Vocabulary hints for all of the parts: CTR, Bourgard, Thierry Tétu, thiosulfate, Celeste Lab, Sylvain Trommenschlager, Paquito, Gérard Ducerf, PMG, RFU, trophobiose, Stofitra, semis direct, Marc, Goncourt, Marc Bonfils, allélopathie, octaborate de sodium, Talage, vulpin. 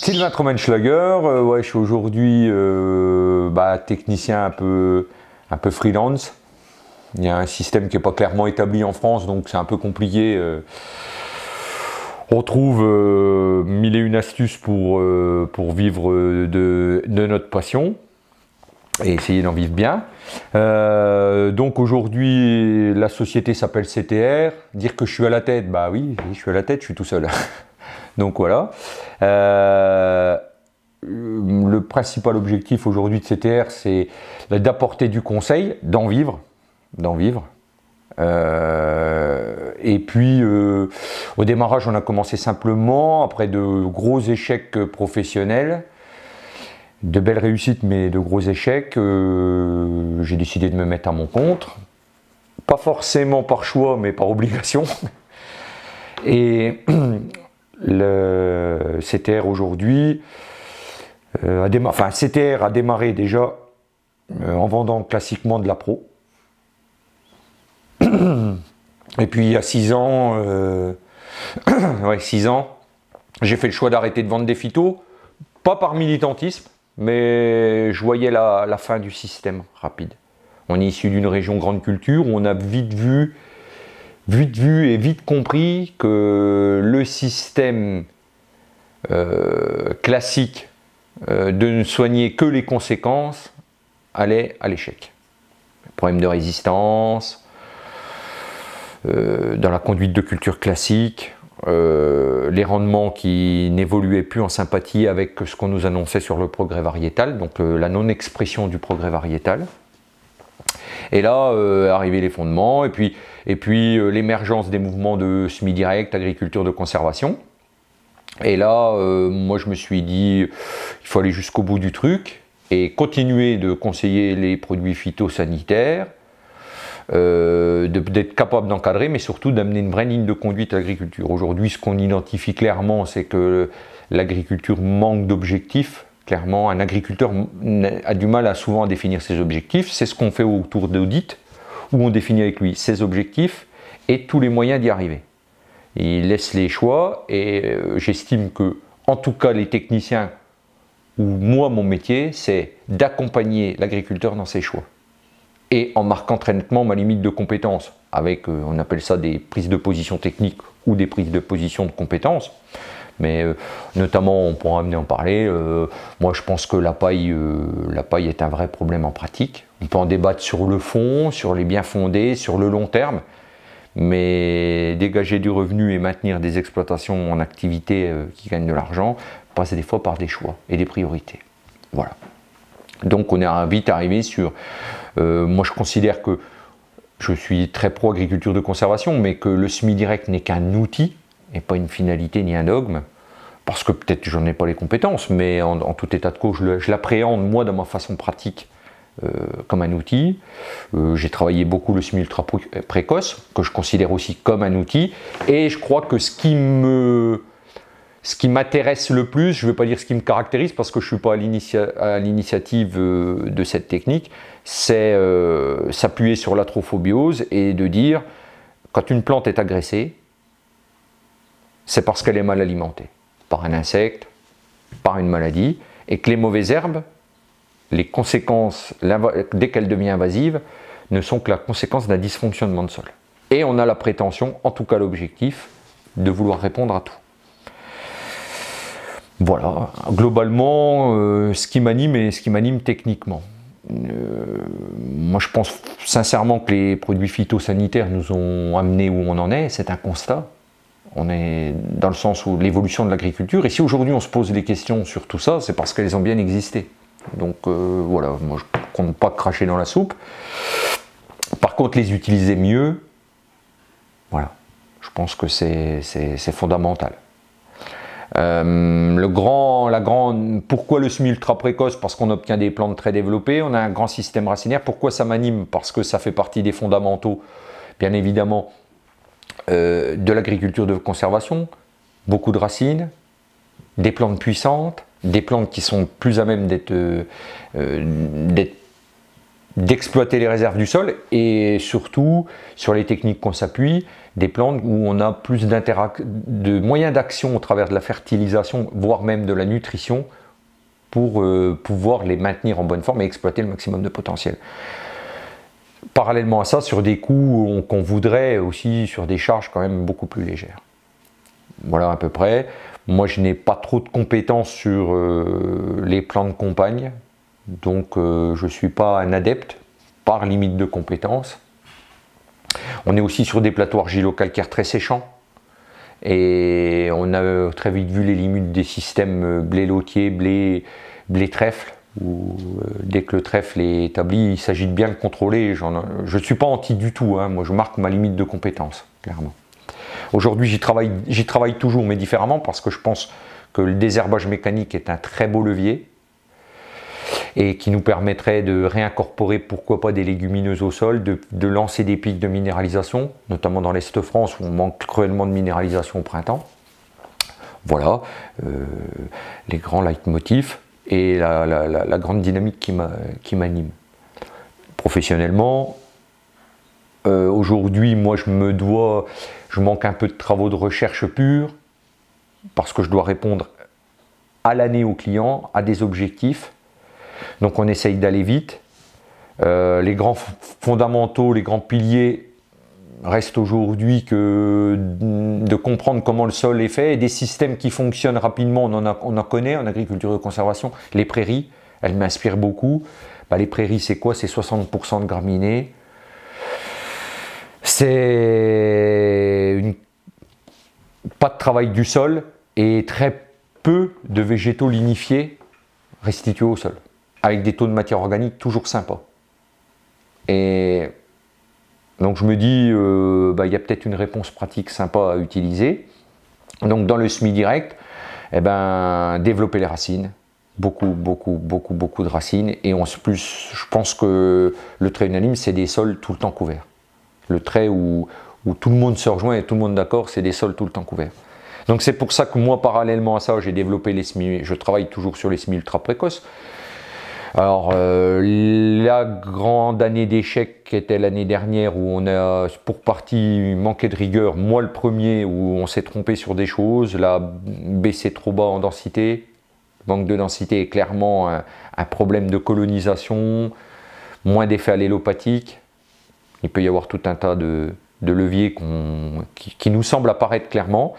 Sylvain Trommenschlager, ouais, je suis aujourd'hui technicien un peu freelance. Il y a un système qui n'est pas clairement établi en France, donc c'est un peu compliqué. On trouve mille et une astuces pour vivre de notre passion et essayer d'en vivre bien. Donc aujourd'hui, la société s'appelle CTR. Dire que je suis à la tête, bah oui, je suis à la tête, je suis tout seul. Donc voilà. Le principal objectif aujourd'hui de CTR, c'est d'apporter du conseil, d'en vivre. Et puis au démarrage, on a commencé simplement, après de gros échecs professionnels, de belles réussites mais de gros échecs, j'ai décidé de me mettre à mon compte, pas forcément par choix mais par obligation. Et le CTR aujourd'hui, CTR a démarré déjà en vendant classiquement de la pro. Et puis il y a 6 ans, j'ai fait le choix d'arrêter de vendre des phytos, pas par militantisme, mais je voyais la fin du système rapide. On est issu d'une région grande culture, où on a vite vu et vite compris que le système classique de ne soigner que les conséquences allait à l'échec. Problème de résistance, dans la conduite de culture classique, les rendements qui n'évoluaient plus en sympathie avec ce qu'on nous annonçait sur le progrès variétal, donc la non-expression du progrès variétal. Et là, arrivaient les fondements, et puis l'émergence des mouvements de semi-direct, agriculture de conservation. Et là, moi je me suis dit, il faut aller jusqu'au bout du truc et continuer de conseiller les produits phytosanitaires, d'être capable d'encadrer, mais surtout d'amener une vraie ligne de conduite à l'agriculture. Aujourd'hui, ce qu'on identifie clairement, c'est que l'agriculture manque d'objectifs. Clairement, un agriculteur a du mal souvent à définir ses objectifs. C'est ce qu'on fait autour d'audits, où on définit avec lui ses objectifs et tous les moyens d'y arriver. Il laisse les choix, et j'estime que, en tout cas, les techniciens, ou moi, mon métier, c'est d'accompagner l'agriculteur dans ses choix. Et en marquant très nettement ma limite de compétence, avec, on appelle ça des prises de position techniques ou des prises de position de compétences, mais notamment, on pourra en parler, moi je pense que la paille est un vrai problème en pratique. On peut en débattre sur le fond, sur les bien fondés, sur le long terme, mais dégager du revenu et maintenir des exploitations en activité qui gagnent de l'argent, passe des fois par des choix et des priorités. Voilà. Donc on est vite arrivé sur... moi je considère que je suis très pro agriculture de conservation, mais que le semi-direct n'est qu'un outil et pas une finalité ni un dogme, parce que peut-être j'en ai pas les compétences, mais en tout état de cause je l'appréhende moi dans ma façon pratique comme un outil. J'ai travaillé beaucoup le semi ultra précoce, que je considère aussi comme un outil, et je crois que ce qui m'intéresse le plus, je ne vais pas dire ce qui me caractérise parce que je ne suis pas à l'initiative de cette technique, c'est s'appuyer sur la trophobiose et de dire quand une plante est agressée, c'est parce qu'elle est mal alimentée, par un insecte, par une maladie, et que les mauvaises herbes, les conséquences, dès qu'elle devient invasive, ne sont que la conséquence d'un dysfonctionnement de sol. Et on a la prétention, en tout cas l'objectif, de vouloir répondre à tout. Voilà, globalement, ce qui m'anime et ce qui m'anime techniquement. Moi, je pense sincèrement que les produits phytosanitaires nous ont amenés où on en est, c'est un constat. On est dans le sens où l'évolution de l'agriculture, et si aujourd'hui on se pose des questions sur tout ça, c'est parce qu'elles ont bien existé. Donc voilà, moi je compte pas cracher dans la soupe. Par contre, les utiliser mieux, voilà, je pense que c'est fondamental. Pourquoi le semis ultra précoce? Parce qu'on obtient des plantes très développées, on a un grand système racinaire. Pourquoi ça m'anime? Parce que ça fait partie des fondamentaux, bien évidemment, de l'agriculture de conservation. Beaucoup de racines, des plantes puissantes, des plantes qui sont plus à même d'être d'exploiter les réserves du sol et surtout sur les techniques qu'on s'appuie, des plantes où on a plus de moyens d'action au travers de la fertilisation, voire même de la nutrition, pour pouvoir les maintenir en bonne forme et exploiter le maximum de potentiel. Parallèlement à ça, sur des coûts qu'on voudrait aussi, sur des charges quand même beaucoup plus légères. Voilà à peu près. Moi, je n'ai pas trop de compétences sur les plans de compagne, donc je ne suis pas un adepte par limite de compétences. On est aussi sur des plateaux argilo-calcaires très séchants et on a très vite vu les limites des systèmes blé lotier, blé trèfle, où dès que le trèfle est établi, il s'agit de bien le contrôler. Je ne suis pas anti du tout, hein. Moi je marque ma limite de compétence, clairement. Aujourd'hui j'y travaille toujours, mais différemment, parce que je pense que le désherbage mécanique est un très beau levier et qui nous permettrait de réincorporer, pourquoi pas, des légumineuses au sol, de lancer des pics de minéralisation, notamment dans l'Est de France où on manque cruellement de minéralisation au printemps. Voilà les grands leitmotifs et la grande dynamique qui m'anime. Professionnellement, aujourd'hui, moi je manque un peu de travaux de recherche pure, parce que je dois répondre à l'année aux clients, à des objectifs. Donc on essaye d'aller vite. Les grands fondamentaux, les grands piliers restent aujourd'hui que de comprendre comment le sol est fait. Et des systèmes qui fonctionnent rapidement, on en connaît en agriculture de conservation. Les prairies, elles m'inspirent beaucoup. Bah, les prairies, c'est quoi? C'est 60% de graminées. C'est pas de travail du sol et très peu de végétaux lignifiés restitués au sol, avec des taux de matière organique toujours sympas. Et donc je me dis, y a peut-être une réponse pratique sympa à utiliser. Donc dans le semi-direct, développer les racines, beaucoup de racines. Et en plus, je pense que le trait unanime, c'est des sols tout le temps couverts. Le trait où tout le monde se rejoint et tout le monde d'accord, c'est des sols tout le temps couverts. Donc c'est pour ça que moi, parallèlement à ça, j'ai développé les semis, je travaille toujours sur les semis ultra précoces. Alors, la grande année d'échec était l'année dernière, où on a pour partie manqué de rigueur, moi le premier, où on s'est trompé sur des choses, la baissée trop bas en densité, manque de densité est clairement un problème de colonisation, moins d'effets allélopathiques. Il peut y avoir tout un tas de leviers qui nous semblent apparaître clairement.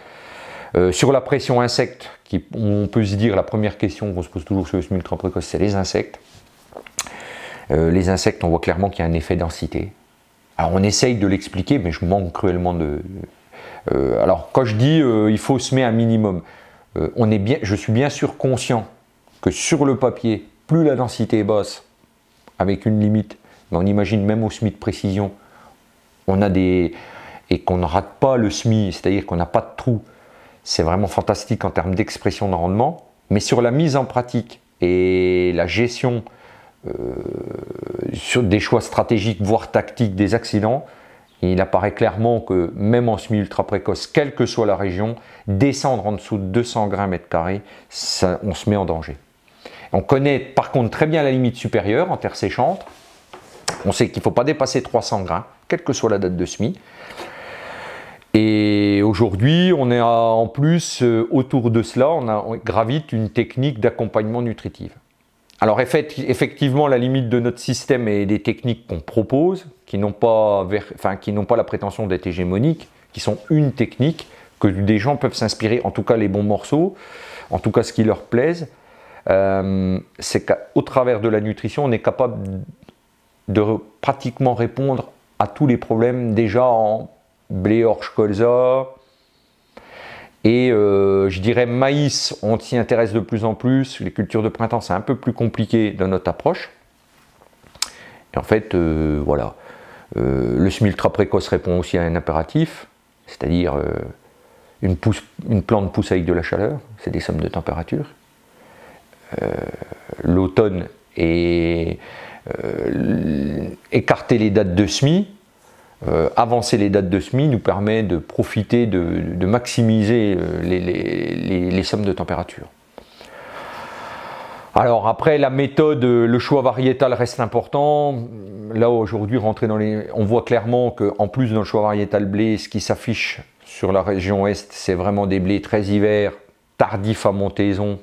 Sur la pression insecte, on peut se dire, la première question qu'on se pose toujours sur le semis ultra précoce, c'est les insectes. Les insectes, on voit clairement qu'il y a un effet densité. Alors on essaye de l'expliquer, mais je manque cruellement de... alors quand je dis il faut semer un minimum, je suis bien sûr conscient que sur le papier, plus la densité est basse, avec une limite, mais on imagine même au semis de précision, on a des... et qu'on ne rate pas le semis, c'est-à-dire qu'on n'a pas de trou. C'est vraiment fantastique en termes d'expression de rendement, mais sur la mise en pratique et la gestion sur des choix stratégiques, voire tactiques, des accidents, il apparaît clairement que même en semis ultra précoce, quelle que soit la région, descendre en dessous de 200 grains mètre carré, ça, on se met en danger. On connaît par contre très bien la limite supérieure en terre séchante, on sait qu'il ne faut pas dépasser 300 grains, quelle que soit la date de semis. Et aujourd'hui, on est en plus, autour de cela, on gravite une technique d'accompagnement nutritif. Alors effectivement, la limite de notre système et des techniques qu'on propose, qui n'ont pas, la prétention d'être hégémoniques, qui sont une technique que des gens peuvent s'inspirer, en tout cas les bons morceaux, en tout cas ce qui leur plaise, c'est qu'au travers de la nutrition, on est capable de pratiquement répondre à tous les problèmes déjà en blé, orge, colza et je dirais maïs, on s'y intéresse de plus en plus. Les cultures de printemps, c'est un peu plus compliqué dans notre approche. Et en fait, voilà. Le semis ultra précoce répond aussi à un impératif, c'est-à-dire une plante pousse avec de la chaleur, c'est des sommes de température. L'automne et écarter les dates de semis. Avancer les dates de semis nous permet de profiter, de maximiser les sommes de température. Alors après, la méthode, le choix variétal reste important. Là, aujourd'hui, rentrer dans les... on voit clairement qu'en plus dans le choix variétal blé, ce qui s'affiche sur la région Est, c'est vraiment des blés très hivers, tardifs à montaison,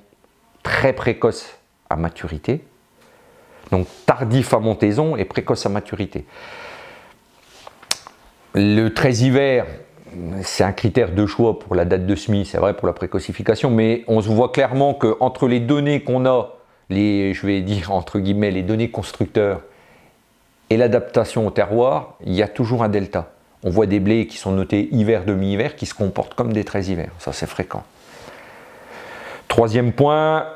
très précoces à maturité. Donc tardif à montaison et précoce à maturité. Le très hiver, c'est un critère de choix pour la date de semis, c'est vrai pour la précocification, mais on se voit clairement qu'entre les données qu'on a, je vais dire entre guillemets, les données constructeurs et l'adaptation au terroir, il y a toujours un delta. On voit des blés qui sont notés hiver, demi-hiver, qui se comportent comme des très hivers, ça c'est fréquent. Troisième point,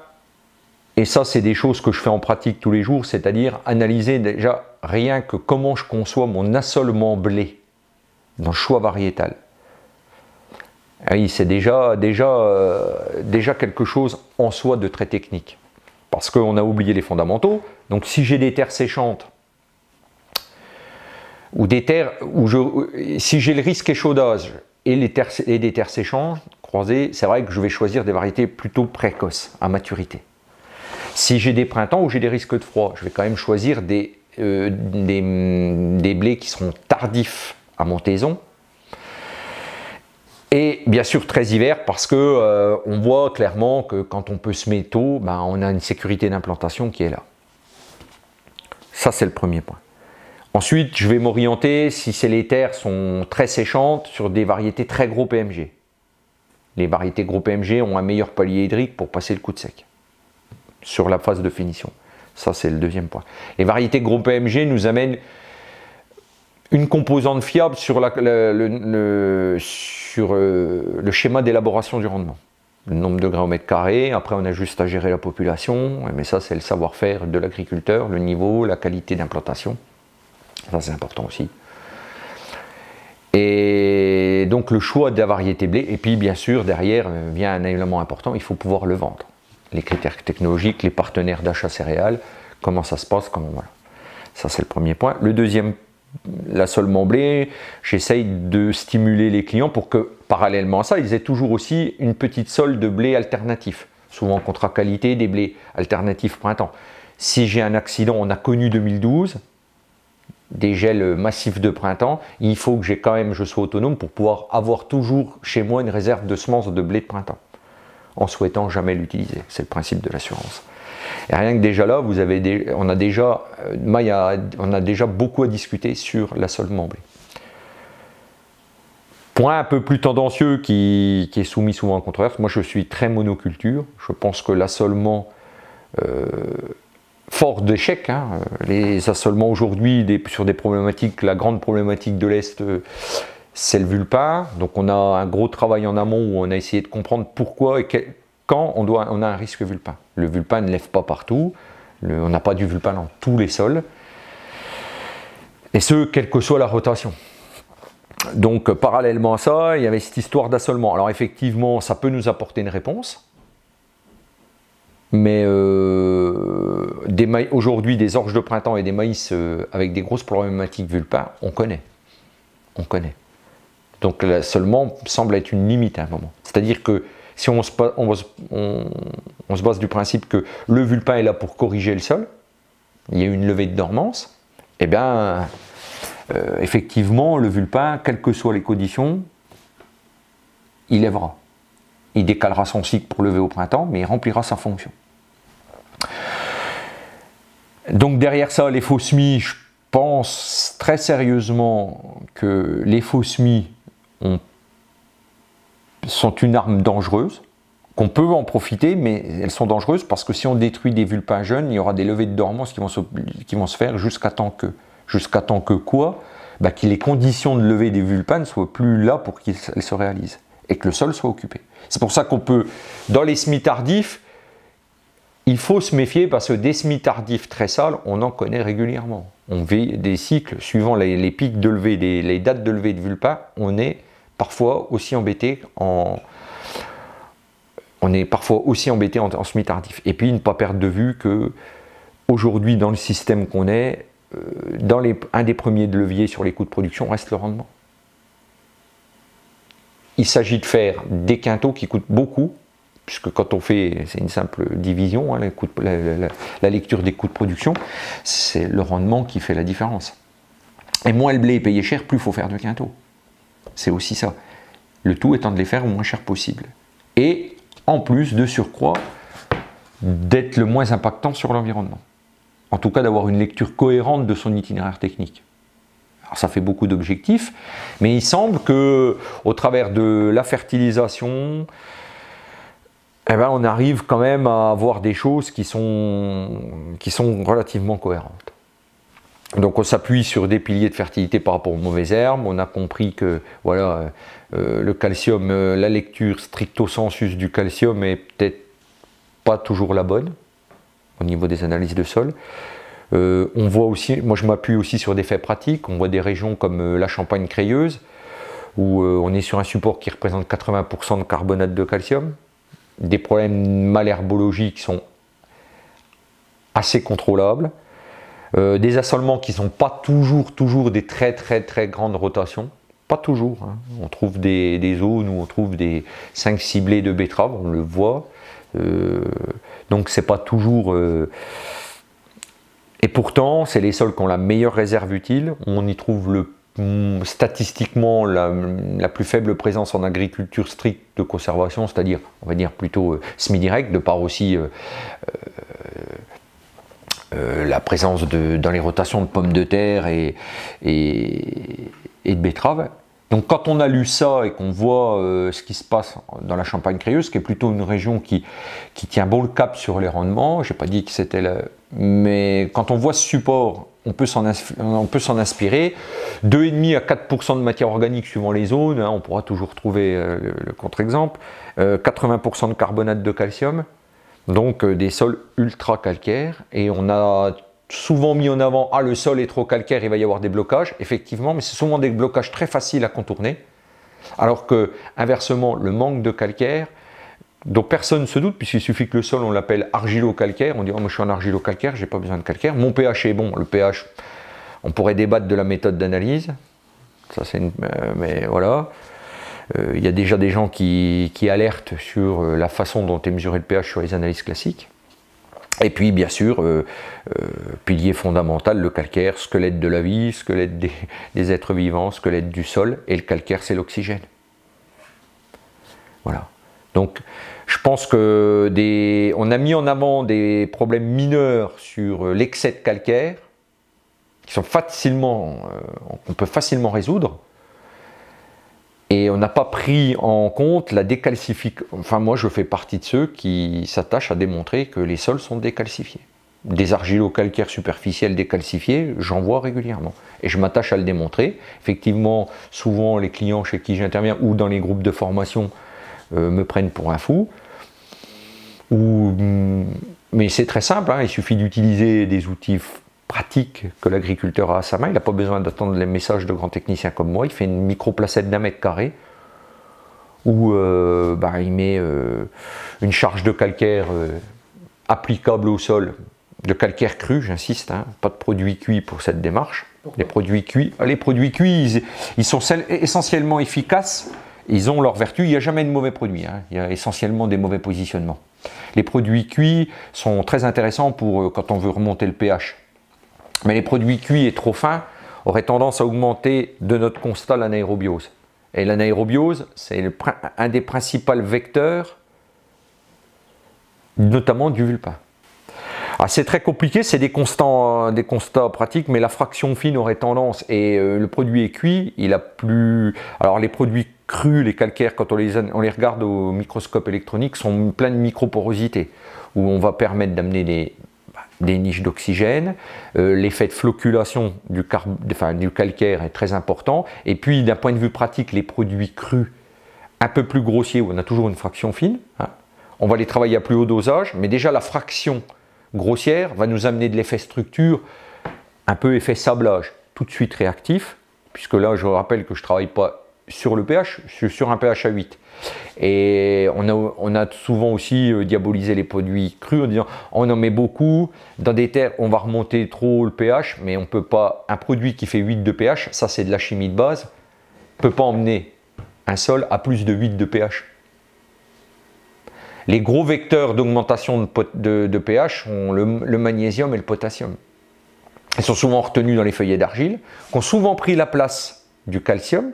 et ça c'est des choses que je fais en pratique tous les jours, c'est-à-dire analyser déjà rien que comment je conçois mon assolement blé dans le choix variétal. Oui, c'est déjà quelque chose en soi de très technique, parce qu'on a oublié les fondamentaux. Donc si j'ai des terres séchantes, ou des terres où si j'ai le risque échaudage et des terres séchantes croisées, c'est vrai que je vais choisir des variétés plutôt précoces à maturité. Si j'ai des printemps où j'ai des risques de froid, je vais quand même choisir des blés qui seront tardifs à montaison. Et bien sûr très hiver, parce que on voit clairement que quand on peut semer tôt, ben, on a une sécurité d'implantation qui est là. Ça c'est le premier point. Ensuite je vais m'orienter, si les terres sont très séchantes, sur des variétés très gros PMG. Les variétés gros PMG ont un meilleur palier hydrique pour passer le coup de sec sur la phase de finition. Ça c'est le deuxième point. Les variétés gros PMG nous amènent une composante fiable sur le schéma d'élaboration du rendement. Le nombre de grains au mètre carré, après on a juste à gérer la population, mais ça c'est le savoir-faire de l'agriculteur, le niveau, la qualité d'implantation. Ça c'est important aussi. Et donc le choix de la variété blé, et puis bien sûr derrière vient un élément important, il faut pouvoir le vendre. Les critères technologiques, les partenaires d'achat céréales, comment ça se passe, voilà. Ça c'est le premier point. Le deuxième point, l'assolement blé, j'essaye de stimuler les clients pour que, parallèlement à ça, ils aient toujours aussi une petite solde de blé alternatif. Souvent en contrat qualité, des blés alternatifs printemps. Si j'ai un accident, on a connu 2012, des gels massifs de printemps, il faut que j'ai quand même, je sois autonome pour pouvoir avoir toujours chez moi une réserve de semences de blé de printemps, en souhaitant jamais l'utiliser. C'est le principe de l'assurance. Et rien que déjà là, vous avez on a déjà beaucoup à discuter sur l'assolement blé. Point un peu plus tendancieux qui est soumis souvent en controverse, moi je suis très monoculture, je pense que l'assolement, fort d'échec, hein, les assolements aujourd'hui sur des problématiques, la grande problématique de l'Est, c'est le vulpin, donc on a un gros travail en amont où on a essayé de comprendre pourquoi et quand on a un risque vulpin. Le vulpin ne lève pas partout, on n'a pas du vulpin dans tous les sols, et ce, quelle que soit la rotation. Donc, parallèlement à ça, il y avait cette histoire d'assolement. Alors, effectivement, ça peut nous apporter une réponse, mais aujourd'hui, des orges de printemps et des maïs avec des grosses problématiques vulpin, on connaît. On connaît. Donc, l'assolement semble être une limite à un moment. C'est-à-dire que si on se base du principe que le vulpin est là pour corriger le sol, il y a une levée de dormance, et bien effectivement le vulpin, quelles que soient les conditions, il lèvera. Il décalera son cycle pour lever au printemps, mais il remplira sa fonction. Donc derrière ça, les faux semis, je pense très sérieusement que les faux semis sont une arme dangereuse, qu'on peut en profiter, mais elles sont dangereuses parce que si on détruit des vulpins jeunes, il y aura des levées de dormance qui vont se faire jusqu'à temps que... Jusqu'à temps que quoi? Bah, que les conditions de levée des vulpins ne soient plus là pour qu'elles se réalisent et que le sol soit occupé. C'est pour ça qu'on peut, dans les semis tardifs, il faut se méfier parce que des semis tardifs très sales, on en connaît régulièrement. On vit des cycles, suivant les pics de levée, les dates de levée de vulpins, on est parfois aussi embêté en semis tardif. Et puis, ne pas perdre de vue que aujourd'hui, dans le système qu'on est, un des premiers leviers sur les coûts de production reste le rendement. Il s'agit de faire des quintaux qui coûtent beaucoup, puisque quand on fait, c'est une simple division, hein, la lecture des coûts de production, c'est le rendement qui fait la différence. Et moins le blé est payé cher, plus il faut faire de quintaux. C'est aussi ça. Le tout étant de les faire le moins cher possible. Et en plus, de surcroît, d'être le moins impactant sur l'environnement. En tout cas, d'avoir une lecture cohérente de son itinéraire technique. Alors, ça fait beaucoup d'objectifs, mais il semble que, au travers de la fertilisation, eh ben, on arrive quand même à avoir des choses qui sont relativement cohérentes. Donc on s'appuie sur des piliers de fertilité par rapport aux mauvaises herbes. On a compris que voilà, le calcium, la lecture stricto sensus du calcium est peut-être pas toujours la bonne au niveau des analyses de sol. On voit aussi, moi je m'appuie aussi sur des faits pratiques. On voit des régions comme la Champagne crayeuse où on est sur un support qui représente 80% de carbonate de calcium, des problèmes malherbologiques qui sont assez contrôlables. Des assolements qui ne sont pas toujours des très grandes rotations. Pas toujours, hein. On trouve des zones où on trouve des 5-6 blés de betterave, on le voit. Donc c'est pas toujours... Et pourtant, c'est les sols qui ont la meilleure réserve utile. On y trouve statistiquement la plus faible présence en agriculture stricte de conservation, c'est-à-dire, on va dire plutôt semi-direct, de par aussi... la présence dans les rotations de pommes de terre et de betteraves. Donc quand on a lu ça et qu'on voit ce qui se passe dans la Champagne crayeuse, qui est plutôt une région qui tient bon le cap sur les rendements, j'ai pas dit que c'était là, mais quand on voit ce support, on peut s'en inspirer. 2,5 à 4% de matière organique suivant les zones, hein, on pourra toujours trouver le contre-exemple, 80% de carbonate de calcium, donc des sols ultra calcaires, et on a souvent mis en avant « Ah, le sol est trop calcaire, il va y avoir des blocages », effectivement, mais c'est souvent des blocages très faciles à contourner, alors que, inversement, le manque de calcaire, dont personne ne se doute, puisqu'il suffit que le sol, on l'appelle argilo-calcaire, on dit « Oh, moi je suis en argilo-calcaire, j'ai pas besoin de calcaire, mon pH est bon », le pH, on pourrait débattre de la méthode d'analyse, ça c'est une... mais voilà... Il y a déjà des gens qui alertent sur la façon dont est mesuré le pH sur les analyses classiques. Et puis, bien sûr, pilier fondamental, le calcaire, squelette de la vie, squelette des êtres vivants, squelette du sol, et le calcaire, c'est l'oxygène. Voilà. Donc, je pense que on a mis en avant des problèmes mineurs sur l'excès de calcaire, qu'on peut facilement résoudre. Et on n'a pas pris en compte la décalcification. Enfin, moi, je fais partie de ceux qui s'attachent à démontrer que les sols sont décalcifiés. Des argilo-calcaires superficiels décalcifiés, j'en vois régulièrement. Et je m'attache à le démontrer. Effectivement, souvent, les clients chez qui j'interviens ou dans les groupes de formation me prennent pour un fou. Mais c'est très simple, hein, il suffit d'utiliser des outils pratique que l'agriculteur a à sa main, il n'a pas besoin d'attendre les messages de grands techniciens comme moi, il fait une micro-placette d'1 m² où il met une charge de calcaire applicable au sol, de calcaire cru, j'insiste, hein, pas de produits cuits pour cette démarche. Les produits cuits, ils sont essentiellement efficaces, ils ont leur vertu, il n'y a jamais de mauvais produits, hein, il y a essentiellement des mauvais positionnements. Les produits cuits sont très intéressants pour quand on veut remonter le pH. Mais les produits cuits et trop fins auraient tendance à augmenter de notre constat l'anaérobiose. Et l'anaérobiose, c'est un des principaux vecteurs, notamment du vulpin. C'est très compliqué, c'est des constats pratiques, mais la fraction fine aurait tendance, et le produit est cuit, il a plus... Alors les produits crus, les calcaires, quand on les regarde au microscope électronique, sont pleins de microporosités, où on va permettre d'amener des niches d'oxygène, l'effet de floculation du calcaire est très important, et puis d'un point de vue pratique, les produits crus un peu plus grossiers, où on a toujours une fraction fine, hein, on va les travailler à plus haut dosage, mais déjà la fraction grossière va nous amener de l'effet structure, un peu effet sablage, tout de suite réactif, puisque là je rappelle que je ne travaille pas sur le pH, je suis sur un pH à 8. Et on a souvent aussi diabolisé les produits crus en disant on en met beaucoup, dans des terres on va remonter trop le pH, mais on peut pas, un produit qui fait 8 de pH, ça c'est de la chimie de base, ne peut pas emmener un sol à plus de 8 de pH. Les gros vecteurs d'augmentation de pH sont le magnésium et le potassium. Ils sont souvent retenus dans les feuillets d'argile, qui ont souvent pris la place du calcium,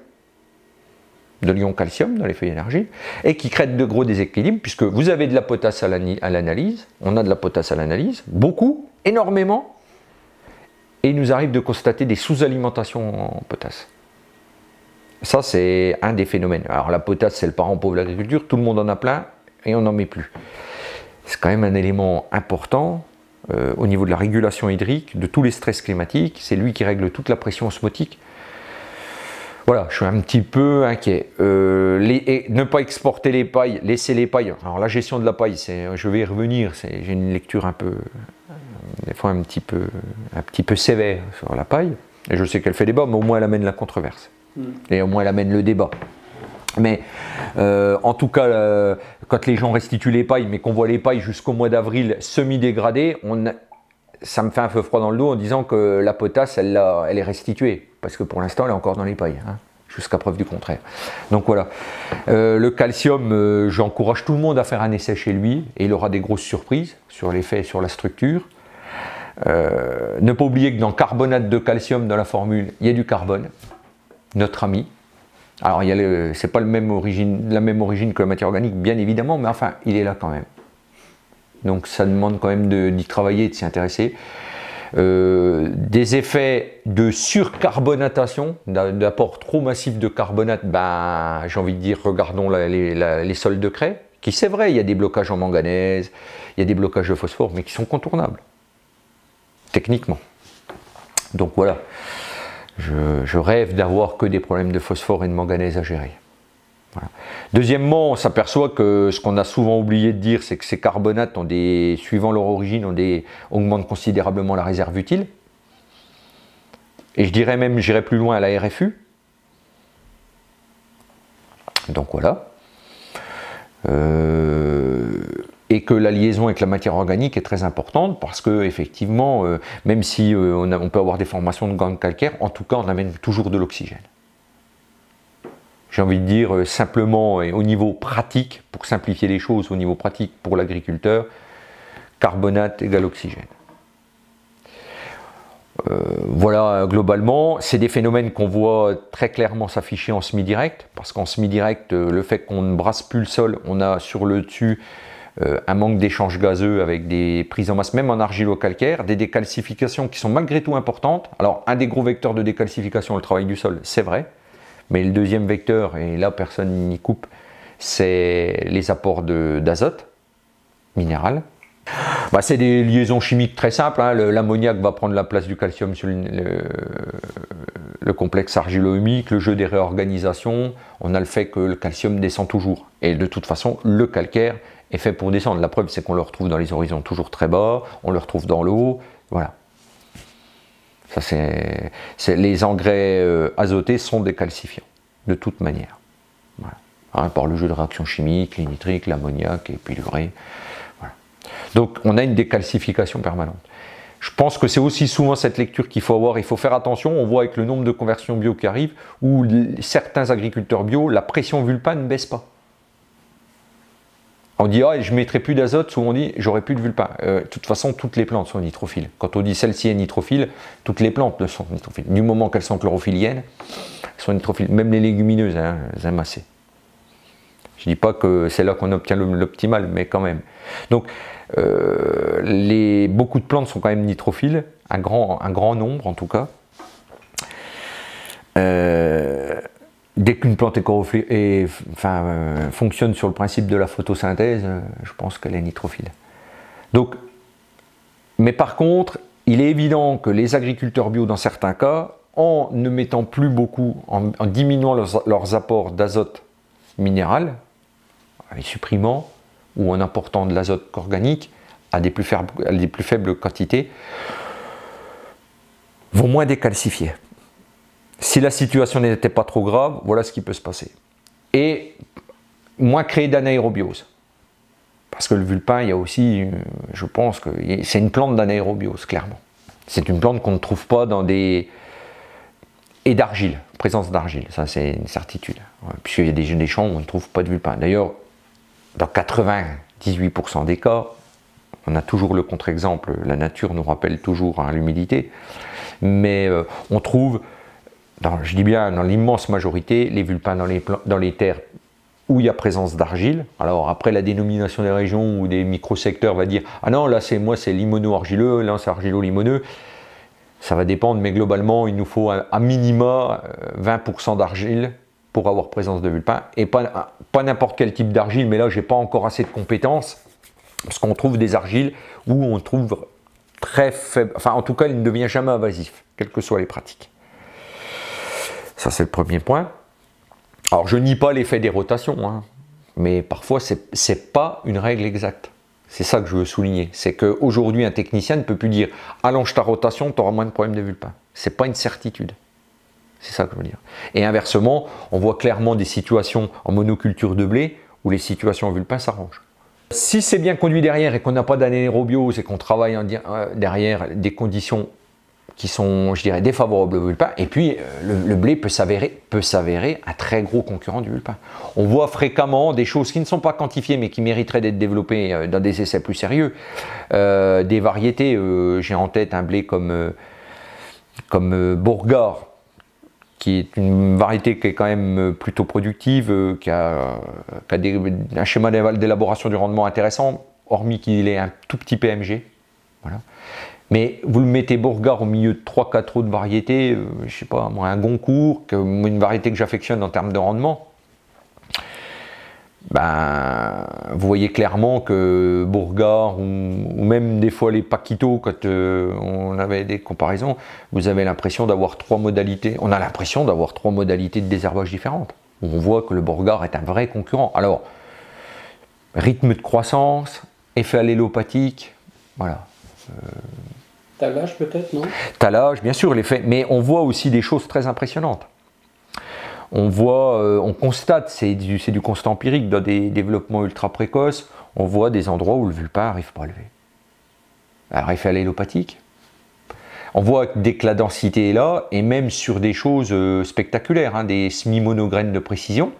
de l'ion calcium dans les feuillets d'argile, et qui créent de gros déséquilibres, puisque vous avez de la potasse à l'analyse, on a de la potasse à l'analyse, beaucoup, énormément, et il nous arrive de constater des sous-alimentations en potasse. Ça, c'est un des phénomènes. Alors la potasse, c'est le parent pauvre de l'agriculture, tout le monde en a plein, et on n'en met plus. C'est quand même un élément important au niveau de la régulation hydrique, de tous les stress climatiques, c'est lui qui règle toute la pression osmotique. Voilà, je suis un petit peu inquiet. Ne pas exporter les pailles, laisser les pailles. Alors la gestion de la paille, je vais y revenir, j'ai une lecture un peu, des fois un petit peu sévère sur la paille. Et je sais qu'elle fait débat, mais au moins elle amène la controverse. Et au moins elle amène le débat. Mais en tout cas, quand les gens restituent les pailles, mais qu'on voit les pailles jusqu'au mois d'avril semi-dégradées, ça me fait un feu froid dans le dos en disant que la potasse, elle est restituée. Parce que pour l'instant, elle est encore dans les pailles, hein, jusqu'à preuve du contraire. Donc voilà. Le calcium, j'encourage tout le monde à faire un essai chez lui, et il aura des grosses surprises sur l'effet, sur la structure. Ne pas oublier que dans carbonate de calcium, dans la formule, il y a du carbone, notre ami. Alors, c'est pas la même origine que la matière organique, bien évidemment, mais enfin, il est là quand même. Donc, ça demande quand même d'y travailler, de s'y intéresser. Des effets de surcarbonatation, d'apport trop massif de carbonate, ben, j'ai envie de dire, regardons les sols de craie, qui, c'est vrai, il y a des blocages en manganèse, il y a des blocages de phosphore, mais qui sont contournables, techniquement. Donc, voilà. Je rêve d'avoir que des problèmes de phosphore et de manganèse à gérer. Voilà. Deuxièmement, on s'aperçoit que ce qu'on a souvent oublié de dire, c'est que ces carbonates, suivant leur origine, augmentent considérablement la réserve utile. Et je dirais même, j'irai plus loin à la RFU. Donc voilà. Et que la liaison avec la matière organique est très importante parce que effectivement, même si on peut avoir des formations de gangue calcaire, en tout cas on amène toujours de l'oxygène. J'ai envie de dire simplement et au niveau pratique, pour simplifier les choses, au niveau pratique pour l'agriculteur, carbonate égale oxygène. Voilà, globalement, c'est des phénomènes qu'on voit très clairement s'afficher en semi-direct, parce qu'en semi-direct, le fait qu'on ne brasse plus le sol, on a sur le dessus un manque d'échanges gazeux avec des prises en masse, même en argilo-calcaire, des décalcifications qui sont malgré tout importantes. Alors, un des gros vecteurs de décalcification est le travail du sol, c'est vrai, mais le deuxième vecteur, et là personne n'y coupe, c'est les apports d'azote minéral. Bah, c'est des liaisons chimiques très simples, hein. L'ammoniac va prendre la place du calcium sur le complexe argilo-humique, le jeu des réorganisations, on a le fait que le calcium descend toujours, et de toute façon, le calcaire est fait pour descendre. La preuve, c'est qu'on le retrouve dans les horizons toujours très bas, on le retrouve dans l'eau, voilà. Ça, c'est les engrais azotés sont décalcifiants, de toute manière. Voilà. Hein, par le jeu de réactions chimiques, les nitriques, l'ammoniac, et puis l'urée. Voilà. Donc, on a une décalcification permanente. Je pense que c'est aussi souvent cette lecture qu'il faut avoir, il faut faire attention, on voit avec le nombre de conversions bio qui arrivent, où certains agriculteurs bio, la pression vulpa ne baisse pas. On dit « Ah, je ne mettrai plus d'azote », souvent on dit « J'aurai plus de vulpa ». De toute façon, toutes les plantes sont nitrophiles. Quand on dit « Celle-ci est nitrophile », toutes les plantes le sont nitrophiles. Du moment qu'elles sont chlorophiliennes, elles sont nitrophiles. Même les légumineuses, hein, les amacées. Je ne dis pas que c'est là qu'on obtient l'optimal, mais quand même. Donc, beaucoup de plantes sont quand même nitrophiles, un grand nombre en tout cas. Dès qu'une plante fonctionne sur le principe de la photosynthèse, je pense qu'elle est nitrophile. Donc, mais par contre, il est évident que les agriculteurs bio, dans certains cas, en ne mettant plus beaucoup, en diminuant leurs apports d'azote minéral, en les supprimant, ou en apportant de l'azote organique à des plus faibles quantités, vont moins décalcifier. Si la situation n'était pas trop grave, voilà ce qui peut se passer. Et moins créer d'anaérobiose. Parce que le vulpin, il y a aussi, je pense que c'est une plante d'anaérobiose, clairement. C'est une plante qu'on ne trouve pas dans des... Et d'argile, présence d'argile, ça c'est une certitude. Puisqu'il y a des champs où on ne trouve pas de vulpin. D'ailleurs, dans 80 18% des cas. On a toujours le contre-exemple, la nature nous rappelle toujours hein, l'humidité, mais on trouve, je dis bien dans l'immense majorité, les vulpins dans les terres où il y a présence d'argile. Alors après la dénomination des régions ou des microsecteurs va dire « Ah non, là c'est moi, c'est limono-argileux, là c'est argilo-limoneux ». Ça va dépendre, mais globalement, il nous faut à minima 20% d'argile pour avoir présence de vulpin. Et pas n'importe quel type d'argile, mais là, j'ai pas encore assez de compétences. Parce qu'on trouve des argiles où on trouve très faible... Enfin, en tout cas, il ne devient jamais invasif, quelles que soient les pratiques. Ça, c'est le premier point. Alors, je nie pas l'effet des rotations, hein, mais parfois, c'est pas une règle exacte. C'est ça que je veux souligner, c'est qu'aujourd'hui, un technicien ne peut plus dire « Allonge ta rotation, tu auras moins de problèmes de vulpin ». Ce n'est pas une certitude. C'est ça que je veux dire. Et inversement, on voit clairement des situations en monoculture de blé où les situations en vulpin s'arrangent. Si c'est bien conduit derrière et qu'on n'a pas d'anaérobiose et qu'on travaille derrière des conditions qui sont, je dirais, défavorables au vulpin, et puis le blé peut s'avérer un très gros concurrent du vulpin. On voit fréquemment des choses qui ne sont pas quantifiées, mais qui mériteraient d'être développées dans des essais plus sérieux. Des variétés, j'ai en tête un blé comme Bourgard, qui est une variété qui est quand même plutôt productive, qui a un schéma d'élaboration du rendement intéressant, hormis qu'il ait un tout petit PMG. Voilà. Mais vous le mettez Bourgard au milieu de 3-4 autres variétés, je sais pas, moi un Goncourt, une variété que j'affectionne en termes de rendement, ben, vous voyez clairement que Bourgard ou même des fois les Paquito, quand on avait des comparaisons, vous avez l'impression d'avoir trois modalités, on a l'impression d'avoir trois modalités de désherbage différentes. On voit que le Bourgard est un vrai concurrent. Alors, rythme de croissance, effet allélopathique, voilà. Talage peut-être, non? Talage, bien sûr, l'effet. Mais on voit aussi des choses très impressionnantes. On voit, on constate, c'est du constat empirique, dans des développements ultra précoces, on voit des endroits où le vulpin n'arrive pas à lever. Alors, effet allélopathique. On voit que dès que la densité est là, et même sur des choses spectaculaires, hein, des semi-monograines de précision,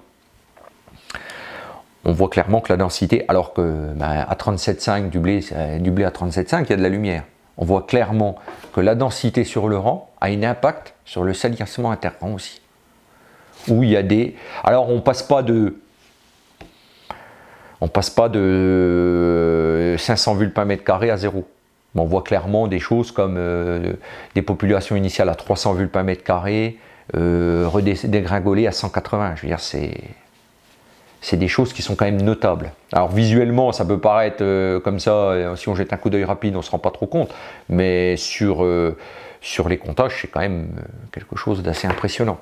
on voit clairement que la densité, alors que ben, à 37,5 du blé à 37,5, il y a de la lumière. On voit clairement que la densité sur le rang a un impact sur le salissement interrang aussi. Où il y a des... Alors on passe pas de 500 vulpins mètre carré à zéro. Mais on voit clairement des choses comme des populations initiales à 300 vulpins mètre carré, redégringolées à 180. Je veux dire, c'est des choses qui sont quand même notables. Alors visuellement, ça peut paraître comme ça, si on jette un coup d'œil rapide, on ne se rend pas trop compte, mais sur les comptages, c'est quand même quelque chose d'assez impressionnant.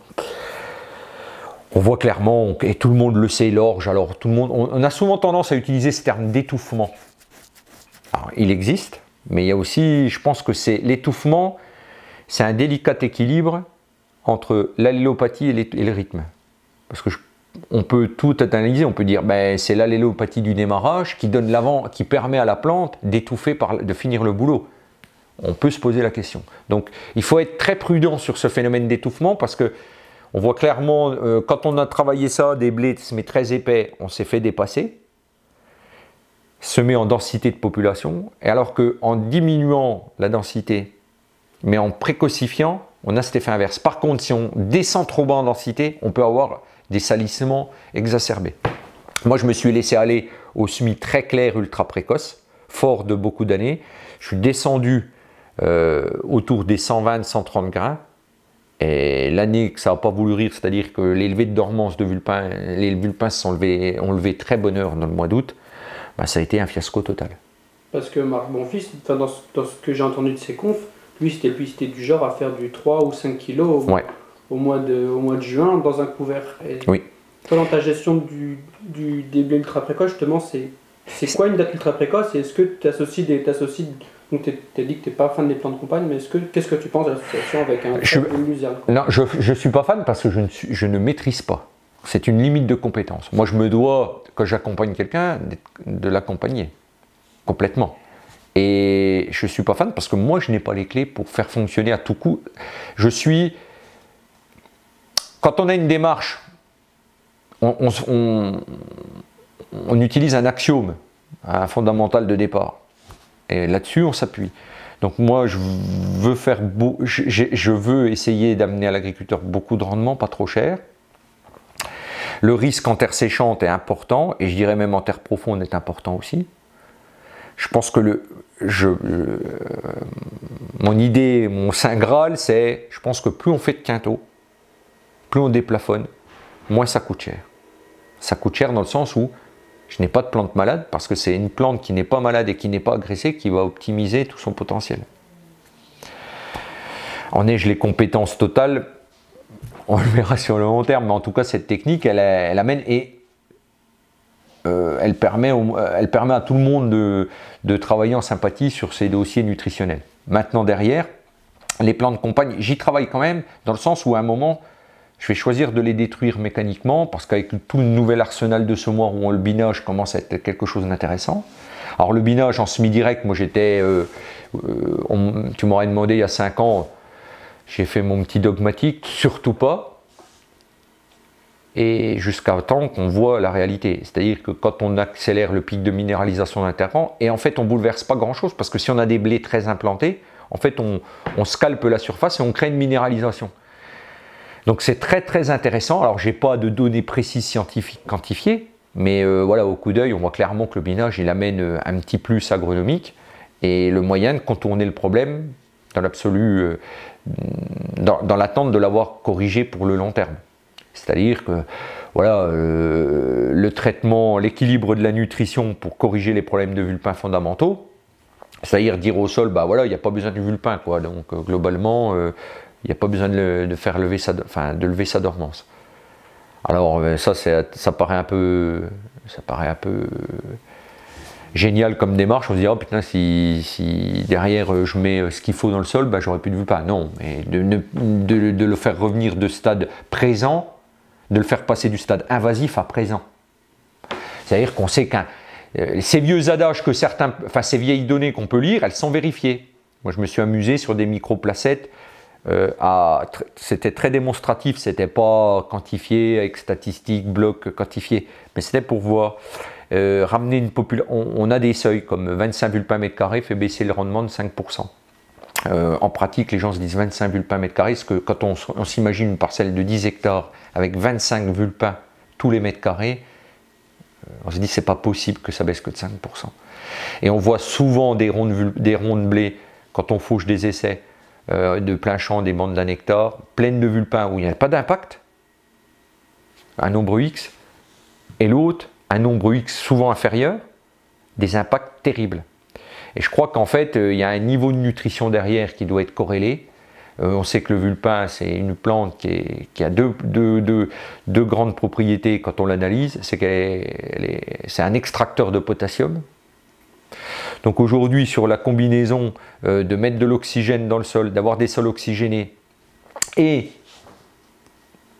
On voit clairement, et tout le monde le sait, l'orge, alors tout le monde, on a souvent tendance à utiliser ce terme d'étouffement. Alors il existe, mais il y a aussi, je pense que c'est l'étouffement, c'est un délicat équilibre entre l'allélopathie et le rythme. Parce que on peut tout analyser, on peut dire ben, c'est l'allélopathie du démarrage qui donne l'avant, qui permet à la plante d'étouffer, de finir le boulot. On peut se poser la question. Donc il faut être très prudent sur ce phénomène d'étouffement parce que on voit clairement, quand on a travaillé ça, des blés mais très épais, on s'est fait dépasser, semé en densité de population, et alors qu'en diminuant la densité, mais en précocifiant, on a cet effet inverse. Par contre, si on descend trop bas en densité, on peut avoir des salissements exacerbés. Moi, je me suis laissé aller au semis très clair, ultra précoce, fort de beaucoup d'années. Je suis descendu autour des 120-130 grains. Et l'année que ça n'a pas voulu rire, c'est-à-dire que l'élevé de dormance de vulpin, les vulpins se sont levés, ont levé très bonne heure dans le mois d'août, ben, ça a été un fiasco total. Parce que Marc Bonfils, dans ce que j'ai entendu de ses confs, lui, c'était du genre à faire du 3 ou 5 kilos. Ouais. Au mois de juin dans un couvert. Et oui. Toi, dans ta gestion des blés ultra précoces, justement, c'est quoi une date ultra précoce? Et est-ce que tu associes donc tu as dit que tu n'es pas fan des plans de campagne, mais qu'est-ce que tu penses de l'association avec un luzerne? Non, je ne suis pas fan parce que je ne maîtrise pas. C'est une limite de compétence. Moi, je me dois, quand j'accompagne quelqu'un, de l'accompagner complètement. Et je ne suis pas fan parce que moi, je n'ai pas les clés pour faire fonctionner à tout coup. Quand on a une démarche, on utilise un axiome. un fondamental de départ. Et là-dessus, on s'appuie. Donc moi, je veux essayer d'amener à l'agriculteur beaucoup de rendement, pas trop cher. Le risque en terre séchante est important, et je dirais même en terre profonde est important aussi. Je pense que mon idée, mon saint graal, c'est, je pense que plus on fait de quintaux, plus on déplafonne, moins ça coûte cher. Ça coûte cher dans le sens où je n'ai pas de plante malade, parce que c'est une plante qui n'est pas malade et qui n'est pas agressée qui va optimiser tout son potentiel. En ai-je les compétences totales? On le verra sur le long terme, mais en tout cas cette technique, elle amène et elle permet à tout le monde de travailler en sympathie sur ces dossiers nutritionnels. Maintenant derrière, les plantes de compagne, j'y travaille quand même, dans le sens où à un moment, je vais choisir de les détruire mécaniquement parce qu'avec tout le nouvel arsenal de semoirs où le binage commence à être quelque chose d'intéressant. Alors le binage en semi-direct, moi j'étais, tu m'aurais demandé il y a 5 ans, j'ai fait mon petit dogmatique, surtout pas, et jusqu'à temps qu'on voit la réalité. C'est-à-dire que quand on accélère le pic de minéralisation d'interrants, et en fait on bouleverse pas grand-chose parce que si on a des blés très implantés, en fait on scalpe la surface et on crée une minéralisation. Donc c'est très très intéressant. Alors j'ai pas de données précises scientifiques quantifiées, mais voilà, au coup d'œil on voit clairement que le binage il amène un petit plus agronomique et le moyen de contourner le problème dans l'absolu, dans l'attente de l'avoir corrigé pour le long terme. C'est-à-dire que voilà, le traitement, l'équilibre de la nutrition pour corriger les problèmes de vulpins fondamentaux, c'est-à-dire dire au sol, bah voilà, il n'y a pas besoin de vulpin, quoi. Donc globalement, il n'y a pas besoin de lever sa dormance. Alors ça paraît un peu génial comme démarche. On se dit, oh putain, si derrière je mets ce qu'il faut dans le sol, ben, j'aurais plus de vulpin. Non, mais de le faire revenir de stade présent, de le faire passer du stade invasif à présent. C'est-à-dire qu'on sait que ces vieux adages que certains, enfin ces vieilles données qu'on peut lire, elles sont vérifiées. Moi je me suis amusé sur des microplacettes. C'était très démonstratif, c'était pas quantifié avec statistiques, blocs quantifiés, mais c'était pour voir ramener une population. On a des seuils comme 25 vulpins mètre carré fait baisser le rendement de 5%. En pratique, les gens se disent 25 vulpins mètre carré, parce que quand on s'imagine une parcelle de 10 hectares avec 25 vulpins tous les mètres carrés, on se dit c'est pas possible que ça baisse que de 5%. Et on voit souvent des ronds de blé quand on fauche des essais. De plein champ, des bandes d'un hectare, pleines de vulpins où il n'y a pas d'impact, un nombre X, et l'autre, un nombre X souvent inférieur, des impacts terribles. Et je crois qu'en fait, il y a un niveau de nutrition derrière qui doit être corrélé. On sait que le vulpin, c'est une plante qui a deux grandes propriétés quand on l'analyse, c'est qu'elle c'est un extracteur de potassium. Donc aujourd'hui, sur la combinaison de mettre de l'oxygène dans le sol, d'avoir des sols oxygénés et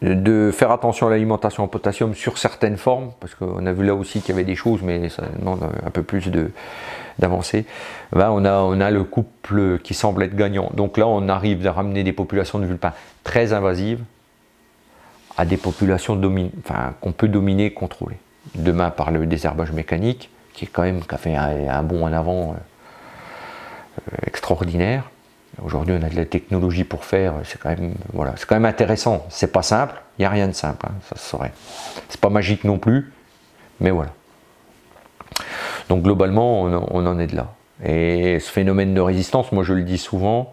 de faire attention à l'alimentation en potassium sur certaines formes, parce qu'on a vu là aussi qu'il y avait des choses, mais ça demande un peu plus d'avancée, ben on a le couple qui semble être gagnant. Donc là, on arrive à ramener des populations de vulpins très invasives à des populations qu'on peut dominer et contrôler. Demain, par le désherbage mécanique, qui est quand même qui a fait un bond en avant extraordinaire. Aujourd'hui, on a de la technologie pour faire, c'est quand même, voilà, c'est quand même intéressant. C'est pas simple, il n'y a rien de simple, hein, ça se saurait. C'est pas magique non plus, mais voilà. Donc globalement, on en est de là. Et ce phénomène de résistance, moi je le dis souvent,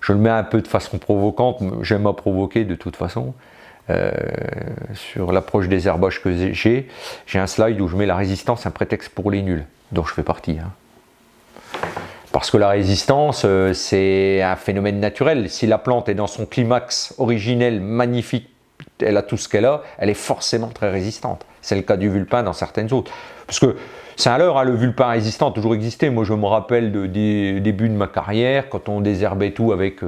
je le mets un peu de façon provocante, j'aime à provoquer de toute façon. Sur l'approche des herbages que j'ai un slide où je mets la résistance un prétexte pour les nuls, dont je fais partie. Hein. Parce que la résistance, c'est un phénomène naturel. Si la plante est dans son climax originel, magnifique, elle a tout ce qu'elle a, elle est forcément très résistante. C'est le cas du vulpin dans certaines autres. Parce que c'est un leurre, hein, le vulpin résistant a toujours existé. Moi, je me rappelle des débuts de ma carrière, quand on désherbait tout avec...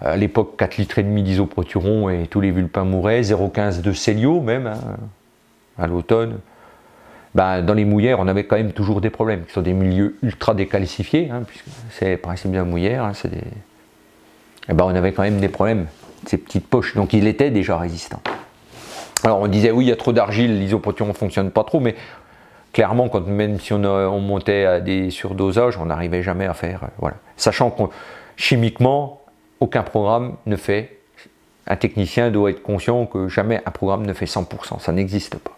à l'époque, 4,5 litres d'isoproturon et tous les vulpins mouraient, 0,15 de célio même, hein, à l'automne. Ben, dans les mouillères, on avait quand même toujours des problèmes, qui sont des milieux ultra décalcifiés, hein, puisque c'est le principe de la mouillère, hein, ben, on avait quand même des problèmes, ces petites poches, donc il était déjà résistant. Alors on disait, oui, il y a trop d'argile, l'isoproturon ne fonctionne pas trop, mais clairement, quand, même si on montait à des surdosages, on n'arrivait jamais à faire. Voilà. Sachant que chimiquement, aucun programme ne fait. Un technicien doit être conscient que jamais un programme ne fait 100%. Ça n'existe pas.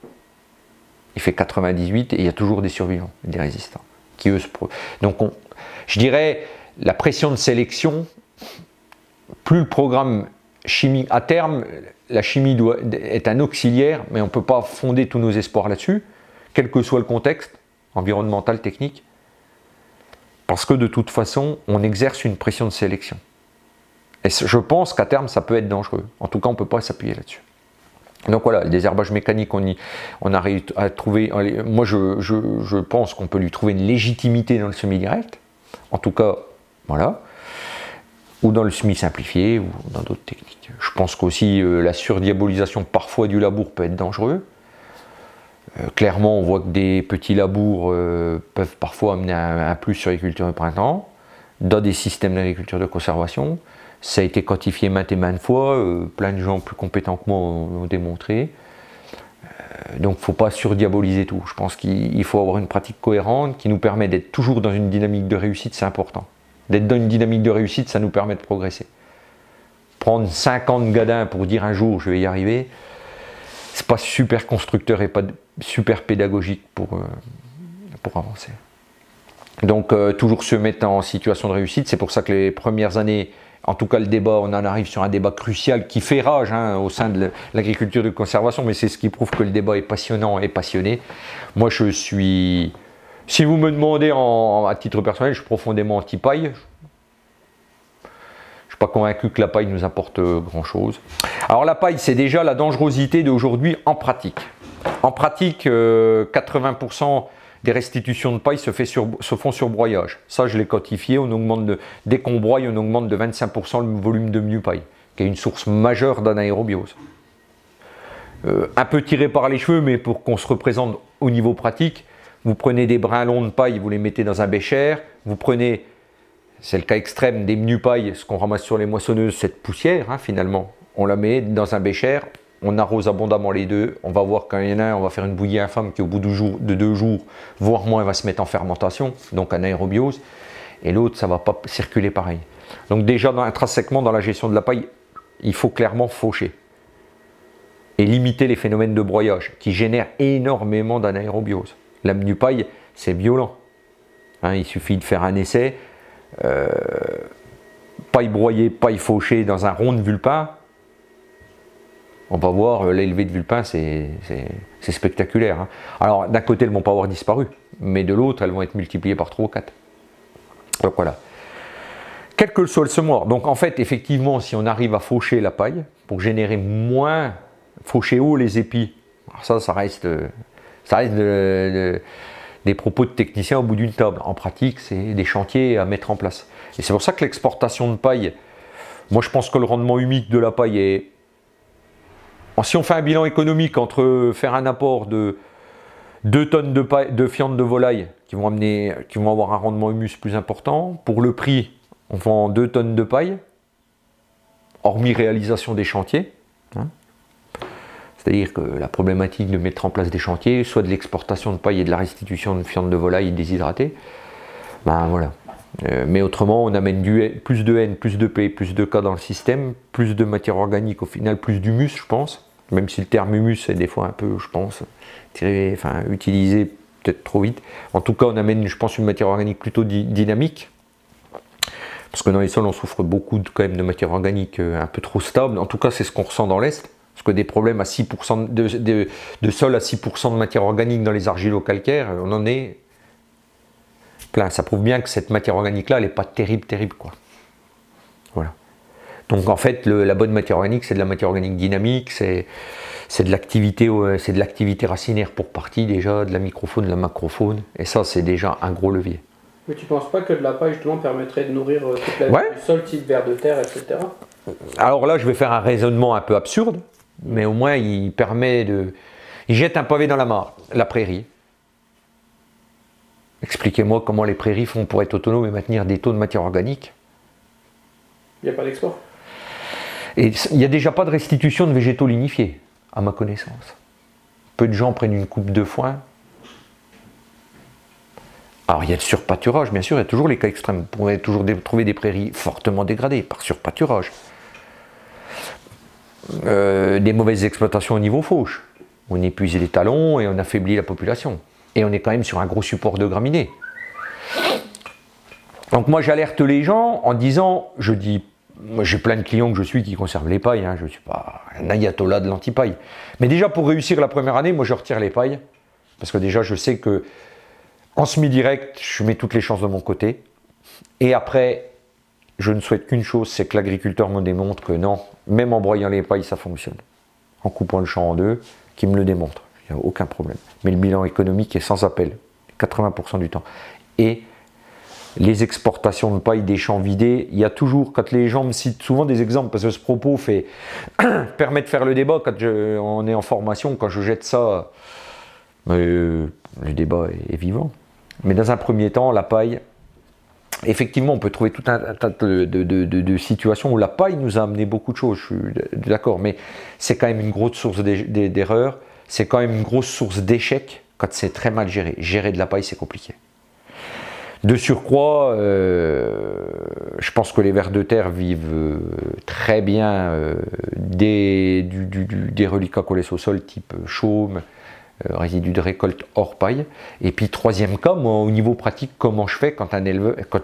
Il fait 98 et il y a toujours des survivants, des résistants. Qui eux se... Donc, je dirais, la pression de sélection, plus le programme chimie à terme, la chimie doit être un auxiliaire, mais on ne peut pas fonder tous nos espoirs là-dessus, quel que soit le contexte, environnemental, technique, parce que de toute façon, on exerce une pression de sélection. Et je pense qu'à terme, ça peut être dangereux. En tout cas, on ne peut pas s'appuyer là-dessus. Donc voilà, le désherbage mécanique, on a réussi à trouver... Moi, je pense qu'on peut lui trouver une légitimité dans le semi-direct. En tout cas, voilà. Ou dans le semi-simplifié, ou dans d'autres techniques. Je pense qu'aussi, la surdiabolisation parfois du labour peut être dangereux. Clairement, on voit que des petits labours peuvent parfois amener un plus sur les cultures de printemps, dans des systèmes d'agriculture de conservation. Ça a été quantifié maintes et maintes fois, plein de gens plus compétents que moi ont démontré. Donc, il ne faut pas surdiaboliser tout. Je pense qu'il faut avoir une pratique cohérente qui nous permet d'être toujours dans une dynamique de réussite, c'est important. D'être dans une dynamique de réussite, ça nous permet de progresser. Prendre 50 gadins pour dire un jour, je vais y arriver, c'est pas super constructeur et pas super pédagogique pour avancer. Donc, toujours se mettre en situation de réussite. C'est pour ça que les premières années... En tout cas, le débat, on en arrive sur un débat crucial qui fait rage hein, au sein de l'agriculture de conservation, mais c'est ce qui prouve que le débat est passionnant et passionné. Moi, je suis... Si vous me demandez à titre personnel, je suis profondément anti-paille. Je ne suis pas convaincu que la paille nous apporte grand-chose. Alors, la paille, c'est déjà la dangerosité d'aujourd'hui en pratique. En pratique, 80% des restitutions de paille se font sur broyage. Ça, je l'ai quantifié. On augmente dès qu'on broie, on augmente de 25% le volume de menu paille, qui est une source majeure d'anaérobiose. Un peu tiré par les cheveux, mais pour qu'on se représente au niveau pratique, vous prenez des brins longs de paille, vous les mettez dans un bécher, vous prenez, c'est le cas extrême, des menus paille, ce qu'on ramasse sur les moissonneuses, cette poussière, hein, finalement, on la met dans un bécher, on arrose abondamment les deux, on va voir quand il y en a un, on va faire une bouillie infâme qui au bout de 2 jours, voire moins, va se mettre en fermentation, donc anaérobiose, et l'autre, ça ne va pas circuler pareil. Donc déjà, intrinsèquement, dans la gestion de la paille, il faut clairement faucher et limiter les phénomènes de broyage qui génèrent énormément d'anaérobiose. La menu paille, c'est violent. Hein, il suffit de faire un essai, paille broyée, paille fauchée dans un rond de vulpin, on va voir l'élevé de vulpin, c'est spectaculaire. Hein. Alors, d'un côté, elles ne vont pas avoir disparu, mais de l'autre, elles vont être multipliées par 3 ou 4. Donc voilà. Quel que soit le semoir. Donc en fait, effectivement, si on arrive à faucher la paille, pour générer moins, faucher haut les épis, alors ça reste des propos de techniciens au bout d'une table. En pratique, c'est des chantiers à mettre en place. Et c'est pour ça que l'exportation de paille, moi je pense que le rendement humide de la paille est... Si on fait un bilan économique entre faire un apport de 2 tonnes de fientes de volaille qui vont avoir un rendement humus plus important, pour le prix, on vend 2 tonnes de paille, hormis réalisation des chantiers, hein. C'est-à-dire que la problématique de mettre en place des chantiers, soit de l'exportation de paille et de la restitution de fientes de volaille déshydratées, ben voilà. Mais autrement, on amène plus de N, plus de P, plus de K dans le système, plus de matière organique au final, plus d'humus, je pense. Même si le terme humus est des fois un peu, je pense, tiré, enfin, utilisé peut-être trop vite. En tout cas, on amène, je pense, une matière organique plutôt dynamique. Parce que dans les sols, on souffre beaucoup quand même de matière organique un peu trop stable. En tout cas, c'est ce qu'on ressent dans l'Est. Parce que des problèmes à 6% de sol à 6% de matière organique dans les argilo-calcaires, on en est plein. Ça prouve bien que cette matière organique-là, elle n'est pas terrible, terrible, quoi. Voilà. Donc en fait, la bonne matière organique, c'est de la matière organique dynamique, c'est de l'activité racinaire pour partie déjà, de la microfaune, de la macrofaune, et ça, c'est déjà un gros levier. Mais tu ne penses pas que de la paille, justement, permettrait de nourrir toute la vie du sol, type vers de terre, etc. Alors là, je vais faire un raisonnement un peu absurde. Mais au moins, il permet de... Il jette un pavé dans la prairie. Expliquez-moi comment les prairies font pour être autonomes et maintenir des taux de matière organique. Il n'y a pas d'export. Et il n'y a déjà pas de restitution de végétaux lignifiés, à ma connaissance. Peu de gens prennent une coupe de foin Alors il y a le surpâturage, bien sûr, il y a toujours les cas extrêmes. Vous pouvez toujours trouver des prairies fortement dégradées par surpâturage. Des mauvaises exploitations au niveau fauche. On épuise les talons et on affaiblit la population. Et on est quand même sur un gros support de graminées. Donc moi j'alerte les gens en disant, je dis, moi j'ai plein de clients que je suis qui conservent les pailles, hein, je ne suis pas un ayatollah de l'antipaille. Mais déjà pour réussir la première année, moi je retire les pailles, parce que déjà je sais que en semi-direct, je mets toutes les chances de mon côté. Et après, je ne souhaite qu'une chose, c'est que l'agriculteur me démontre que non, même en broyant les pailles, ça fonctionne. En coupant le champ en deux, qu'il me le démontre, il n'y a aucun problème. Mais le bilan économique est sans appel, 80% du temps. Et les exportations de paille des champs vidés, il y a toujours, quand les gens me citent souvent des exemples, parce que ce propos fait permet de faire le débat, quand on est en formation, quand je jette ça, le débat est vivant. Mais dans un premier temps, la paille, effectivement, on peut trouver tout un tas de situations où la paille nous a amené beaucoup de choses, je suis d'accord, mais c'est quand même une grosse source d'erreurs, c'est quand même une grosse source d'échecs quand c'est très mal géré. Gérer de la paille, c'est compliqué. De surcroît, je pense que les vers de terre vivent très bien des reliquats qu'on laisse au sol, type chaume, résidus de récolte hors paille. Et puis troisième cas, moi, au niveau pratique, comment je fais quand,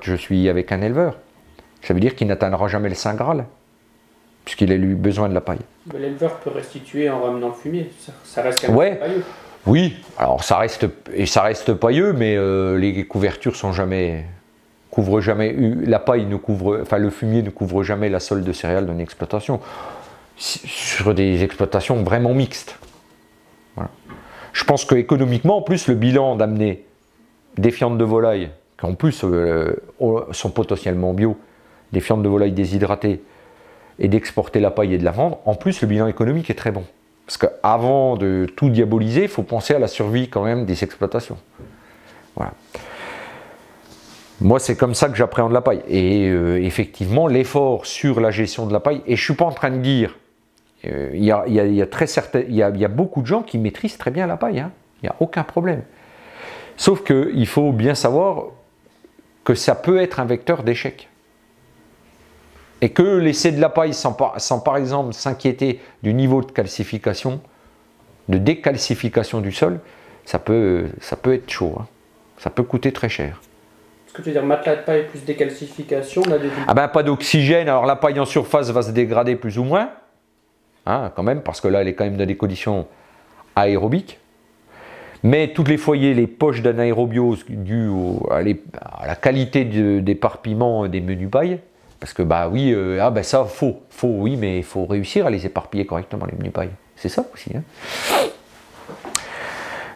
je suis avec un éleveur? Ça veut dire qu'il n'atteindra jamais le Saint Graal, puisqu'il a eu besoin de la paille. L'éleveur peut restituer en ramenant le fumier, ça reste un pailleux. Oui, alors ça reste pailleux, mais les couvertures sont jamais, couvrent jamais, la paille ne couvre, enfin le fumier ne couvre jamais la solde de céréales d'une exploitation, sur des exploitations vraiment mixtes. Voilà. Je pense que économiquement, en plus, le bilan d'amener des fientes de volaille, qui en plus sont potentiellement bio, des fientes de volaille déshydratées, et d'exporter la paille et de la vendre, en plus le bilan économique est très bon. Parce qu'avant de tout diaboliser, il faut penser à la survie quand même des exploitations. Voilà. Moi, c'est comme ça que j'appréhende la paille. Et effectivement, l'effort sur la gestion de la paille, et je ne suis pas en train de dire, il y a beaucoup de gens qui maîtrisent très bien la paille, hein. Il n'y a aucun problème. Sauf qu'il faut bien savoir que ça peut être un vecteur d'échec. Et que laisser de la paille sans par exemple s'inquiéter du niveau de calcification, de décalcification du sol, ça peut être chaud, hein. Ça peut coûter très cher. Est-ce que tu veux dire matelas de paille plus décalcification là, ah ben pas d'oxygène, alors la paille en surface va se dégrader plus ou moins, hein, quand même, parce que là elle est quand même dans des conditions aérobiques. Mais toutes les foyers, les poches d'anaérobiose dues à la qualité d'éparpillement des menus pailles. Parce que bah oui, ça faut oui, mais il faut réussir à les éparpiller correctement, les menus pailles. C'est ça aussi, hein.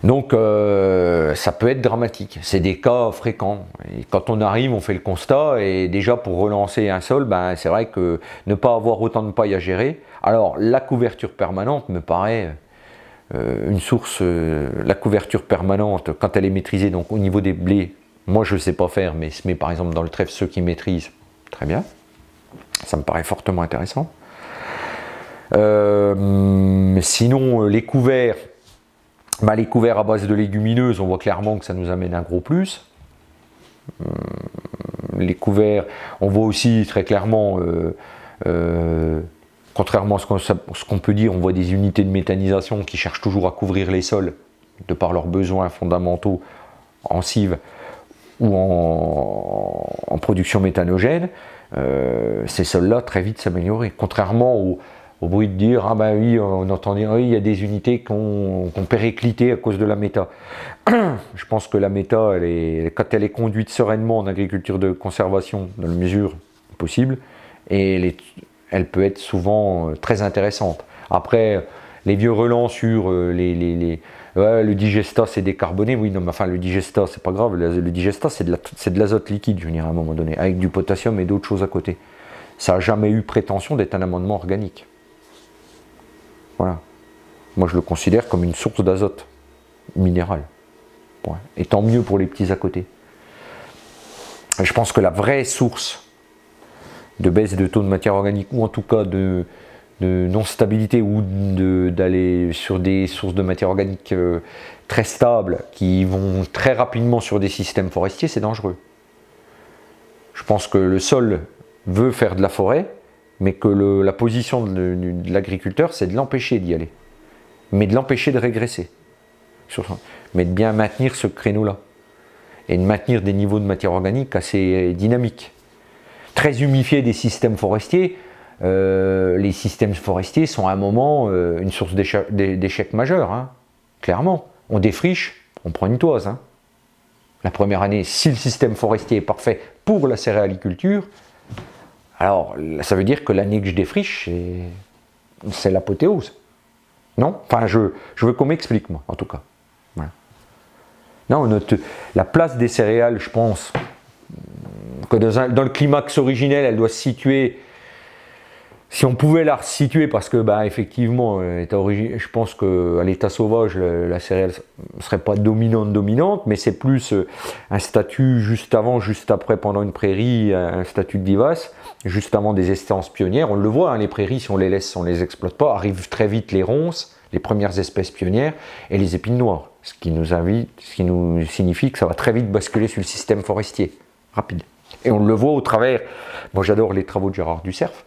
Donc ça peut être dramatique, c'est des cas fréquents. Et quand on arrive, on fait le constat, et déjà pour relancer un sol, ben, c'est vrai que ne pas avoir autant de paille à gérer. Alors la couverture permanente me paraît une source, la couverture permanente quand elle est maîtrisée, donc au niveau des blés, moi je ne sais pas faire, mais par exemple dans le trèfle, ceux qui maîtrisent, très bien. Ça me paraît fortement intéressant. Sinon, les couverts à base de légumineuses, on voit clairement que ça nous amène un gros plus. Les couverts, on voit aussi très clairement, contrairement à ce qu'on peut dire, on voit des unités de méthanisation qui cherchent toujours à couvrir les sols de par leurs besoins fondamentaux en cive ou en production méthanogène. Ces sols-là très vite s'améliorer. Contrairement au bruit de dire ah ben oui, on entend dire oui, il y a des unités qui ont périclité à cause de la méta. Je pense que la méta, quand elle est conduite sereinement en agriculture de conservation, dans la mesure possible, et elle peut être souvent très intéressante. Après, les vieux relents sur le digestat, c'est décarboné, oui, non, mais enfin, le digestat, c'est pas grave, le digestat, c'est de l'azote liquide, je dirais, à un moment donné, avec du potassium et d'autres choses à côté. Ça n'a jamais eu prétention d'être un amendement organique. Voilà. Moi, je le considère comme une source d'azote minéral. Ouais. Et tant mieux pour les petits à côté. Et je pense que la vraie source de baisse de taux de matière organique, ou en tout cas de de non-stabilité ou d'aller sur des sources de matière organique très stables qui vont très rapidement sur des systèmes forestiers, c'est dangereux. Je pense que le sol veut faire de la forêt, mais que la position de l'agriculteur, c'est de l'empêcher d'y aller, mais de l'empêcher de régresser, mais de bien maintenir ce créneau-là, et de maintenir des niveaux de matière organique assez dynamiques. Très humifier des systèmes forestiers, les systèmes forestiers sont à un moment une source d'échec majeur, hein, clairement. On défriche, on prend une toise. Hein. La première année, si le système forestier est parfait pour la céréaliculture, alors ça veut dire que l'année que je défriche, c'est l'apothéose. Non? Enfin, je veux qu'on m'explique, moi, en tout cas. Voilà. Non, la place des céréales, je pense, que dans le climax originel, elle doit se situer. Si on pouvait la resituer, parce que, bah, effectivement, je pense qu'à l'état sauvage, la céréale ne serait pas dominante, mais c'est plus un statut juste avant, juste après, pendant une prairie, un statut de vivace, juste avant des essences pionnières. On le voit, hein, les prairies, si on les laisse, si on ne les exploite pas, arrivent très vite les ronces, les premières espèces pionnières, et les épines noires, ce qui nous signifie que ça va très vite basculer sur le système forestier, rapide. Et on le voit au travers, moi j'adore les travaux de Gérard Ducerf,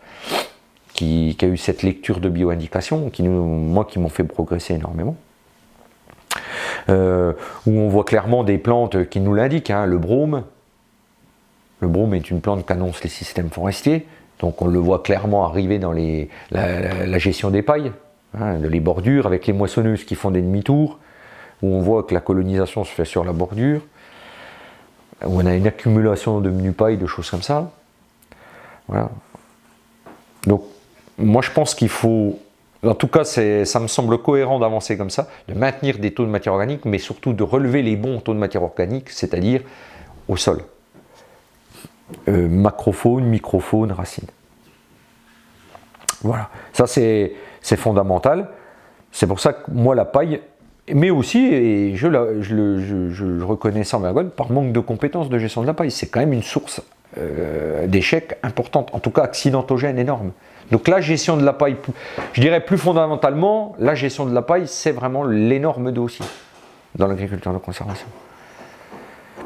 qui a eu cette lecture de bioindication, qui m'ont fait progresser énormément, où on voit clairement des plantes qui nous l'indiquent, hein, le brome. Le brome est une plante qu'annoncent les systèmes forestiers, donc on le voit clairement arriver dans la gestion des pailles, hein, de les bordures, avec les moissonneuses qui font des demi-tours, où on voit que la colonisation se fait sur la bordure, où on a une accumulation de menu-pailles, de choses comme ça. Voilà. Donc, moi, je pense qu'il faut, en tout cas, ça me semble cohérent d'avancer comme ça, de maintenir des taux de matière organique, mais surtout de relever les bons taux de matière organique, c'est-à-dire au sol. Macrofaune, microfaune, racine. Voilà, ça c'est fondamental. C'est pour ça que moi, la paille, mais aussi, et je reconnais ça en vergogne, par manque de compétences de gestion de la paille, c'est quand même une source d'échecs importantes, en tout cas accidentogènes énormes. Donc la gestion de la paille, je dirais plus fondamentalement, la gestion de la paille, c'est vraiment l'énorme dossier dans l'agriculture de conservation.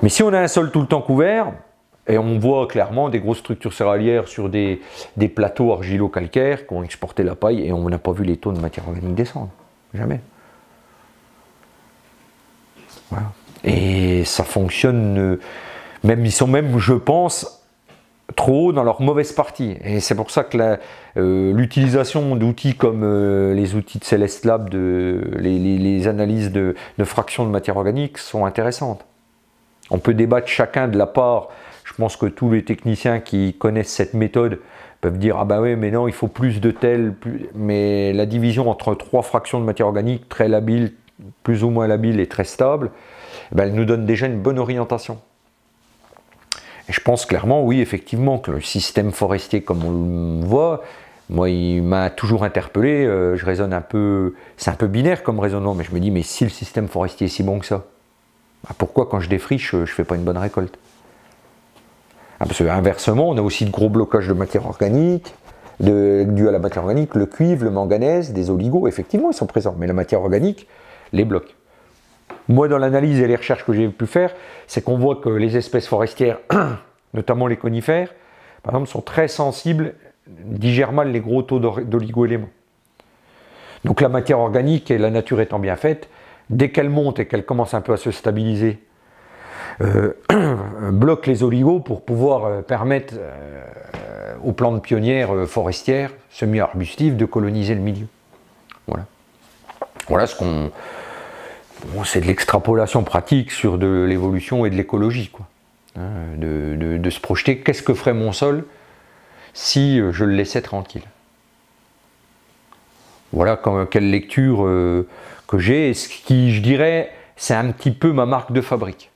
Mais si on a un sol tout le temps couvert, et on voit clairement des grosses structures céréalières sur des plateaux argilo-calcaires qui ont exporté la paille, et on n'a pas vu les taux de matière organique descendre. Jamais. Voilà. Et ça fonctionne... Même, ils sont même, je pense, trop hauts dans leur mauvaise partie. Et c'est pour ça que l'utilisation d'outils comme les outils de Celeste Lab, les analyses de fractions de matière organique sont intéressantes. On peut débattre chacun de la part. Je pense que tous les techniciens qui connaissent cette méthode peuvent dire « Ah ben oui, mais non, il faut plus de tel. » Mais la division entre trois fractions de matière organique, très labile, plus ou moins labile et très stable, elle nous donne déjà une bonne orientation. Et je pense clairement, oui, effectivement, que le système forestier, comme on le voit, moi, il m'a toujours interpellé. Je raisonne un peu, c'est un peu binaire comme raisonnement, mais je me dis, mais si le système forestier est si bon que ça, bah pourquoi quand je défriche, je ne fais pas une bonne récolte? Parce que inversement, on a aussi de gros blocages de matière organique, dû à la matière organique, le cuivre, le manganèse, des oligos, effectivement, ils sont présents, mais la matière organique les bloque. Moi, dans l'analyse et les recherches que j'ai pu faire, c'est qu'on voit que les espèces forestières, notamment les conifères, par exemple, sont très sensibles, digèrent mal les gros taux d'oligo-éléments. Donc la matière organique et la nature étant bien faite, dès qu'elle monte et qu'elle commence un peu à se stabiliser, bloque les oligos pour pouvoir permettre aux plantes pionnières forestières, semi-arbustives, de coloniser le milieu. Voilà. Voilà ce qu'on... Bon, c'est de l'extrapolation pratique sur de l'évolution et de l'écologie, quoi. De se projeter, qu'est-ce que ferait mon sol si je le laissais tranquille? Voilà quelle lecture que j'ai, et ce qui, je dirais, c'est un petit peu ma marque de fabrique.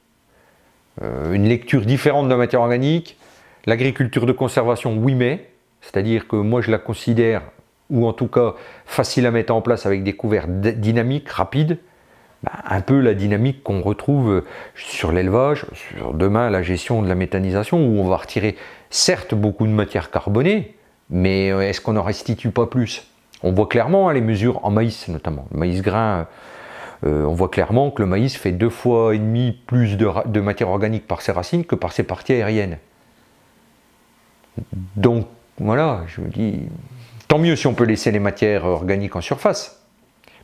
Une lecture différente de la matière organique, l'agriculture de conservation, oui mais, c'est-à-dire que moi je la considère, ou en tout cas facile à mettre en place avec des couverts dynamiques, rapides, un peu la dynamique qu'on retrouve sur l'élevage, sur demain la gestion de la méthanisation, où on va retirer certes beaucoup de matière carbonée, mais est-ce qu'on n'en restitue pas plus? On voit clairement hein, les mesures en maïs notamment, le maïs grain, on voit clairement que le maïs fait 2,5 fois plus de matière organique par ses racines que par ses parties aériennes. Donc voilà, je me dis, tant mieux si on peut laisser les matières organiques en surface,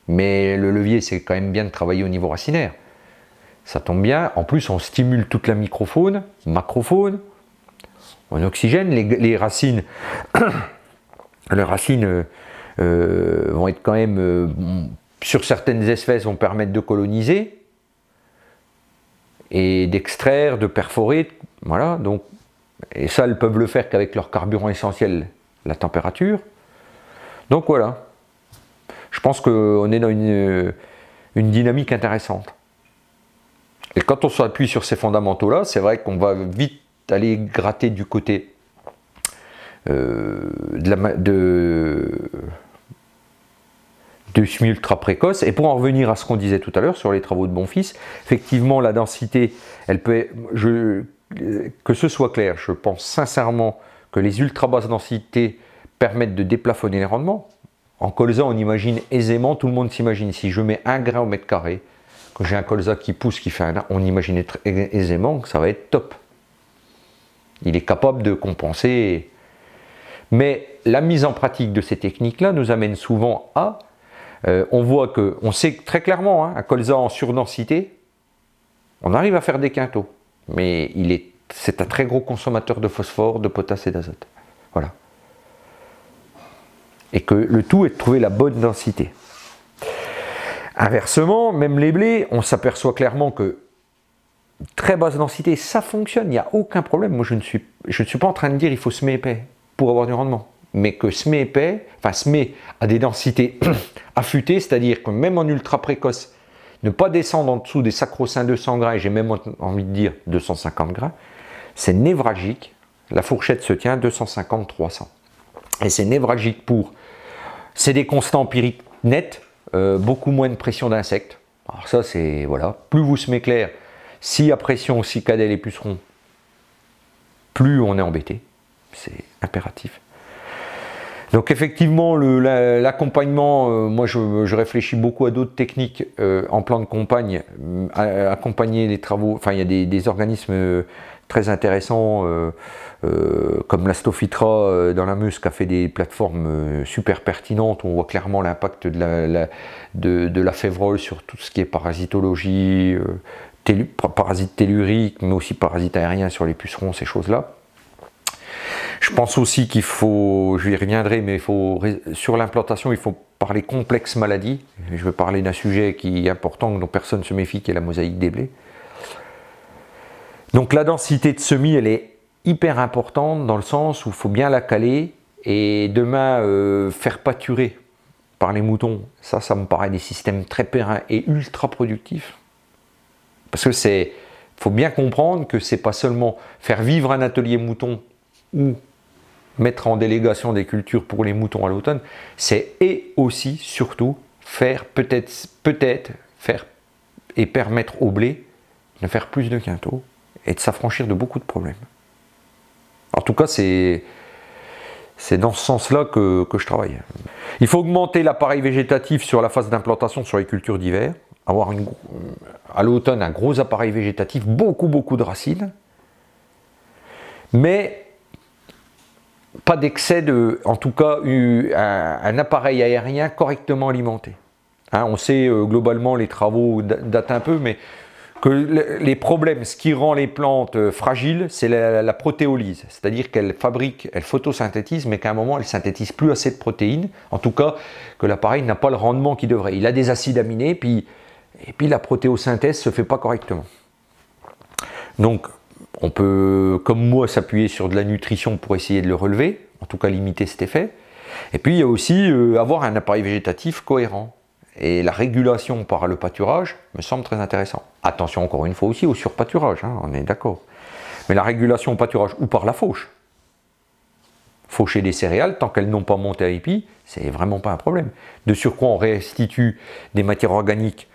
mais le levier c'est quand même bien de travailler au niveau racinaire. Ça tombe bien, en plus on stimule toute la microfaune, macrofaune, on oxygène, les racines vont être quand même, sur certaines espèces, vont permettre de coloniser, et d'extraire, de perforer, voilà, donc, et ça ils peuvent le faire qu'avec leur carburant essentiel, la température, donc voilà, je pense qu'on est dans une dynamique intéressante. Et quand on s'appuie sur ces fondamentaux-là, c'est vrai qu'on va vite aller gratter du côté de semis ultra précoce. Et pour en revenir à ce qu'on disait tout à l'heure sur les travaux de Bonfils, effectivement la densité, elle peut, que ce soit clair, je pense sincèrement que les ultra basses densités permettent de déplafonner les rendements. En colza, on imagine aisément, tout le monde s'imagine, si je mets un grain au mètre carré, quand j'ai un colza qui pousse, qui fait un arbre, on imaginait très aisément que ça va être top. Il est capable de compenser. Mais la mise en pratique de ces techniques-là nous amène souvent à... on voit que, on sait très clairement, hein, un colza en surdensité, on arrive à faire des quintaux. Mais c'est un très gros consommateur de phosphore, de potasse et d'azote. Voilà. Et que le tout est de trouver la bonne densité. Inversement, même les blés, on s'aperçoit clairement que très basse densité, ça fonctionne, il n'y a aucun problème. Moi, je ne suis pas en train de dire qu'il faut semer épais pour avoir du rendement. Mais que semer épais, enfin semer à des densités affûtées, c'est-à-dire que même en ultra précoce, ne pas descendre en dessous des sacro-saints 200 grains, et j'ai même envie de dire 250 grains, c'est névralgique. La fourchette se tient 250-300. Et c'est névralgique pour... C'est des constats empiriques nets. Beaucoup moins de pression d'insectes. Alors ça c'est, voilà, plus vous semez clair, si à pression cicadelle et pucerons, plus on est embêté, c'est impératif. Donc effectivement l'accompagnement, moi je réfléchis beaucoup à d'autres techniques en plan de campagne, accompagner les travaux, enfin il y a des organismes très intéressants comme la Stofitra dans la Meuse qui a fait des plateformes super pertinentes, où on voit clairement l'impact de la févrole sur tout ce qui est parasitologie, parasites telluriques, mais aussi parasites aériens sur les pucerons, ces choses-là. Je pense aussi qu'il faut, je y reviendrai, mais sur l'implantation, il faut parler complexe maladie. Je veux parler d'un sujet qui est important, dont personne ne se méfie, qui est la mosaïque des blés. Donc la densité de semis, elle est hyper importante dans le sens où il faut bien la caler et demain faire pâturer par les moutons. Ça me paraît des systèmes très pérennes et ultra productifs. Parce que faut bien comprendre que c'est pas seulement faire vivre un atelier mouton ou mettre en délégation des cultures pour les moutons à l'automne, c'est et aussi surtout faire peut-être faire et permettre au blé de faire plus de quintaux et de s'affranchir de beaucoup de problèmes. En tout cas, c'est dans ce sens-là que je travaille. Il faut augmenter l'appareil végétatif sur la phase d'implantation sur les cultures d'hiver, avoir à l'automne un gros appareil végétatif, beaucoup de racines, mais pas d'excès de, en tout cas, un appareil aérien correctement alimenté. Hein, on sait globalement les travaux datent un peu, mais que les problèmes, ce qui rend les plantes fragiles, c'est la protéolyse, c'est-à-dire qu'elles fabriquent, elles photosynthétisent, mais qu'à un moment, elles ne synthétisent plus assez de protéines, en tout cas, que l'appareil n'a pas le rendement qu'il devrait. Il a des acides aminés, et puis la protéosynthèse ne se fait pas correctement. Donc, on peut, comme moi, s'appuyer sur de la nutrition pour essayer de le relever, en tout cas limiter cet effet. Et puis, il y a aussi avoir un appareil végétatif cohérent. Et la régulation par le pâturage me semble très intéressant. Attention encore une fois aussi au surpâturage, hein, on est d'accord. Mais la régulation au pâturage ou par la fauche. Faucher des céréales, tant qu'elles n'ont pas monté à épi, c'est vraiment pas un problème. De surcroît, on restitue des matières organiques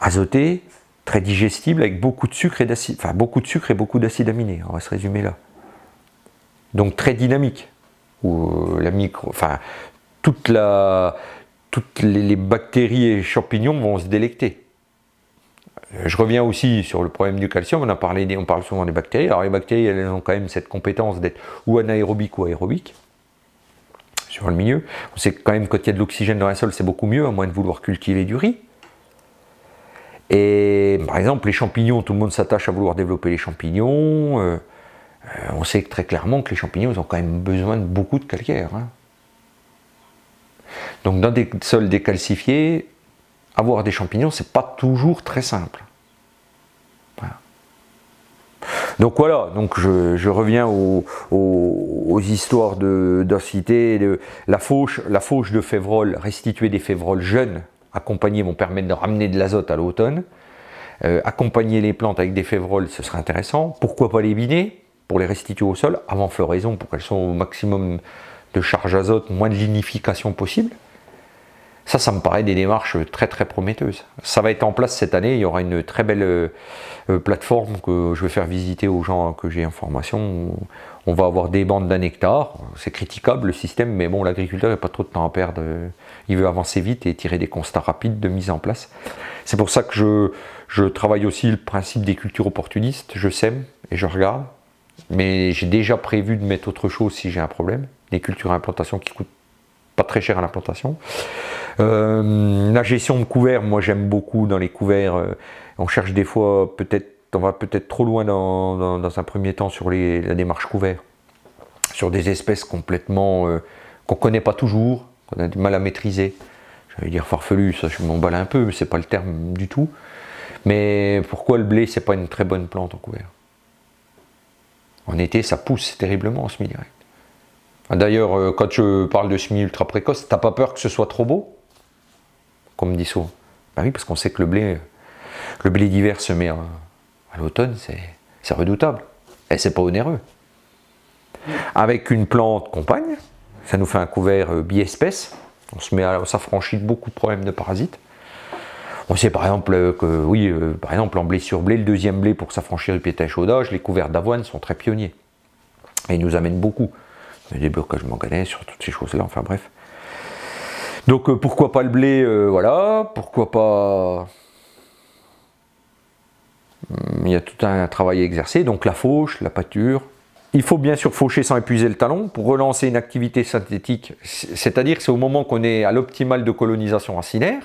azotées, très digestible, avec beaucoup de sucre et d'acide, enfin beaucoup de sucre et beaucoup d'acides aminés, on va se résumer là. Donc très dynamique, où la micro, enfin toutes les bactéries et champignons vont se délecter. Je reviens aussi sur le problème du calcium, on parle souvent des bactéries. Alors les bactéries, elles ont quand même cette compétence d'être ou anaérobiques ou aérobiques, sur le milieu. On sait que quand même quand il y a de l'oxygène dans la sol, c'est beaucoup mieux, à moins de vouloir cultiver du riz. Et par exemple, les champignons, tout le monde s'attache à vouloir développer les champignons. On sait très clairement que les champignons, ils ont quand même besoin de beaucoup de calcaire. Hein. Donc dans des sols décalcifiés, avoir des champignons, c'est pas toujours très simple. Voilà. Donc voilà, donc je reviens aux histoires de densité, de la fauche de févrole, restituer des févroles jeunes, accompagnés vont permettre de ramener de l'azote à l'automne. Accompagner les plantes avec des févroles, ce serait intéressant. Pourquoi pas les biner pour les restituer au sol avant floraison, pour qu'elles soient au maximum de charge azote, moins de lignification possible. Ça me paraît des démarches très très prometteuses. Ça va être en place cette année, il y aura une très belle plateforme que je vais faire visiter aux gens que j'ai en formation. On va avoir des bandes d'un hectare, c'est critiquable le système, mais bon, l'agriculteur n'a pas trop de temps à perdre, il veut avancer vite et tirer des constats rapides de mise en place. C'est pour ça que je travaille aussi le principe des cultures opportunistes, je sème et je regarde, mais j'ai déjà prévu de mettre autre chose si j'ai un problème, des cultures à implantation qui coûtent pas très cher à l'implantation. La gestion de couverts, moi j'aime beaucoup dans les couverts, on cherche des fois peut-être, on va peut-être trop loin dans un premier temps sur la démarche couvert, sur des espèces complètement qu'on ne connaît pas toujours, qu'on a du mal à maîtriser. J'allais dire farfelu, ça je m'emballe un peu, mais ce n'est pas le terme du tout. Mais pourquoi le blé, ce n'est pas une très bonne plante en couvert? En été, ça pousse terriblement en semi-direct. D'ailleurs, quand je parle de semi-ultra précoce, t'as pas peur que ce soit trop beau? Comme me dit souvent. Ben oui, parce qu'on sait que le blé d'hiver se met à l'automne, c'est redoutable. Et c'est pas onéreux. Avec une plante compagne, ça nous fait un couvert biespèce. On s'affranchit de beaucoup de problèmes de parasites. On sait par exemple que, oui, par exemple en blé sur blé, le deuxième blé pour s'affranchir du piétage chaudage, les couverts d'avoine sont très pionniers. Et ils nous amènent beaucoup. Des blocages manganais sur toutes ces choses-là, enfin bref. Donc pourquoi pas le blé, voilà, pourquoi pas... Il y a tout un travail à exercer, donc la fauche, la pâture. Il faut bien sûr faucher sans épuiser le talon pour relancer une activité synthétique, c'est-à-dire que c'est au moment qu'on est à l'optimal de colonisation racinaire,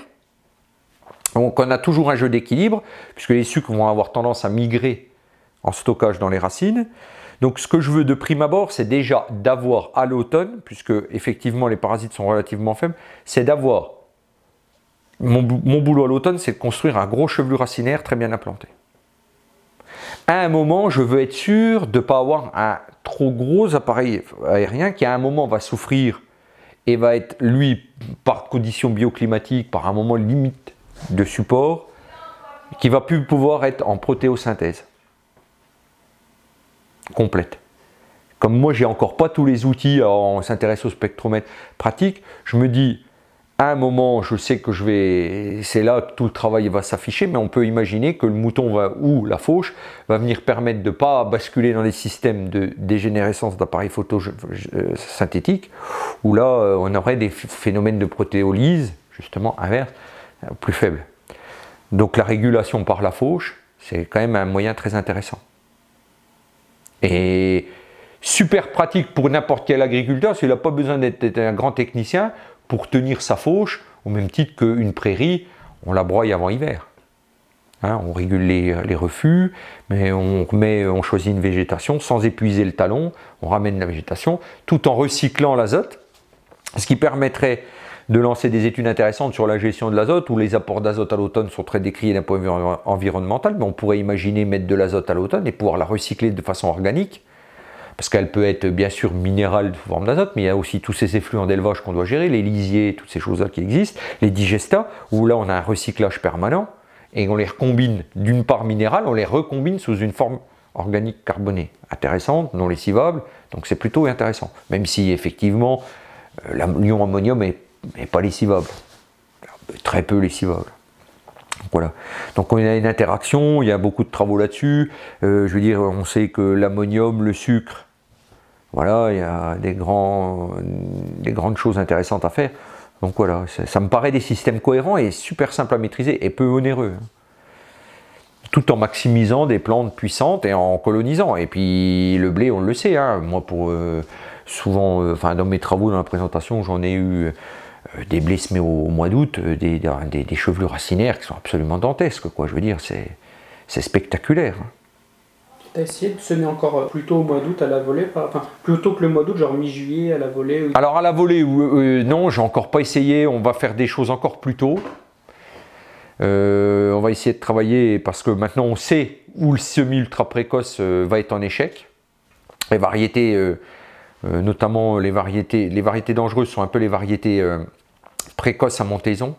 donc on a toujours un jeu d'équilibre, puisque les sucres vont avoir tendance à migrer en stockage dans les racines. Donc ce que je veux de prime abord, c'est déjà d'avoir à l'automne, puisque effectivement les parasites sont relativement faibles, c'est d'avoir, mon boulot à l'automne, c'est de construire un gros chevelu racinaire très bien implanté. À un moment, je veux être sûr de ne pas avoir un trop gros appareil aérien qui à un moment va souffrir et va être, lui, par conditions bioclimatiques, par un moment limite de support, qui ne va plus pouvoir être en protéosynthèse complète. Comme moi, j'ai encore pas tous les outils, on s'intéresse au spectromètre pratique, je me dis, à un moment, je sais que c'est là que tout le travail va s'afficher, mais on peut imaginer que le mouton ou la fauche va venir permettre de ne pas basculer dans les systèmes de dégénérescence d'appareils photosynthétiques, où là, on aurait des phénomènes de protéolyse, justement, inverse, plus faibles. Donc la régulation par la fauche, c'est quand même un moyen très intéressant. Et super pratique pour n'importe quel agriculteur, parce qu'il n'a pas besoin d'être un grand technicien pour tenir sa fauche, au même titre qu'une prairie, on la broie avant hiver. Hein, on régule les refus, mais on choisit une végétation sans épuiser le talon, on ramène la végétation, tout en recyclant l'azote, ce qui permettrait de lancer des études intéressantes sur la gestion de l'azote, où les apports d'azote à l'automne sont très décriés d'un point de vue environnemental, mais on pourrait imaginer mettre de l'azote à l'automne et pouvoir la recycler de façon organique, parce qu'elle peut être bien sûr minérale sous forme d'azote, mais il y a aussi tous ces effluents d'élevage qu'on doit gérer, les lisiers, toutes ces choses-là qui existent, les digestats, où là on a un recyclage permanent, et on les recombine d'une part minérale, on les recombine sous une forme organique carbonée, intéressante, non lessivable, donc c'est plutôt intéressant, même si effectivement l'ion ammonium est mais pas lessivable, très peu lessivable. Donc voilà. Donc on a une interaction, il y a beaucoup de travaux là-dessus. Je veux dire, on sait que l'ammonium, le sucre, Voilà, il y a des grandes choses intéressantes à faire. Donc voilà, ça me paraît des systèmes cohérents et super simples à maîtriser et peu onéreux. Tout en maximisant des plantes puissantes et en colonisant. Et puis le blé, on le sait, hein, moi pour souvent, enfin dans mes travaux, dans la présentation, j'en ai eu des blés semés au mois d'août, des chevelures racinaires qui sont absolument dantesques, quoi. Je veux dire, c'est spectaculaire. T'as essayé de semer encore plus tôt au mois d'août à la volée, enfin plus tôt que le mois d'août, genre mi-juillet à la volée ou... Alors à la volée, non, j'ai encore pas essayé, on va faire des choses encore plus tôt. On va essayer de travailler parce que maintenant on sait où le semis ultra précoce va être en échec. Les variétés, notamment les variétés dangereuses sont un peu les variétés précoces à montaison,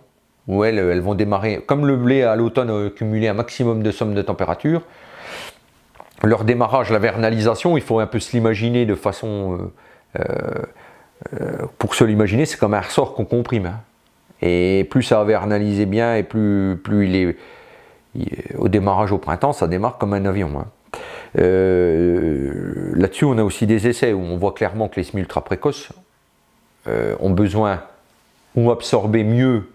où elles vont démarrer, comme le blé à l'automne cumuler un maximum de somme de température. Leur démarrage, la vernalisation, il faut un peu se l'imaginer de façon... pour se l'imaginer, c'est comme un ressort qu'on comprime. Hein. Et plus ça va vernaliser bien, et plus au démarrage au printemps, ça démarre comme un avion. Hein. Là-dessus, on a aussi des essais où on voit clairement que les semis ultra précoces ont besoin ou absorber mieux,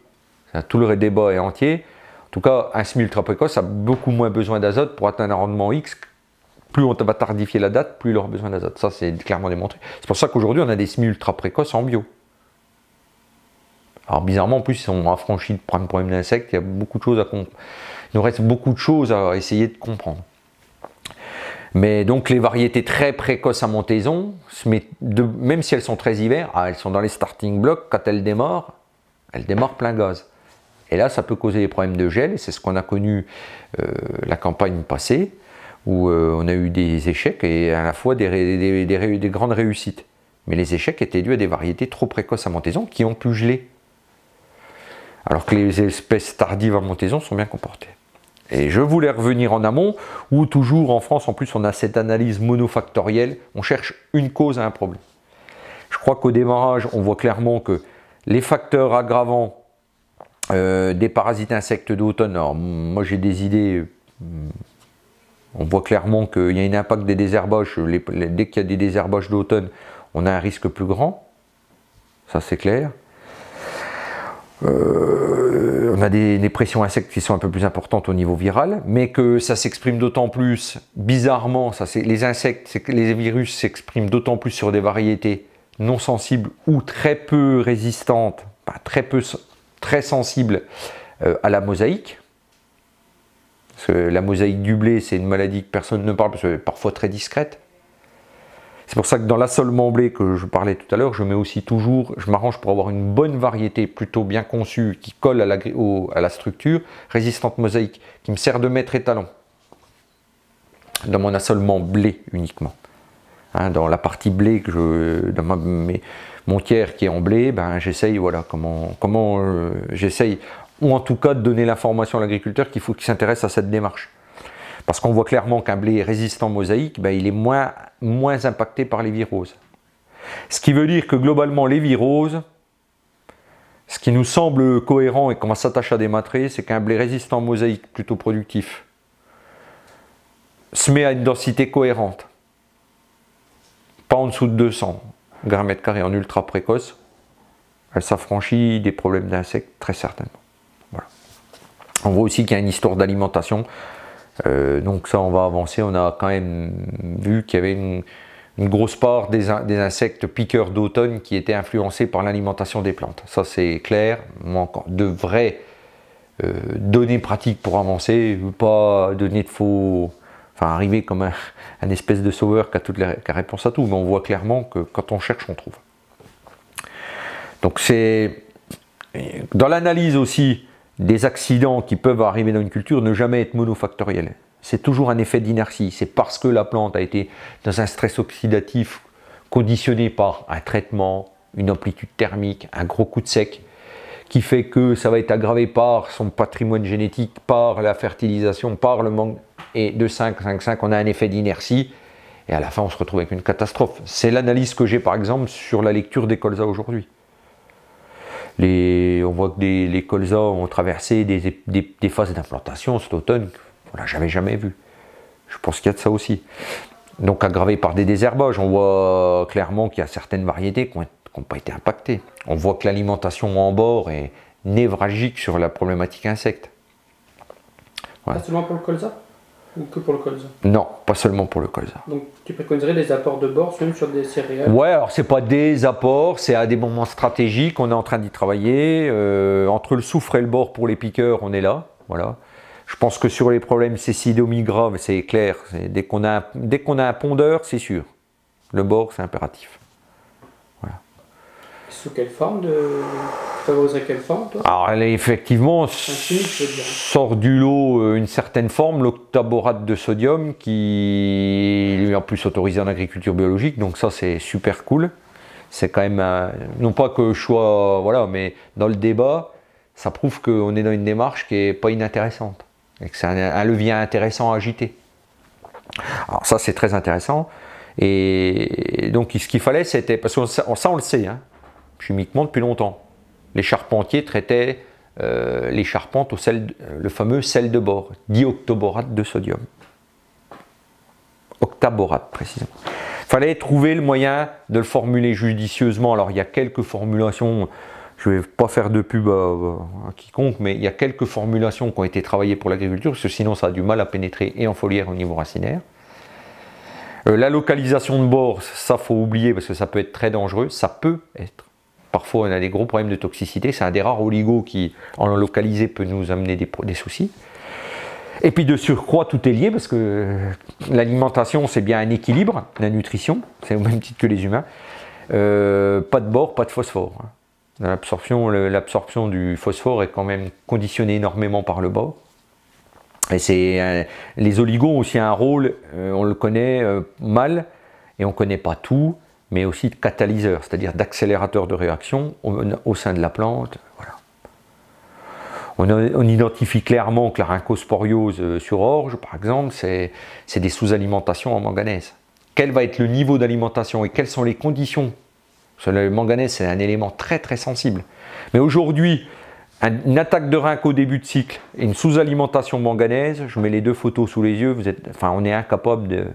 tout le débat est entier. En tout cas, un semi ultra précoce a beaucoup moins besoin d'azote pour atteindre un rendement X. Plus on va tardifier la date, plus il aura besoin d'azote. Ça, c'est clairement démontré. C'est pour ça qu'aujourd'hui, on a des semis ultra précoces en bio. Alors bizarrement, en plus, on a franchi le problème d'insectes, il y a beaucoup de choses à comprendre. Il nous reste beaucoup de choses à essayer de comprendre. Mais donc les variétés très précoces à montaison, même si elles sont très hiver, elles sont dans les starting blocks, quand elles démarrent plein gaz. Et là, ça peut causer des problèmes de gel, et c'est ce qu'on a connu la campagne passée, où on a eu des échecs et à la fois des grandes réussites. Mais les échecs étaient dus à des variétés trop précoces à montaison qui ont pu geler. Alors que les espèces tardives à montaison sont bien comportées. Et je voulais revenir en amont, où toujours en France, en plus, on a cette analyse monofactorielle, on cherche une cause à un problème. Je crois qu'au démarrage, on voit clairement que les facteurs aggravants des parasites insectes d'automne, alors moi j'ai des idées, on voit clairement qu'il y a un impact des désherbages, dès qu'il y a des désherbages d'automne, on a un risque plus grand, ça c'est clair. On a des pressions insectes qui sont un peu plus importantes au niveau viral, mais que ça s'exprime d'autant plus, bizarrement, les virus s'expriment d'autant plus sur des variétés non sensibles ou très peu résistantes, très sensibles à la mosaïque. Parce que la mosaïque du blé, c'est une maladie que personne ne parle, parce que parfois très discrète. C'est pour ça que dans l'assolement blé que je parlais tout à l'heure, je m'arrange pour avoir une bonne variété plutôt bien conçue, qui colle à la structure, résistante mosaïque, qui me sert de maître étalon. Dans mon assolement blé uniquement. Hein, dans la partie blé, mon tiers qui est en blé, ben, j'essaye, voilà, j'essaye, ou en tout cas de donner l'information à l'agriculteur qu'il faut qu'il s'intéresse à cette démarche. Parce qu'on voit clairement qu'un blé résistant mosaïque, ben, il est moins impacté par les viroses. Ce qui veut dire que globalement, les viroses, ce qui nous semble cohérent et qu'on s'attache à dématrer, c'est qu'un blé résistant mosaïque plutôt productif se met à une densité cohérente. Pas en dessous de 200 grammes mètre carré en ultra précoce. Elle s'affranchit des problèmes d'insectes, très certainement. Voilà. On voit aussi qu'il y a une histoire d'alimentation. Donc ça, on va avancer, on a quand même vu qu'il y avait une grosse part des insectes piqueurs d'automne qui étaient influencés par l'alimentation des plantes. Ça c'est clair, moi encore de vraies données pratiques pour avancer, je veux pas donner de faux, enfin arriver comme un espèce de sauveur qui a réponse à tout, mais on voit clairement que quand on cherche, on trouve. Donc c'est, dans l'analyse aussi, des accidents qui peuvent arriver dans une culture ne jamais être monofactoriels. C'est toujours un effet d'inertie. C'est parce que la plante a été dans un stress oxydatif conditionné par un traitement, une amplitude thermique, un gros coup de sec, qui fait que ça va être aggravé par son patrimoine génétique, par la fertilisation, par le manque. Et de 5, on a un effet d'inertie. Et à la fin, on se retrouve avec une catastrophe. C'est l'analyse que j'ai par exemple sur la lecture des colzas aujourd'hui. On voit que les colzas ont traversé des phases d'implantation cet automne, voilà, j'avais jamais vu. Je pense qu'il y a de ça aussi. donc aggravée par des désherbages. On voit clairement qu'il y a certaines variétés qui n'ont pas été impactées. On voit que l'alimentation en bord est névralgique sur la problématique insecte. Ouais. Pas seulement pour le colza ou que pour le colza? Non, pas seulement pour le colza. Donc tu préconiserais des apports de bord, même sur des céréales? Ouais, alors c'est pas des apports, c'est à des moments stratégiques, on est en train d'y travailler. Entre le soufre et le bord pour les piqueurs, on est là, voilà. Je pense que sur les problèmes cécidomie grave, c'est clair. Dès qu'on a, un pondeur, c'est sûr. Le bord, c'est impératif. Voilà. Sous quelle forme de... Tu favoriserais quelle forme, toi? Alors, elle est effectivement sort du lot une certaine forme, l'octaborate de sodium, qui est en plus autorisé en agriculture biologique. Donc ça, c'est super cool. C'est quand même... non pas que je sois... Voilà, mais dans le débat, ça prouve qu'on est dans une démarche qui n'est pas inintéressante. Et que c'est un levier intéressant à agiter. Alors ça, c'est très intéressant. Et donc ce qu'il fallait, c'était, parce que ça on le sait, hein, chimiquement depuis longtemps, les charpentiers traitaient les charpentes au sel, le fameux sel de bord, dioctoborate de sodium, octaborate précisément. Il fallait trouver le moyen de le formuler judicieusement. Alors il y a quelques formulations. Je ne vais pas faire de pub à quiconque, mais il y a quelques formulations qui ont été travaillées pour l'agriculture, parce que sinon ça a du mal à pénétrer et en foliaire et au niveau racinaire. La localisation de bord, ça faut oublier, parce que ça peut être très dangereux, ça peut être. Parfois on a des gros problèmes de toxicité, c'est un des rares oligos qui, en localisé, peut nous amener des soucis. Et puis de surcroît, tout est lié, parce que l'alimentation, c'est bien un équilibre, la nutrition, c'est au même titre que les humains. Pas de bord, pas de phosphore. L'absorption du phosphore est quand même conditionnée énormément par le bord. Et c'est les oligos ont aussi un rôle, on le connaît mal, et on ne connaît pas tout, mais aussi de catalyseur, c'est-à-dire d'accélérateur de réaction au sein de la plante. Voilà. On identifie clairement que la rhinchosporiose sur orge, par exemple, c'est des sous-alimentations en manganèse. Quel va être le niveau d'alimentation et quelles sont les conditions? Le manganèse, c'est un élément très très sensible. Mais aujourd'hui, une attaque de rhinque au début de cycle et une sous-alimentation manganèse, je mets les deux photos sous les yeux, vous êtes, enfin, on est incapable de...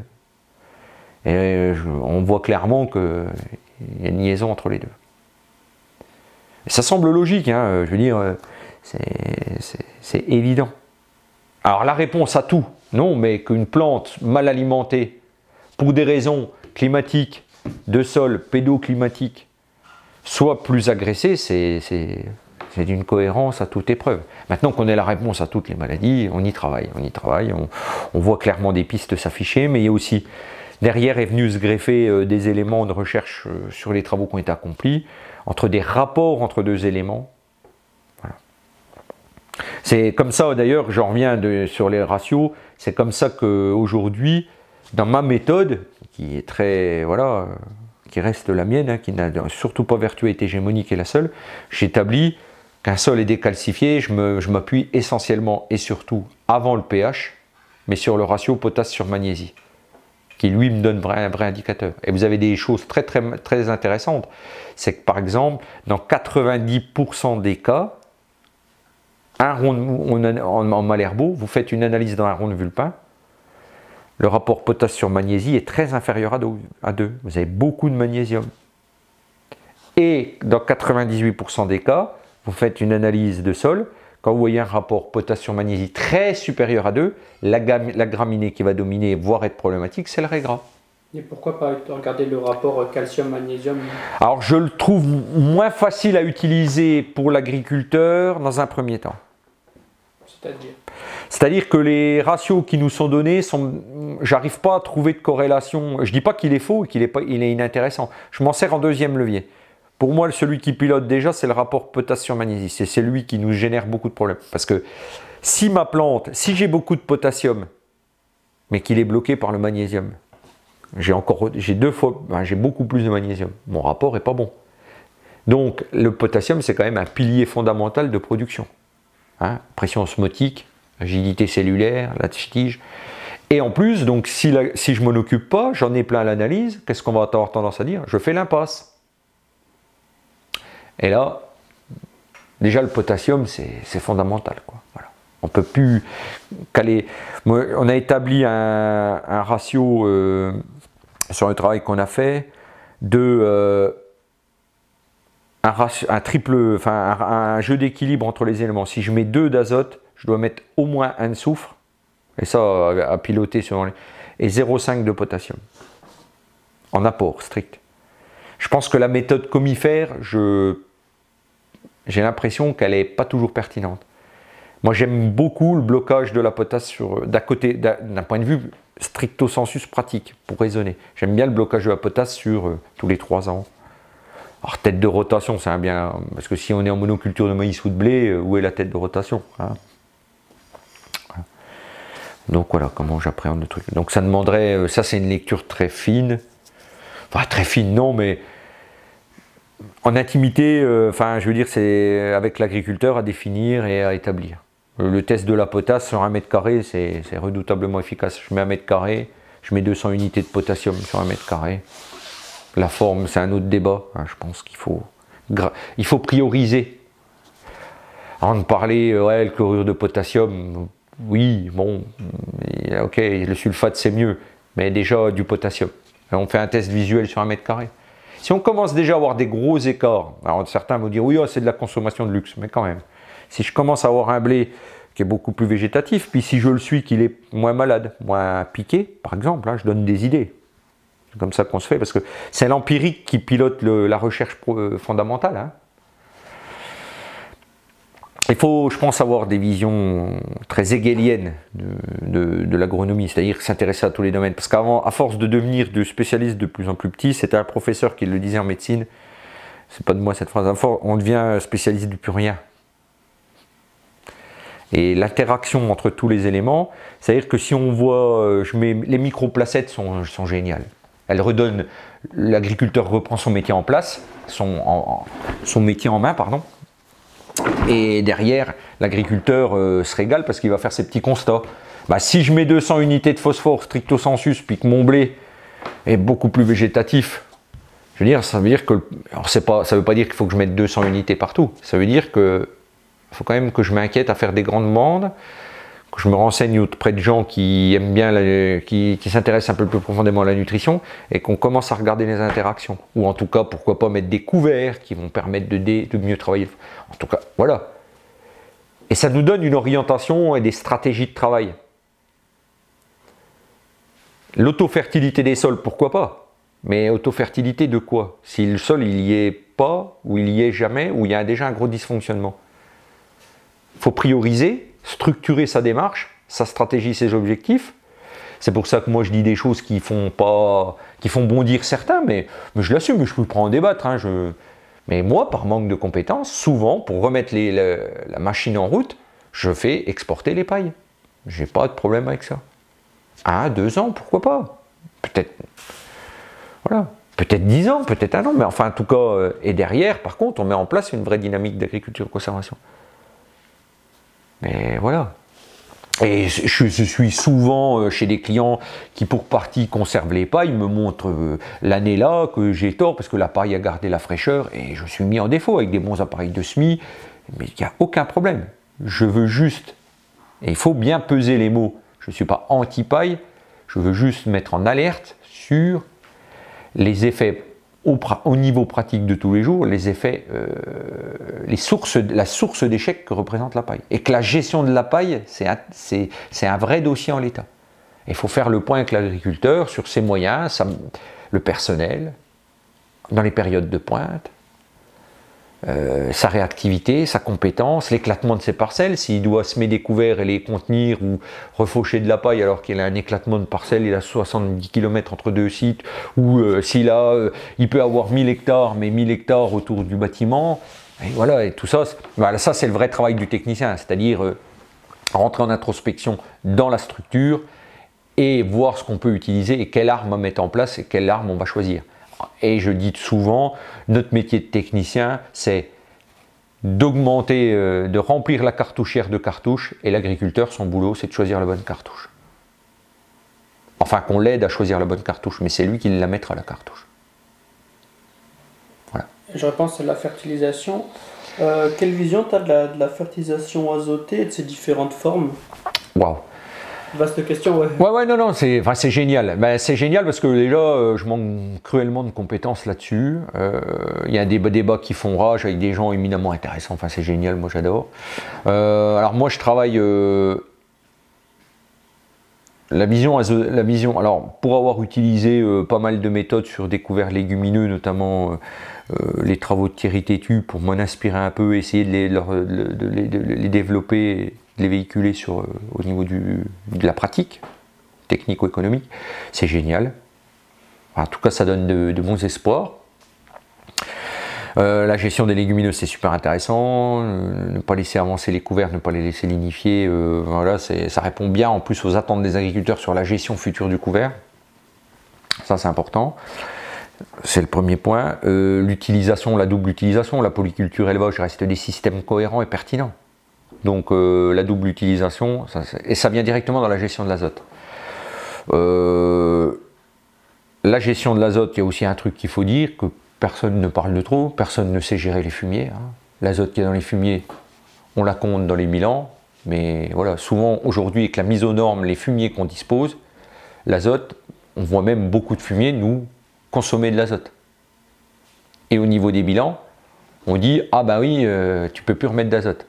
Et on voit clairement qu'il y a une liaison entre les deux. Et ça semble logique, hein, je veux dire, c'est évident. Alors la réponse à tout, non, mais qu'une plante mal alimentée, pour des raisons climatiques, de sol, pédoclimatique, soit plus agressée, c'est d'une cohérence à toute épreuve. Maintenant qu'on ait la réponse à toutes les maladies, on y travaille, on voit clairement des pistes s'afficher, mais il y a aussi, derrière est venu se greffer des éléments de recherche sur les travaux qui ont été accomplis, entre des rapports entre deux éléments. Voilà. C'est comme ça, d'ailleurs, j'en reviens sur les ratios, c'est comme ça qu'aujourd'hui, dans ma méthode, qui est très, voilà, qui reste la mienne, hein, qui n'a surtout pas vertuité hégémonique et la seule, j'établis qu'un sol est décalcifié, je m'appuie essentiellement et surtout avant le pH, mais sur le ratio potasse sur magnésie, qui lui me donne un vrai indicateur. Et vous avez des choses très, très, très intéressantes, c'est que par exemple, dans 90% des cas, en Malherbeau, vous faites une analyse dans un rond de Vulpin, le rapport potasse sur magnésie est très inférieur à 2. Vous avez beaucoup de magnésium. Et dans 98% des cas, vous faites une analyse de sol. Quand vous voyez un rapport potasse sur magnésie très supérieur à 2, la graminée qui va dominer, voire être problématique, c'est le raie gras. Et pourquoi pas regarder le rapport calcium-magnésium? Alors, je le trouve moins facile à utiliser pour l'agriculteur dans un premier temps. C'est-à-dire? C'est-à-dire que les ratios qui nous sont donnés, j'arrive pas à trouver de corrélation. Je dis pas qu'il est faux et qu'il est inintéressant. Je m'en sers en deuxième levier. Pour moi, celui qui pilote déjà, c'est le rapport potasse sur magnésie. C'est celui qui nous génère beaucoup de problèmes. Parce que si ma plante, si j'ai beaucoup de potassium, mais qu'il est bloqué par le magnésium, j'ai beaucoup plus de magnésium. Mon rapport est pas bon. Donc, le potassium, c'est quand même un pilier fondamental de production. Hein, pression osmotique, agilité cellulaire, la tige. Et en plus, donc, si je ne m'en occupe pas, j'en ai plein à l'analyse, qu'est-ce qu'on va avoir tendance à dire? Je fais l'impasse. Et là, déjà le potassium, c'est fondamental, quoi. Voilà. On ne peut plus caler. On a établi un ratio sur le travail qu'on a fait de un jeu d'équilibre entre les éléments. Si je mets 2 d'azote, je dois mettre au moins 1 de soufre, et ça à piloter selon les... et 0,5 de potassium en apport strict. Je pense que la méthode comifère, j'ai l'impression qu'elle n'est pas toujours pertinente. Moi, j'aime beaucoup le blocage de la potasse sur d'un côté, d'un point de vue stricto sensus pratique, pour raisonner. J'aime bien le blocage de la potasse sur tous les 3 ans. Alors, tête de rotation, c'est un bien, parce que si on est en monoculture de maïs ou de blé, où est la tête de rotation, hein? Voilà. Donc voilà comment j'appréhende le truc. Donc ça demanderait, ça c'est une lecture très fine. Enfin, très fine, non, mais en intimité, je veux dire, c'est avec l'agriculteur à définir et à établir. Le test de la potasse sur 1 m², c'est redoutablement efficace. Je mets 1 m², je mets 200 unités de potassium sur 1 m². La forme, c'est un autre débat. Hein, je pense qu'il faut, prioriser. Avant de parler, ouais, le chlorure de potassium, oui, bon, ok, le sulfate c'est mieux, mais déjà du potassium. On fait un test visuel sur 1 m². Si on commence déjà à avoir des gros écarts, alors certains vont dire, oui, oh, c'est de la consommation de luxe, mais quand même. Si je commence à avoir un blé qui est beaucoup plus végétatif, puis si je le suis, qu'il est moins malade, moins piqué, par exemple, hein, je donne des idées. C'est comme ça qu'on se fait, parce que c'est l'empirique qui pilote la recherche fondamentale. Hein. Il faut, je pense, avoir des visions très hegeliennes de l'agronomie, c'est-à-dire s'intéresser à tous les domaines. Parce qu'avant, à force de devenir de spécialiste de plus en plus petit, c'était un professeur qui le disait en médecine, c'est pas de moi cette phrase, on devient spécialiste du plus rien. Et l'interaction entre tous les éléments, c'est-à-dire que si on voit, les microplacettes sont géniales. Elles redonnent, l'agriculteur reprend son métier en place, son métier en main, pardon. Et derrière, l'agriculteur se régale parce qu'il va faire ses petits constats. Bah, si je mets 200 unités de phosphore stricto sensus, puis que mon blé est beaucoup plus végétatif, je veux dire, ça veut dire que... Alors ça veut pas dire qu'il faut que je mette 200 unités partout. Ça veut dire que faut quand même que je m'inquiète à faire des grandes demandes, que je me renseigne auprès de gens qui aiment bien, qui s'intéressent un peu plus profondément à la nutrition, et qu'on commence à regarder les interactions. Ou en tout cas, pourquoi pas mettre des couverts qui vont permettre de mieux travailler. En tout cas, voilà. Et ça nous donne une orientation et des stratégies de travail. L'autofertilité des sols, pourquoi pas? Mais autofertilité de quoi? Si le sol, il n'y est pas, ou il n'y est jamais, ou il y a déjà un gros dysfonctionnement. Il faut prioriser, structurer sa démarche, sa stratégie, ses objectifs. C'est pour ça que moi je dis des choses qui font bondir certains, mais je l'assume, je peux prendre en débattre. Hein, mais moi, par manque de compétences, souvent, pour remettre la machine en route, je fais exporter les pailles. J'ai pas de problème avec ça. 1, 2 ans, pourquoi pas? Peut-être, voilà, peut-être 10 ans, peut-être 1 an, mais enfin, en tout cas, et derrière, par contre, on met en place une vraie dynamique d'agriculture conservation. Mais voilà. Et je suis souvent chez des clients qui, pour partie, conservent les pailles, me montrent l'année là que j'ai tort parce que la paille a gardé la fraîcheur et je suis mis en défaut avec des bons appareils de semis. Mais il n'y a aucun problème. Je veux juste, et il faut bien peser les mots, je ne suis pas anti-paille, je veux juste mettre en alerte sur les effets au niveau pratique de tous les jours, les effets, la source d'échec que représente la paille. Et que la gestion de la paille, c'est un vrai dossier en l'état. Il faut faire le point avec l'agriculteur sur ses moyens, le personnel, dans les périodes de pointe, sa réactivité, sa compétence, l'éclatement de ses parcelles, s'il doit semer des couverts et les contenir ou refaucher de la paille alors qu'il a un éclatement de parcelle, il a 70 km entre 2 sites, ou il peut avoir 1000 hectares, mais 1000 hectares autour du bâtiment, et voilà, et tout ça, ça c'est le vrai travail du technicien, c'est-à-dire rentrer en introspection dans la structure et voir ce qu'on peut utiliser et quelle arme à mettre en place et quelle arme on va choisir. Et je dis souvent, notre métier de technicien, c'est d'augmenter, de remplir la cartouchière de cartouches, et l'agriculteur, son boulot, c'est de choisir la bonne cartouche. Enfin, qu'on l'aide à choisir la bonne cartouche, mais c'est lui qui la mettra, la cartouche. Voilà. je pense à la fertilisation. Quelle vision tu as de la fertilisation azotée et de ses différentes formes? Waouh! Vaste question, ouais. Ouais, non, c'est enfin, génial. Ben, c'est génial parce que déjà, je manque cruellement de compétences là-dessus. Il y a des débats qui font rage avec des gens éminemment intéressants. Enfin, c'est génial, moi j'adore. Alors, moi je travaille. La vision, alors pour avoir utilisé pas mal de méthodes sur des couverts légumineux, notamment les travaux de Thierry Tétu, pour m'en inspirer un peu, essayer de les développer, de les véhiculer sur, au niveau de la pratique technico-économique, c'est génial. En tout cas, ça donne de bons espoirs. La gestion des légumineuses, c'est super intéressant, ne pas laisser avancer les couverts, ne pas les laisser lignifier, voilà, ça répond bien en plus aux attentes des agriculteurs sur la gestion future du couvert, ça c'est important, c'est le premier point. L'utilisation, la double utilisation, la polyculture élevage reste des systèmes cohérents et pertinents, donc la double utilisation, et ça vient directement dans la gestion de l'azote. La gestion de l'azote, il y a aussi un truc qu'il faut dire, que personne ne parle de trop, personne ne sait gérer les fumiers. L'azote qui est dans les fumiers, on la compte dans les 1000 ans, mais voilà, souvent aujourd'hui, avec la mise aux normes, les fumiers qu'on dispose, l'azote, on voit même beaucoup de fumiers nous consommer de l'azote. Et au niveau des bilans, on dit ah bah oui, tu peux plus remettre d'azote.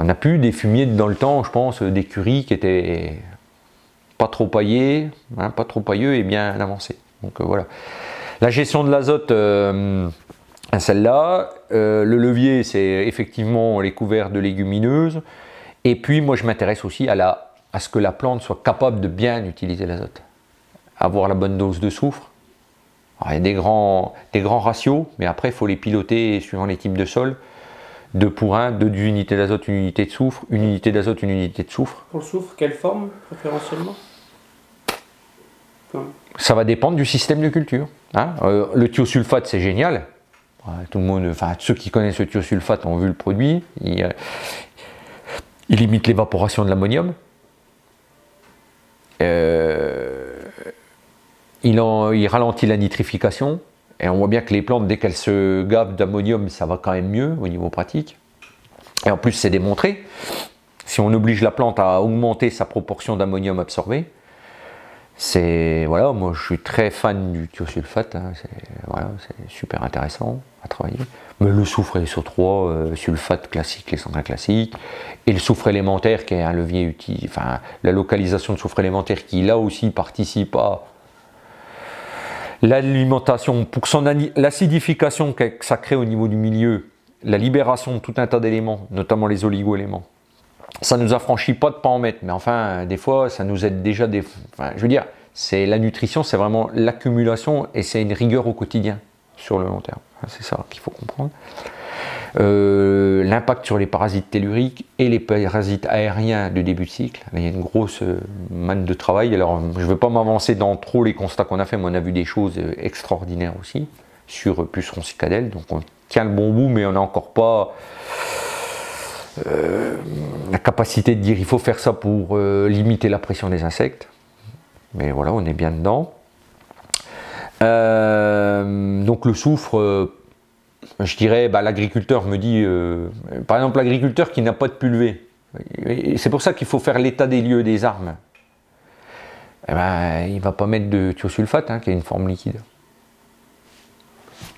On a plus des fumiers dans le temps, je pense, d'écuries qui étaient pas trop paillés, hein, pas trop pailleux et bien avancés. Donc voilà. La gestion de l'azote, celle-là, le levier, c'est effectivement les couverts de légumineuses. Et puis, moi, je m'intéresse aussi à ce que la plante soit capable de bien utiliser l'azote. Avoir la bonne dose de soufre. Alors, il y a des grands ratios, mais après, il faut les piloter suivant les types de sol. 2:1, 2 unités d'azote, 1 unité de soufre, 1 unité d'azote, 1 unité de soufre. Pour le soufre, quelle forme préférentiellement? Ça va dépendre du système de culture. Hein, le thiosulfate, c'est génial. Tout le monde, enfin, ceux qui connaissent le thiosulfate ont vu le produit. Il limite l'évaporation de l'ammonium. Il ralentit la nitrification. Et on voit bien que les plantes, dès qu'elles se gavent d'ammonium, ça va quand même mieux au niveau pratique. Et en plus, c'est démontré. Si on oblige la plante à augmenter sa proportion d'ammonium absorbée, voilà, moi je suis très fan du thiosulfate, hein, voilà, c'est super intéressant à travailler. Mais le soufre SO3, sulfate classique, les engrais classiques, et le soufre élémentaire qui est un levier utile, enfin la localisation de soufre élémentaire qui là aussi participe à l'alimentation, pour son l'acidification que ça crée au niveau du milieu, la libération de tout un tas d'éléments, notamment les oligo-éléments. Ça ne nous affranchit pas de ne pas en mettre, mais enfin, des fois, ça nous aide déjà. Enfin, je veux dire, la nutrition, c'est vraiment l'accumulation et c'est une rigueur au quotidien, sur le long terme. C'est ça qu'il faut comprendre. L'impact sur les parasites telluriques et les parasites aériens de début de cycle. Là, il y a une grosse manne de travail. Alors, je ne veux pas m'avancer dans trop les constats qu'on a fait, mais on a vu des choses extraordinaires aussi, sur pucerons cicadelles. Donc, on tient le bon bout, mais on n'a encore pas... la capacité de dire il faut faire ça pour limiter la pression des insectes, mais voilà, on est bien dedans. Donc le soufre, je dirais, bah, l'agriculteur me dit, par exemple l'agriculteur qui n'a pas de pulvé, c'est pour ça qu'il faut faire l'état des lieux des armes, eh ben, il ne va pas mettre de thiosulfate, hein, qui est une forme liquide.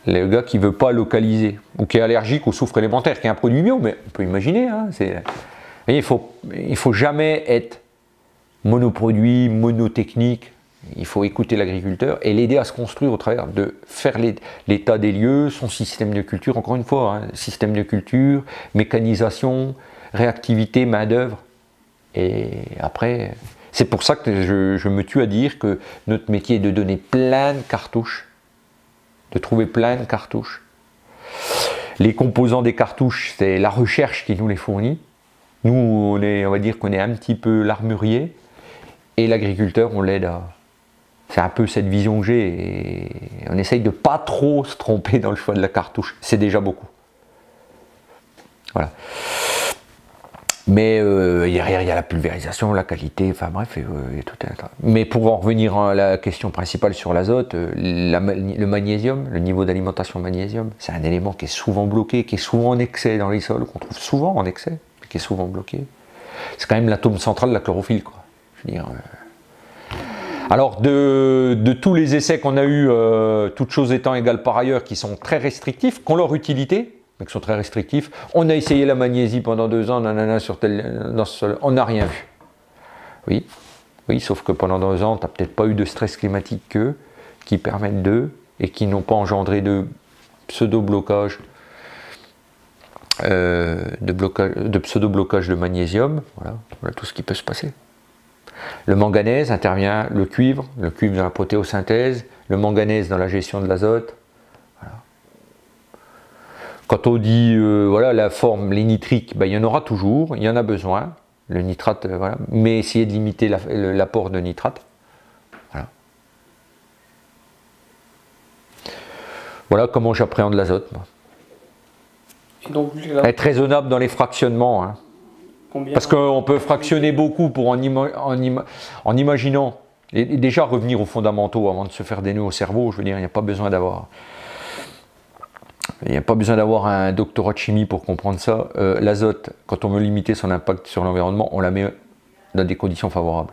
Le gars qui ne veut pas localiser, ou qui est allergique au soufre élémentaire, qui est un produit bio, mais on peut imaginer, hein, il faut jamais être monoproduit, monotechnique, il faut écouter l'agriculteur et l'aider à se construire au travers de faire l'état des lieux, son système de culture, encore une fois, hein, système de culture, mécanisation, réactivité, main d'œuvre, et après, c'est pour ça que je me tue à dire que notre métier est de donner plein de cartouches, de trouver plein de cartouches. Les composants des cartouches, c'est la recherche qui nous les fournit. Nous, on va dire qu'on est un petit peu l'armurier, et l'agriculteur, on l'aide à... C'est un peu cette vision que j'ai, et on essaye de pas trop se tromper dans le choix de la cartouche. C'est déjà beaucoup. Voilà. Mais derrière, il y a la pulvérisation, la qualité, enfin bref, il y a tout un tas. Mais pour en revenir à la question principale sur l'azote, le magnésium, le niveau d'alimentation magnésium, c'est un élément qui est souvent bloqué, qui est souvent en excès dans les sols, qu'on trouve souvent en excès, qui est souvent bloqué. C'est quand même l'atome central de la chlorophylle, quoi. Je veux dire, alors, de tous les essais qu'on a eus, toutes choses étant égales par ailleurs, qui sont très restrictifs, qui ont leur utilité, mais qui sont très restrictifs, on a essayé la magnésie pendant 2 ans, nanana, sur tel, dans ce sol, on n'a rien vu. Oui, oui, sauf que pendant 2 ans, tu n'as peut-être pas eu de stress climatique qui permettent d'eux, et qui n'ont pas engendré de pseudo-blocage de magnésium. Voilà, voilà tout ce qui peut se passer. Le manganèse intervient, le cuivre dans la protéosynthèse, le manganèse dans la gestion de l'azote. Voilà. Quand on dit voilà, la forme, les nitriques, ben, il y en aura toujours, il y en a besoin, le nitrate, voilà, mais essayer de limiter l'apport de nitrate. Voilà, voilà comment j'appréhende l'azote. Et donc, être raisonnable dans les fractionnements. Hein. Parce qu'on peut fractionner beaucoup pour en imaginant, et déjà revenir aux fondamentaux avant de se faire des nœuds au cerveau, je veux dire, il n'y a pas besoin d'avoir un doctorat de chimie pour comprendre ça. L'azote, quand on veut limiter son impact sur l'environnement, on la met dans des conditions favorables.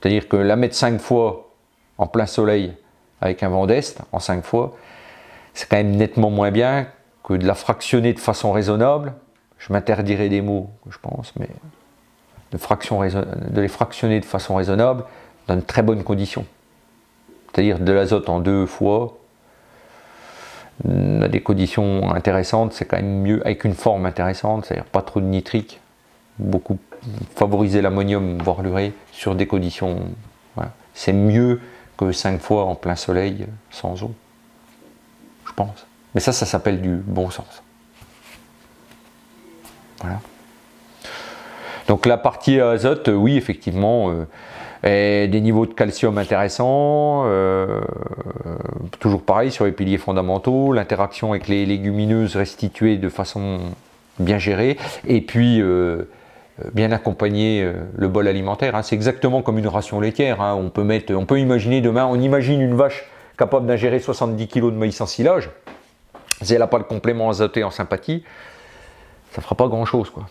C'est-à-dire que la mettre 5 fois en plein soleil avec un vent d'est, en 5 fois, c'est quand même nettement moins bien que de la fractionner de façon raisonnable. Je m'interdirai des mots, je pense, mais de les fractionner de façon raisonnable dans de très bonnes conditions. C'est-à-dire de l'azote en 2 fois, dans des conditions intéressantes, c'est quand même mieux, avec une forme intéressante, c'est-à-dire pas trop de nitrique, beaucoup favoriser l'ammonium, voire l'urée, sur des conditions. Voilà. C'est mieux que 5 fois en plein soleil, sans eau, je pense. Mais ça, ça s'appelle du bon sens. Voilà. Donc la partie azote, oui, effectivement, et des niveaux de calcium intéressants, toujours pareil sur les piliers fondamentaux, l'interaction avec les légumineuses restituées de façon bien gérée, et puis bien accompagner le bol alimentaire. Hein. C'est exactement comme une ration laitière, hein. On peut imaginer demain, on imagine une vache capable d'ingérer 70 kg de maïs en silage, si elle n'a pas le complément azoté en sympathie, ça fera pas grand chose, quoi.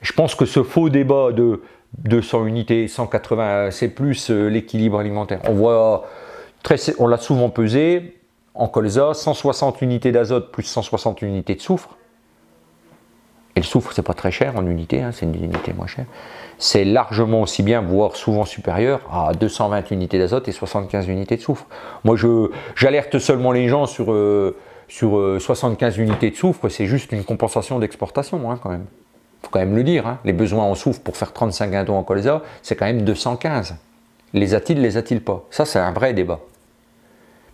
Je pense que ce faux débat de 200 unités, 180, c'est plus l'équilibre alimentaire. On voit, on l'a souvent pesé, en colza, 160 unités d'azote plus 160 unités de soufre. Et le soufre, c'est pas très cher en unité, hein, c'est une unité moins chère. C'est largement aussi bien, voire souvent supérieur à 220 unités d'azote et 75 unités de soufre. Moi, j'alerte seulement les gens sur... sur 75 unités de soufre, c'est juste une compensation d'exportation, hein, quand même. Il faut quand même le dire, hein. Les besoins en soufre pour faire 35 guindons en colza, c'est quand même 215. Les a-t-il pas? Ça, c'est un vrai débat.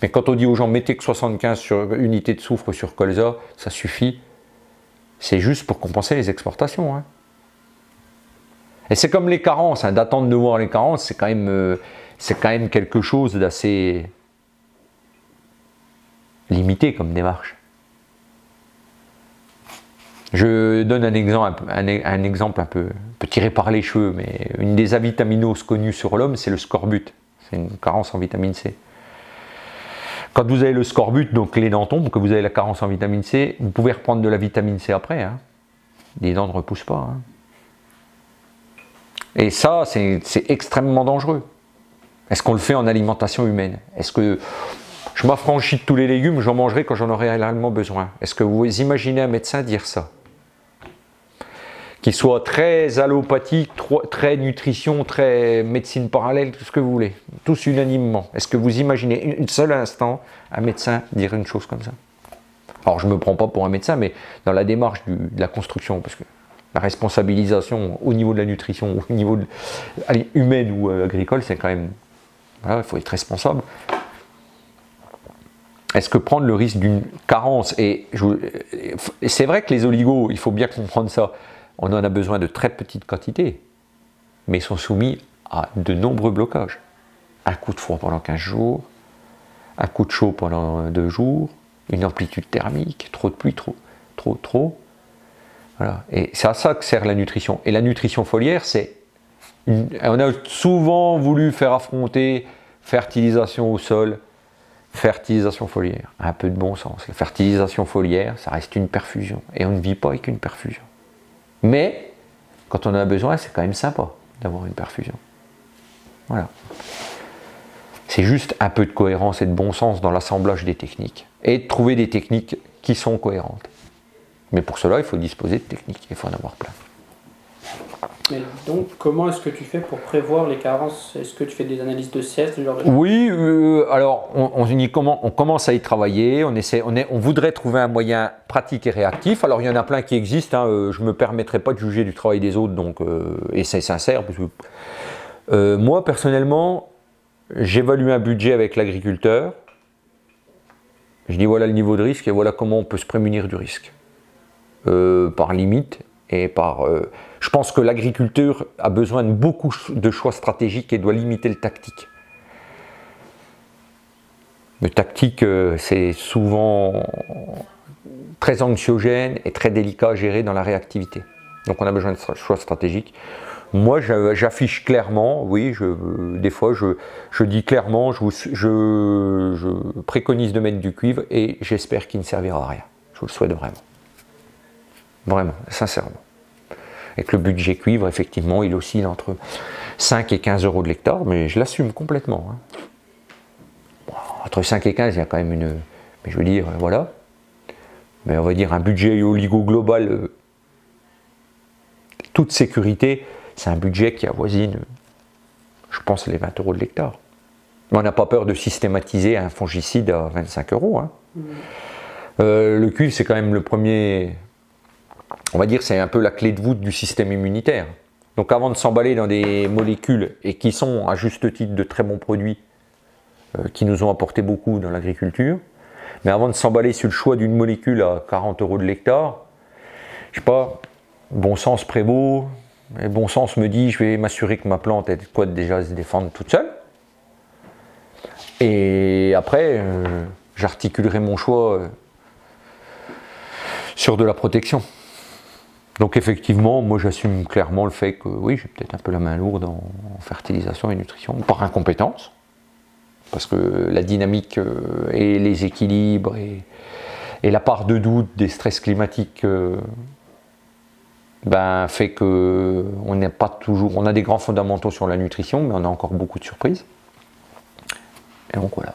Mais quand on dit aux gens, mettez que 75 unités de soufre sur colza, ça suffit. C'est juste pour compenser les exportations. Hein. Et c'est comme les carences, hein, d'attendre de voir les carences, c'est quand même quelque chose d'assez... limité comme démarche. Je donne un exemple un peu tiré par les cheveux, mais une des avitaminoses connues sur l'homme, c'est le scorbut. C'est une carence en vitamine C. Quand vous avez le scorbut, donc les dents tombent, que vous avez la carence en vitamine C, vous pouvez reprendre de la vitamine C après. Hein. Les dents ne repoussent pas. Hein. Et ça, c'est extrêmement dangereux. Est-ce qu'on le fait en alimentation humaine? Est-ce que... je m'affranchis de tous les légumes, j'en mangerai quand j'en aurai réellement besoin. Est-ce que vous imaginez un médecin dire ça? Qu'il soit très allopathique, très nutrition, très médecine parallèle, tout ce que vous voulez, tous unanimement. Est-ce que vous imaginez un seul instant un médecin dire une chose comme ça? Alors je ne me prends pas pour un médecin, mais dans la démarche de la construction, parce que la responsabilisation au niveau de la nutrition, au niveau humaine ou agricole, c'est quand même... voilà, il faut être responsable. Est-ce que prendre le risque d'une carence, et c'est vrai que les oligos, il faut bien comprendre ça, on en a besoin de très petites quantités, mais ils sont soumis à de nombreux blocages. Un coup de froid pendant 15 jours, un coup de chaud pendant 2 jours, une amplitude thermique, trop de pluie, trop. Voilà. Et c'est à ça que sert la nutrition. Et la nutrition foliaire, c'est... On a souvent voulu faire affronter fertilisation au sol, fertilisation foliaire. Un peu de bon sens. La fertilisation foliaire, ça reste une perfusion. Et on ne vit pas avec une perfusion. Mais, quand on en a besoin, c'est quand même sympa d'avoir une perfusion. Voilà. C'est juste un peu de cohérence et de bon sens dans l'assemblage des techniques. Et de trouver des techniques qui sont cohérentes. Mais pour cela, il faut disposer de techniques. Il faut en avoir plein. Mais donc, comment est-ce que tu fais pour prévoir les carences? Est-ce que tu fais des analyses de sieste de... Oui, alors on commence à y travailler. On voudrait trouver un moyen pratique et réactif. Alors, il y en a plein qui existent. Hein, je ne me permettrai pas de juger du travail des autres. Donc, et c'est sincère. Parce que, moi, personnellement... J'évalue un budget avec l'agriculteur, je dis voilà le niveau de risque et voilà comment on peut se prémunir du risque. Par limite et par... je pense que l'agriculteur a besoin de beaucoup de choix stratégiques et doit limiter le tactique. Le tactique, c'est souvent très anxiogène et très délicat à gérer dans la réactivité. Donc on a besoin de choix stratégiques. Moi, j'affiche clairement, oui, des fois, je dis clairement, je préconise de mettre du cuivre et j'espère qu'il ne servira à rien. Je vous le souhaite vraiment. Vraiment, sincèrement. Et que le budget cuivre, effectivement, il oscille entre 5 et 15 euros de l'hectare, mais je l'assume complètement. Hein. Bon, entre 5 et 15, il y a quand même une... Mais je veux dire, voilà. Mais on va dire un budget oligo global, toute sécurité... C'est un budget qui avoisine, je pense, les 20 euros de l'hectare. On n'a pas peur de systématiser un fongicide à 25 euros. Hein. Le cuivre, c'est quand même le premier, on va dire, c'est un peu la clé de voûte du système immunitaire. Donc avant de s'emballer dans des molécules, et qui sont à juste titre de très bons produits, qui nous ont apporté beaucoup dans l'agriculture, mais avant de s'emballer sur le choix d'une molécule à 40 euros de l'hectare, je ne sais pas, bon sens prévaut. Et bon sens me dit, je vais m'assurer que ma plante elle peut déjà se défendre toute seule. Et après, j'articulerai mon choix sur de la protection. Donc effectivement, moi j'assume clairement le fait que oui, j'ai peut-être un peu la main lourde en fertilisation et nutrition, par incompétence. Parce que la dynamique et les équilibres et la part de doute des stress climatiques... Ben, fait que on n'est pas toujours, on a des grands fondamentaux sur la nutrition, mais on a encore beaucoup de surprises. Et donc voilà.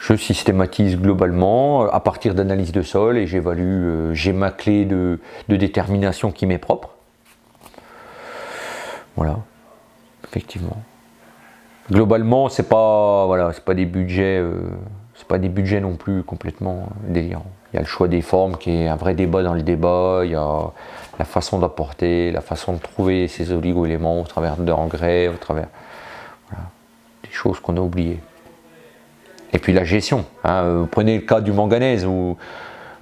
Je systématise globalement à partir d'analyses de sol et j'évalue, j'ai ma clé de détermination qui m'est propre. Voilà, effectivement. Globalement, c'est pas, voilà, c'est pas des budgets, c'est pas des budgets non plus complètement délirants. Il y a le choix des formes qui est un vrai débat dans le débat, il y a la façon d'apporter, la façon de trouver ces oligo-éléments au travers d'engrais, au travers... Voilà, des choses qu'on a oubliées. Et puis la gestion. Hein, vous prenez le cas du manganèse, où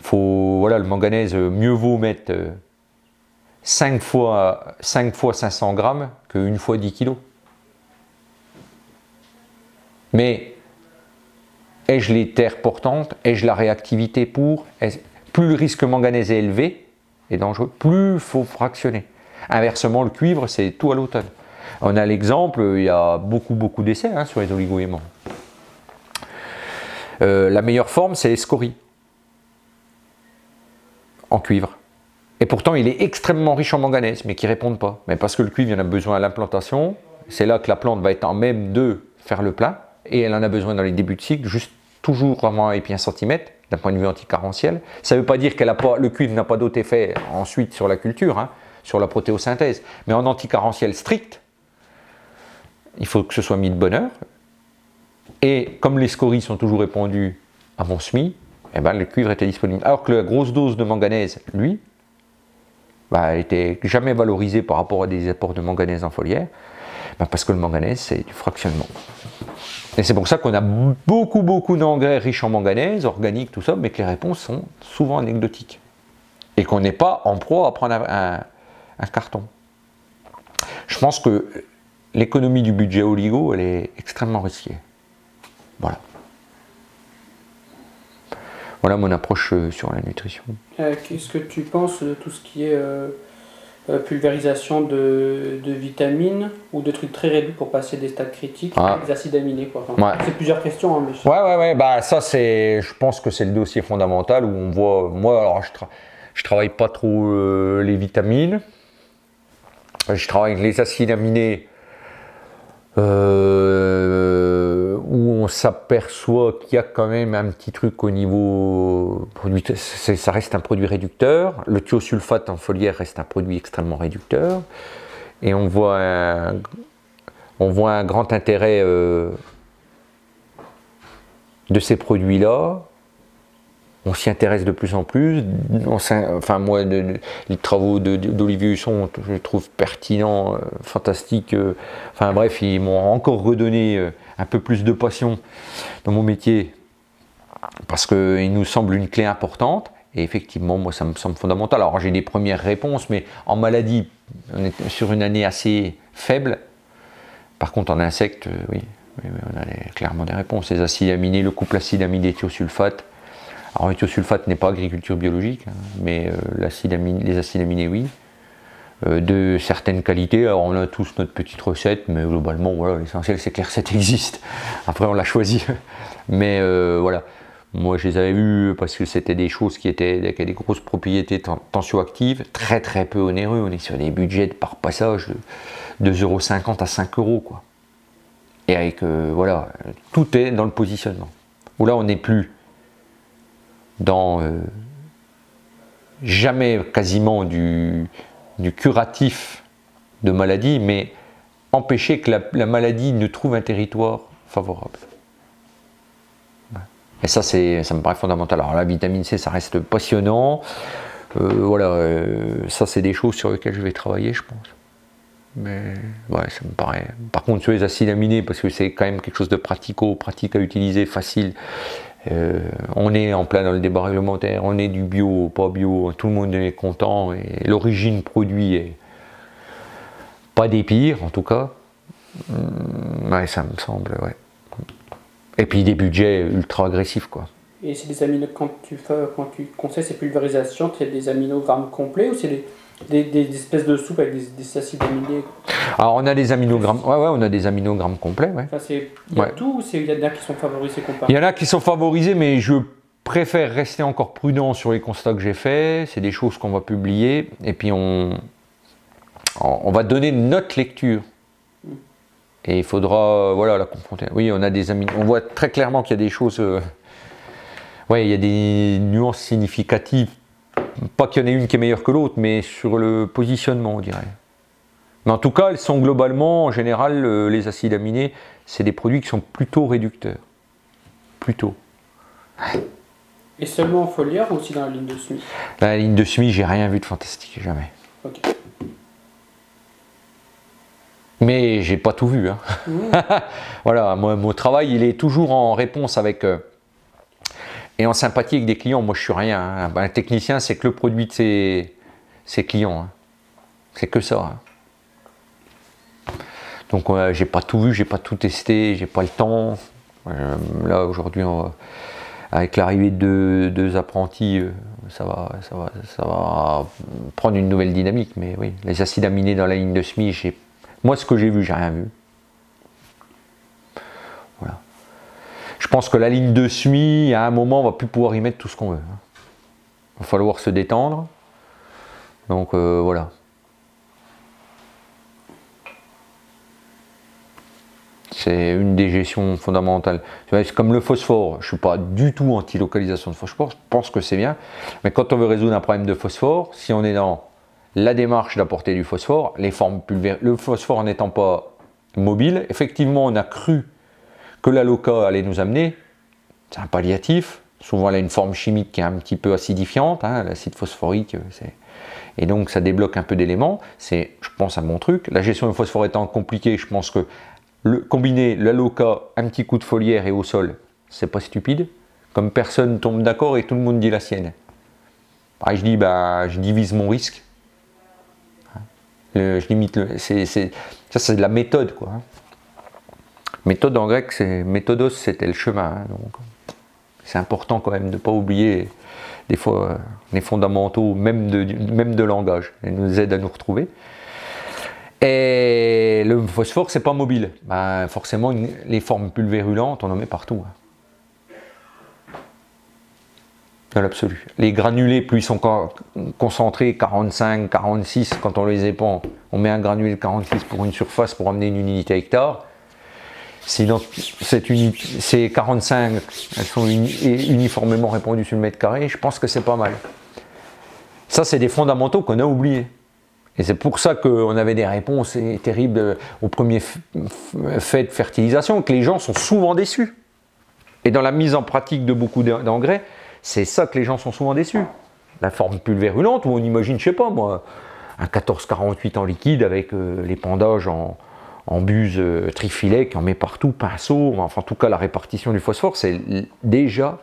faut, voilà, le manganèse, mieux vaut mettre 5 fois 500 grammes qu'une fois 10 kilos. Mais... ai-je les terres portantes? Ai-je la réactivité pour? Plus le risque manganèse est élevé et dangereux, plus il faut fractionner. Inversement, le cuivre, c'est tout à l'automne. On a l'exemple, il y a beaucoup d'essais hein, sur les oligo-éléments. La meilleure forme, c'est les scories en cuivre. Et pourtant, il est extrêmement riche en manganèse, mais qui ne répondent pas. Mais parce que le cuivre, il en a besoin à l'implantation. C'est là que la plante va être en même de faire le plein. Et elle en a besoin dans les débuts de cycle, juste toujours vraiment à épi 1 cm, d'un point de vue anticarentiel. Ça ne veut pas dire que le cuivre n'a pas d'autre effet ensuite sur la culture, hein, sur la protéosynthèse. Mais en anticarentiel strict, il faut que ce soit mis de bonne heure. Et comme les scories sont toujours répandues avant semis, eh ben, le cuivre était disponible. Alors que la grosse dose de manganèse, lui, bah, n'était jamais valorisée par rapport à des apports de manganèse en foliaire, bah, parce que le manganèse, c'est du fractionnement. Et c'est pour ça qu'on a beaucoup d'engrais riches en manganèse, organiques, tout ça, mais que les réponses sont souvent anecdotiques. Et qu'on n'est pas en proie à prendre un carton. Je pense que l'économie du budget oligo, elle est extrêmement risquée. Voilà. Voilà mon approche sur la nutrition. Qu'est-ce que tu penses de tout ce qui est pulvérisation de vitamines ou de trucs très réduits pour passer des stades critiques, des acides aminés quoi. Enfin, ouais. C'est plusieurs questions. Hein, mais... Ouais. Bah, ça, je pense que c'est le dossier fondamental où on voit. Moi, alors, je travaille pas trop les vitamines. Je travaille les acides aminés où on s'aperçoit qu'il y a quand même un petit truc au niveau produit, ça reste un produit réducteur. Le thiosulfate en foliaire reste un produit extrêmement réducteur et on voit un grand intérêt de ces produits-là. On s'y intéresse de plus en plus. Enfin, moi, les travaux d'Olivier Husson, je les trouve pertinents, fantastiques. Enfin, bref, ils m'ont encore redonné un peu plus de passion dans mon métier parce qu'il nous semble une clé importante. Et effectivement, moi, ça me semble fondamental. Alors, j'ai des premières réponses, mais en maladie, on est sur une année assez faible. Par contre, en insectes, oui, on a clairement des réponses. Les acides aminés, le couple acide aminé thiosulfate. Alors, le thiosulfate n'est pas agriculture biologique, hein, mais les acides aminés, oui. De certaines qualités, alors on a tous notre petite recette, mais globalement, voilà, l'essentiel, c'est que les recettes existent. Après, on l'a choisi. Mais voilà, moi, je les avais eues parce que c'était des choses qui avaient des grosses propriétés tensioactives, très très peu onéreux. On est sur des budgets par passage de 2,50 € à 5 €, quoi. Et avec, voilà, tout est dans le positionnement. Où là, on n'est plus dans jamais quasiment du curatif de maladie, mais empêcher que la maladie ne trouve un territoire favorable. Ouais. Et ça, ça me paraît fondamental. Alors la vitamine C, ça reste passionnant. Voilà, ça c'est des choses sur lesquelles je vais travailler, je pense. Mais ouais, ça me paraît. Par contre, sur les acides aminés, parce que c'est quand même quelque chose de pratique à utiliser, facile. On est en plein dans le débat réglementaire, on est du bio, pas bio, tout le monde est content et l'origine produit est pas des pires en tout cas. Ouais, ça me semble, ouais. Et puis des budgets ultra agressifs quoi. Et c'est des aminos, quand tu conseilles ces pulvérisations, c'est des aminogrammes complets ou c'est des espèces de soupe avec des acides aminés? Alors on a des aminogrammes, ouais, on a des aminogrammes complets. Ouais. Enfin, il y a tout ou il y en a qui sont favorisés? Il y en a qui sont favorisés, mais je préfère rester encore prudent sur les constats que j'ai faits. C'est des choses qu'on va publier et puis on va donner notre lecture. Et il faudra voilà, la confronter. Oui, on a des aminos, on voit très clairement qu'il y a des choses, ouais, il y a des nuances significatives. Pas qu'il y en ait une qui est meilleure que l'autre, mais sur le positionnement, on dirait. Mais en tout cas, elles sont globalement, en général, les acides aminés, c'est des produits qui sont plutôt réducteurs. Plutôt. Et seulement en foliaire ou aussi dans la ligne de semis? Dans la ligne de semis, j'ai rien vu de fantastique, jamais. Okay. Mais j'ai pas tout vu. Hein. Mmh. Voilà, mon travail, il est toujours en réponse avec... Et en sympathie avec des clients, moi je suis rien. Hein. Un technicien, c'est que le produit de ses clients. Hein. C'est que ça. Hein. Donc j'ai pas tout vu, j'ai pas tout testé, j'ai pas le temps. Là aujourd'hui, avec l'arrivée de deux apprentis, ça va prendre une nouvelle dynamique. Mais oui, les acides aminés dans la ligne de semis, moi ce que j'ai vu, j'ai rien vu. Voilà. Je pense que la ligne de semis, à un moment, on ne va plus pouvoir y mettre tout ce qu'on veut. Il va falloir se détendre. Donc voilà. C'est une des gestions fondamentales. C'est comme le phosphore. Je ne suis pas du tout anti-localisation de phosphore. Je pense que c'est bien. Mais quand on veut résoudre un problème de phosphore, si on est dans la démarche d'apporter du phosphore, les formes pulvérisées, le phosphore n'étant pas mobile, effectivement, on a cru que la loca allait nous amener, c'est un palliatif, souvent elle a une forme chimique qui est un petit peu acidifiante, hein, l'acide phosphorique, et donc ça débloque un peu d'éléments, c'est, je pense, un bon truc. La gestion du phosphore étant compliquée, je pense que combiner la loca, un petit coup de foliaire et au sol, c'est pas stupide, comme personne tombe d'accord et tout le monde dit la sienne. Pareil, je dis, ben, je divise mon risque, je limite le... ça c'est de la méthode, quoi. Méthode en grec, c'est méthodos, c'était le chemin. Hein, donc c'est important quand même de ne pas oublier des fois les fondamentaux même de langage. Ils nous aident à nous retrouver. Et le phosphore, c'est pas mobile. Ben, forcément, les formes pulvérulentes, on en met partout. Dans l'absolu. Les granulés, plus ils sont concentrés, 45, 46, quand on les épand, on met un granulé de 46 pour une surface pour amener une unité hectare. Si dans cette unité, ces 45, elles sont uniformément répandues sur le mètre carré, je pense que c'est pas mal. Ça, c'est des fondamentaux qu'on a oubliés. Et c'est pour ça qu'on avait des réponses terribles au premier fait de fertilisation, que les gens sont souvent déçus. Et dans la mise en pratique de beaucoup d'engrais, c'est ça que les gens sont souvent déçus. La forme pulvérulente, où on imagine, je sais pas moi, un 14-48 en liquide avec l'épandage en buse trifilet qui en met partout, pinceau, enfin en tout cas la répartition du phosphore, c'est déjà.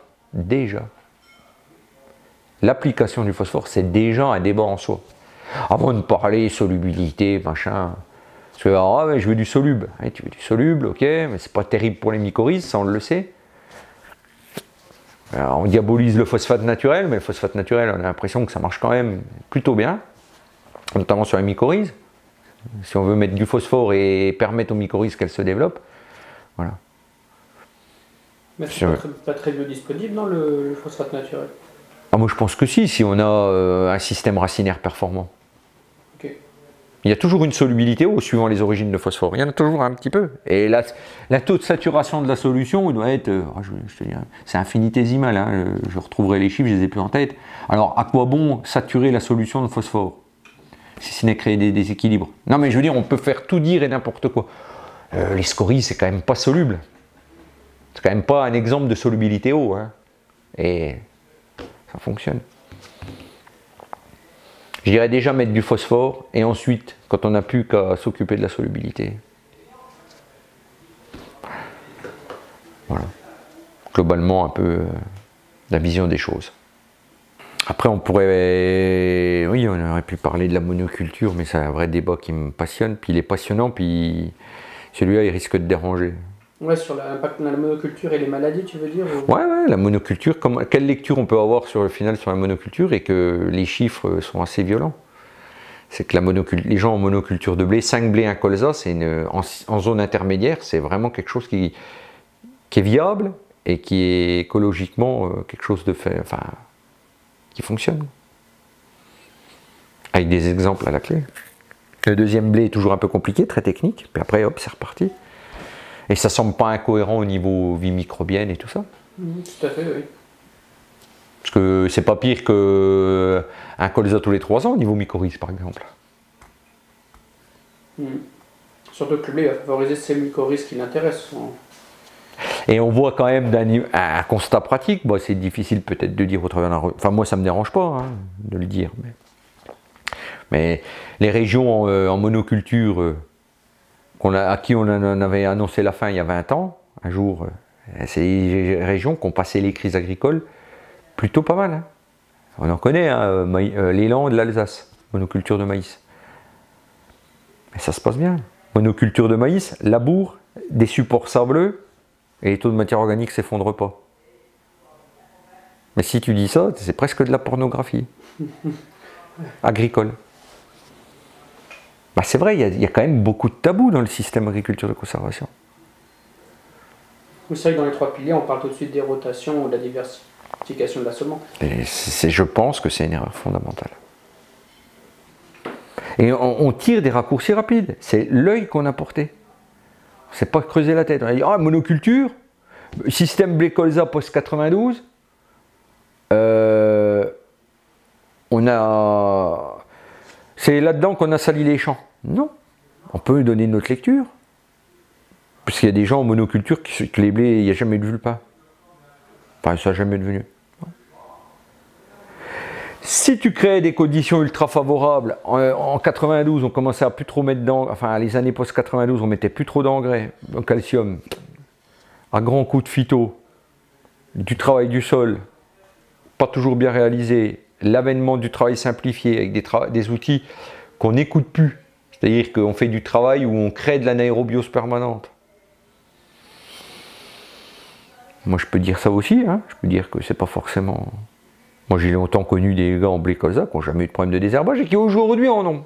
L'application du phosphore, c'est déjà un débat en soi. Avant de parler solubilité, machin, parce que ah, mais je veux du soluble, et tu veux du soluble, ok, mais c'est pas terrible pour les mycorhizes, ça on le sait. Alors, on diabolise le phosphate naturel, mais le phosphate naturel, on a l'impression que ça marche quand même plutôt bien, notamment sur les mycorhizes. Si on veut mettre du phosphore et permettre aux mycorhizes qu'elles se développent, voilà. Mais c'est pas très biodisponible, non, le phosphate naturel? Ah, moi je pense que si on a un système racinaire performant. Okay. Il y a toujours une solubilité au suivant les origines de phosphore, il y en a toujours un petit peu. Et la taux de saturation de la solution, il doit être, je te dirais, c'est infinitésimal, hein, je retrouverai les chiffres, je les ai plus en tête. Alors à quoi bon saturer la solution de phosphore si ce n'est créer des déséquilibres? Non mais je veux dire, on peut faire tout dire et n'importe quoi. Les scories, c'est quand même pas soluble. C'est quand même pas un exemple de solubilité eau. Hein. Et ça fonctionne. Je dirais déjà mettre du phosphore et ensuite, quand on n'a plus qu'à s'occuper de la solubilité. Voilà. Globalement, un peu la vision des choses. Après, on pourrait... Oui, on aurait pu parler de la monoculture, mais c'est un vrai débat qui me passionne. Puis il est passionnant, puis celui-là, il risque de déranger. Ouais, sur l'impact de la monoculture et les maladies, tu veux dire ou... Ouais, la monoculture, quelle lecture on peut avoir sur le final sur la monoculture et que les chiffres sont assez violents. C'est que les gens en monoculture de blé, 5 blés, 1 colza, en zone intermédiaire, c'est vraiment quelque chose qui est viable et qui est écologiquement quelque chose de fait, enfin, qui fonctionne. Avec des exemples à la clé. Le deuxième blé est toujours un peu compliqué, très technique, puis après, hop, c'est reparti. Et ça semble pas incohérent au niveau vie microbienne et tout ça. Tout à fait, oui. Parce que c'est pas pire qu'un colza tous les 3 ans au niveau mycorhize, par exemple. Surtout que le blé va favoriser ces mycorhizes qui l'intéressent. Et on voit quand même un constat pratique. Bon, c'est difficile peut-être de dire au travers d'un... Enfin, moi, ça me dérange pas hein, de le dire. Mais les régions en monoculture... à qui on en avait annoncé la fin il y a 20 ans, un jour, c'est les régions qui ont passé les crises agricoles plutôt pas mal. Hein. On en connaît, hein, les Landes, l'Alsace, monoculture de maïs. Mais ça se passe bien. Monoculture de maïs, labour, des supports sableux, et les taux de matière organique ne s'effondrent pas. Mais si tu dis ça, c'est presque de la pornographie agricole. Bah c'est vrai, il y a quand même beaucoup de tabous dans le système agriculture de conservation. Vous savez, dans les 3 piliers, on parle tout de suite des rotations ou de la diversification de l'assolement. Je pense que c'est une erreur fondamentale. Et on tire des raccourcis rapides. C'est l'œil qu'on a porté. C'est pas creuser la tête. On a dit, ah, monoculture, système blé-colza post-92. C'est là-dedans qu'on a sali les champs. Non, on peut donner notre lecture. Parce qu'il y a des gens en monoculture que les blés, il n'y a jamais vu le pain. Enfin, ça n'a jamais devenu. Si tu crées des conditions ultra favorables, en 92, on commençait à plus trop mettre d'engrais, enfin, les années post-92, on mettait plus trop d'engrais, au calcium, à grands coups de phyto, du travail du sol, pas toujours bien réalisé, l'avènement du travail simplifié avec des outils qu'on n'écoute plus. C'est-à-dire qu'on fait du travail où on crée de l'anaérobiose permanente. Moi, je peux dire ça aussi, hein. Je peux dire que c'est pas forcément... Moi, j'ai longtemps connu des gars en blé colza qui n'ont jamais eu de problème de désherbage et qui aujourd'hui en ont.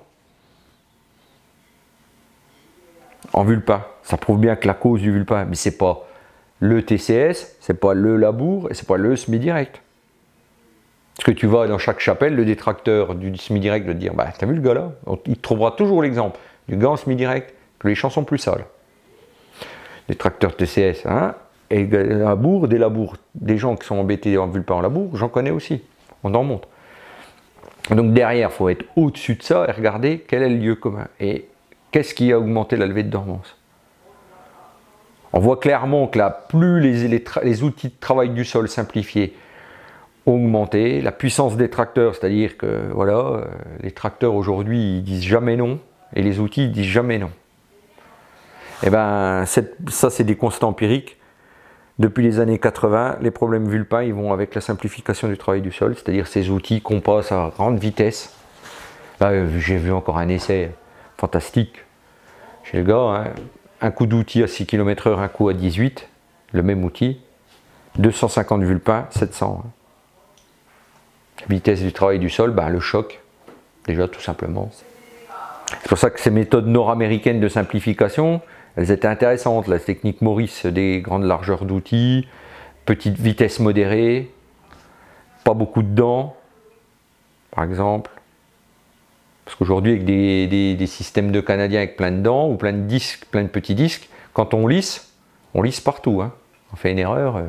En vulpin. Ça prouve bien que la cause du vulpin, mais c'est pas le TCS, c'est pas le labour et c'est pas le semis direct. Parce que tu vas dans chaque chapelle, le détracteur du semis direct de dire, bah, t'as vu le gars là? Il trouvera toujours l'exemple du gars en semis direct, que les champs sont plus sales. Des tracteurs TCS, hein, et labour, des labours, des gens qui sont embêtés en vulpin en labour, j'en connais aussi, on en montre. Donc derrière, il faut être au-dessus de ça et regarder quel est le lieu commun. Et qu'est-ce qui a augmenté la levée de dormance? On voit clairement que là, plus les outils de travail du sol simplifiés ont augmenté, la puissance des tracteurs, c'est-à-dire que voilà, les tracteurs aujourd'hui, ils disent jamais non, et les outils, ils disent jamais non. Eh bien, ça, c'est des constats empiriques. Depuis les années 80, les problèmes vulpins, ils vont avec la simplification du travail du sol, c'est-à-dire ces outils qu'on passe à grande vitesse. Là, j'ai vu encore un essai fantastique chez le gars. Hein. Un coup d'outil à 6 km/h, un coup à 18, le même outil. 250 vulpins, 700. Hein. La vitesse du travail du sol, ben, le choc, déjà, tout simplement. C'est pour ça que ces méthodes nord-américaines de simplification, elles étaient intéressantes, la technique Maurice des grandes largeurs d'outils, petite vitesse modérée, pas beaucoup de dents, par exemple. Parce qu'aujourd'hui, avec des systèmes de Canadiens avec plein de dents ou plein de disques, plein de petits disques, quand on lisse partout. Hein. On fait une erreur.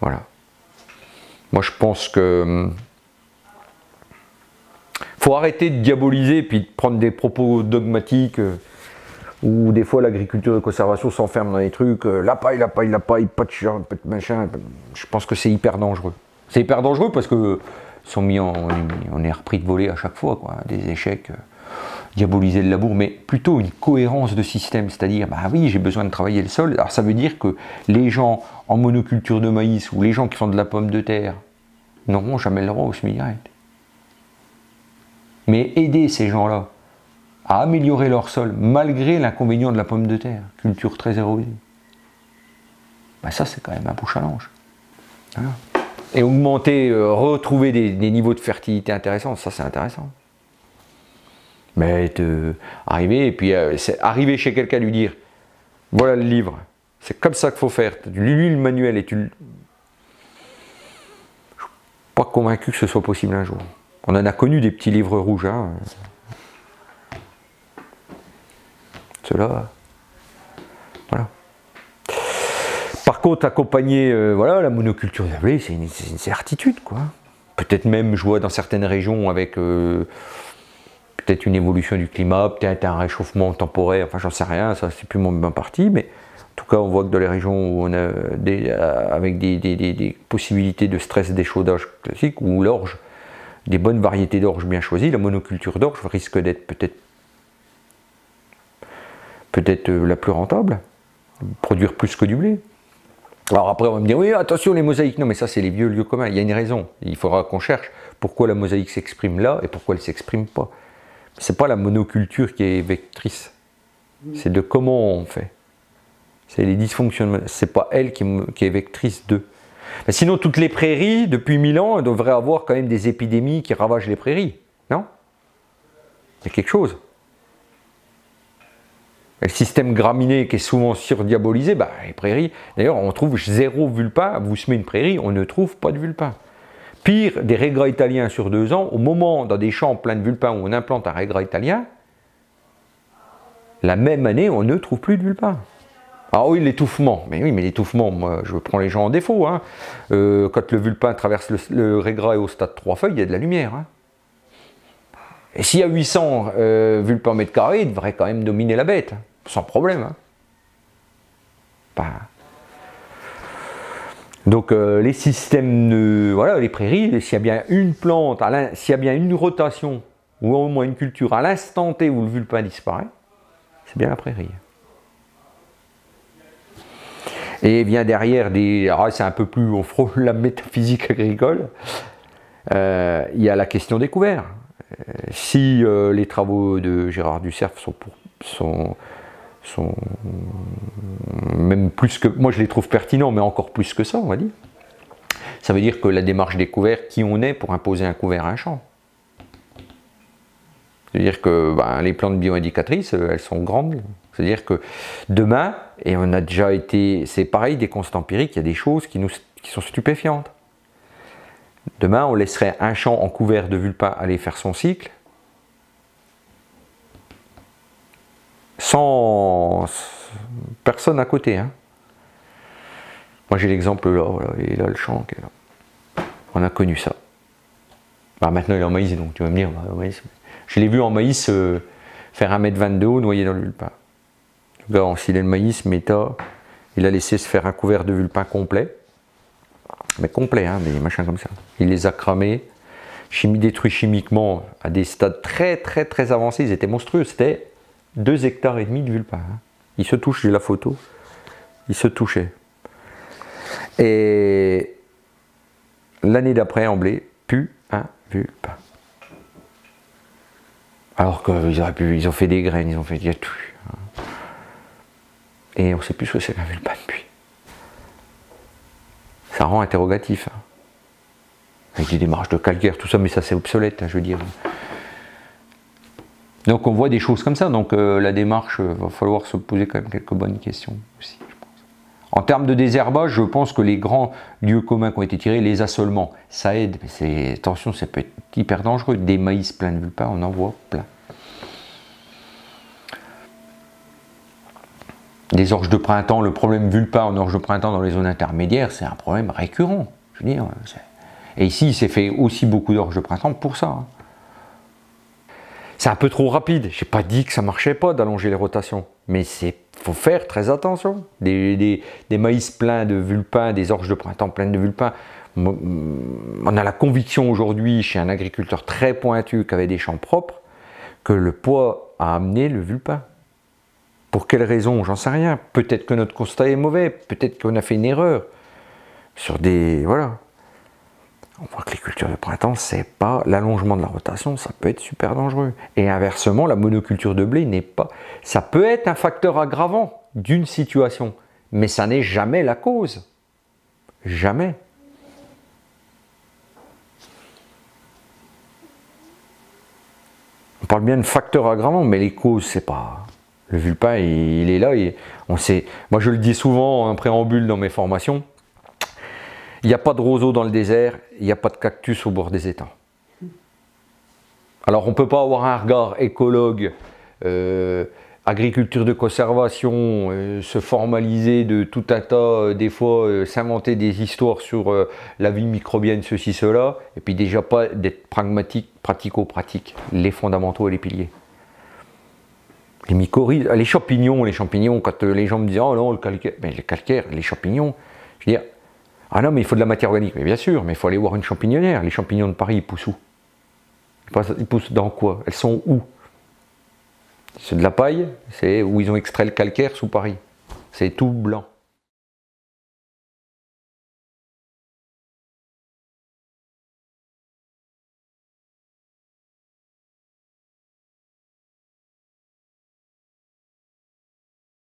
Voilà. Moi, je pense que... faut arrêter de diaboliser et puis de prendre des propos dogmatiques où des fois l'agriculture de conservation s'enferme dans les trucs, la paille, pas de chien, pas de machin. Je pense que c'est hyper dangereux. C'est hyper dangereux parce que on est repris de voler à chaque fois, quoi, des échecs, diaboliser le labour, mais plutôt une cohérence de système, c'est-à-dire, bah oui, j'ai besoin de travailler le sol. Alors ça veut dire que les gens en monoculture de maïs ou les gens qui font de la pomme de terre n'auront jamais le droit au semi-direct. Mais aider ces gens-là à améliorer leur sol, malgré l'inconvénient de la pomme de terre, culture très érodée, ben ça c'est quand même un beau challenge. Voilà. Et augmenter, retrouver des niveaux de fertilité intéressants, ça c'est intéressant. Mais arriver, et puis arriver chez quelqu'un, lui dire, voilà le livre, c'est comme ça qu'il faut faire, tu lis le manuel et tu le... Je ne suis pas convaincu que ce soit possible un jour. On en a connu des petits livres rouges. Hein. Ceux-là. Voilà. Par contre, accompagner voilà, la monoculture de blé, c'est une certitude, quoi. Peut-être même, je vois dans certaines régions, avec peut-être une évolution du climat, peut-être un réchauffement temporaire, enfin j'en sais rien, ça c'est plus ma partie, mais en tout cas on voit que dans les régions où on a des possibilités de stress d'échaudage classique, ou l'orge, des bonnes variétés d'orge bien choisies, la monoculture d'orge risque d'être peut-être la plus rentable, produire plus que du blé. Alors après on va me dire, oui attention les mosaïques, non mais ça c'est les vieux lieux communs, il y a une raison, il faudra qu'on cherche pourquoi la mosaïque s'exprime là et pourquoi elle ne s'exprime pas. C'est pas la monoculture qui est vectrice, c'est de comment on fait, c'est les dysfonctionnements, c'est pas elle qui est vectrice de... Sinon, toutes les prairies, depuis 1000 ans, elles devraient avoir quand même des épidémies qui ravagent les prairies, non? Il y a quelque chose. Et le système graminé qui est souvent surdiabolisé, bah, les prairies, d'ailleurs, on trouve zéro vulpin, vous semez une prairie, on ne trouve pas de vulpin. Pire, des régras italiens sur 2 ans, au moment, dans des champs pleins de vulpins où on implante un régras italien, la même année, on ne trouve plus de vulpin. Ah oui, l'étouffement. Mais oui, mais l'étouffement, moi, je prends les gens en défaut. Hein. Quand le vulpin traverse le régras et au stade 3 feuilles, il y a de la lumière. Hein. Et s'il y a 800 vulpins mètre carré, il devrait quand même dominer la bête. Hein. Sans problème. Hein. Bah. Donc, les systèmes de... Voilà, les prairies, s'il y a bien une plante, s'il y a bien une rotation, ou au moins une culture, à l'instant T où le vulpin disparaît, c'est bien la prairie. Et vient derrière des... c'est un peu plus... On frôle la métaphysique agricole. Il y a la question des couverts. Si les travaux de Gérard Ducerf sont même plus que, moi je les trouve pertinents, mais encore plus que ça, on va dire. Ça veut dire que la démarche des couverts, qui on est pour imposer un couvert à un champ. C'est-à-dire que ben, les plantes bioindicatrices, elles sont grandes. C'est-à-dire que demain, et on a déjà été, c'est pareil, des constats empiriques, il y a des choses qui sont stupéfiantes. Demain, on laisserait un champ en couvert de vulpa aller faire son cycle, sans personne à côté. Hein. Moi, j'ai l'exemple là, voilà, et là, le champ qui est là. On a connu ça. Ben, maintenant, il est en maïs, donc tu vas me dire, ben, maïs. Je l'ai vu en maïs faire 1,22 m de haut, noyé dans le vulpin. Le gars, on silait le maïs, méta, il a laissé se faire un couvert de vulpin complet. Mais complet, hein, des machins comme ça. Il les a cramés, détruits chimiquement à des stades très avancés. Ils étaient monstrueux. C'était 2,5 hectares de vulpin. Hein. Ils se touchent, j'ai la photo. Ils se touchaient. Et l'année d'après, en blé, plus un vulpin. Alors qu'ils auraient pu, ils ont fait des graines, ils ont fait des tout. Et on ne sait plus ce que c'est qu'un vulpa depuis. Ça rend interrogatif. Hein. Avec des démarches de calcaire, tout ça, mais ça c'est obsolète, hein, je veux dire. Donc on voit des choses comme ça. Donc la démarche, va falloir se poser quand même quelques bonnes questions aussi, je pense. En termes de désherbage, je pense que les grands lieux communs qui ont été tirés, les assolements, ça aide, mais c'est attention, ça peut être hyper dangereux. Des maïs pleins de vulpa, on en voit plein. Les orges de printemps, le problème vulpa en orge de printemps dans les zones intermédiaires, c'est un problème récurrent. Je veux dire, et ici, il s'est fait aussi beaucoup d'orges de printemps pour ça. C'est un peu trop rapide. Je n'ai pas dit que ça ne marchait pas d'allonger les rotations, mais il faut faire très attention. Des maïs pleins de vulpins, des orges de printemps pleines de vulpins. On a la conviction aujourd'hui, chez un agriculteur très pointu qui avait des champs propres, que le poids a amené le vulpin. Pour quelle raison? J'en sais rien. Peut-être que notre constat est mauvais, peut-être qu'on a fait une erreur. Sur des... Voilà. On voit que les cultures de printemps, c'est pas... L'allongement de la rotation, ça peut être super dangereux. Et inversement, la monoculture de blé n'est pas... Ça peut être un facteur aggravant d'une situation, mais ça n'est jamais la cause. Jamais. On parle bien de facteur aggravant, mais les causes, c'est pas... Le vulpin, il est là, on sait. Moi, je le dis souvent en préambule dans mes formations, il n'y a pas de roseau dans le désert, il n'y a pas de cactus au bord des étangs. Alors, on ne peut pas avoir un regard écologue, agriculture de conservation, se formaliser de tout un tas, des fois, s'inventer des histoires sur la vie microbienne, ceci, cela, et puis déjà pas d'être pragmatique, pratico-pratique, les fondamentaux et les piliers. Les mycorhizes, les champignons, quand les gens me disent « Oh non, le calcaire », mais le calcaire, les champignons, je dis « Ah non, mais il faut de la matière organique ». Mais bien sûr, mais il faut aller voir une champignonnière. Les champignons de Paris, ils poussent où? Ils poussent dans quoi? Elles sont où? C'est de la paille, c'est où ils ont extrait le calcaire sous Paris. C'est tout blanc.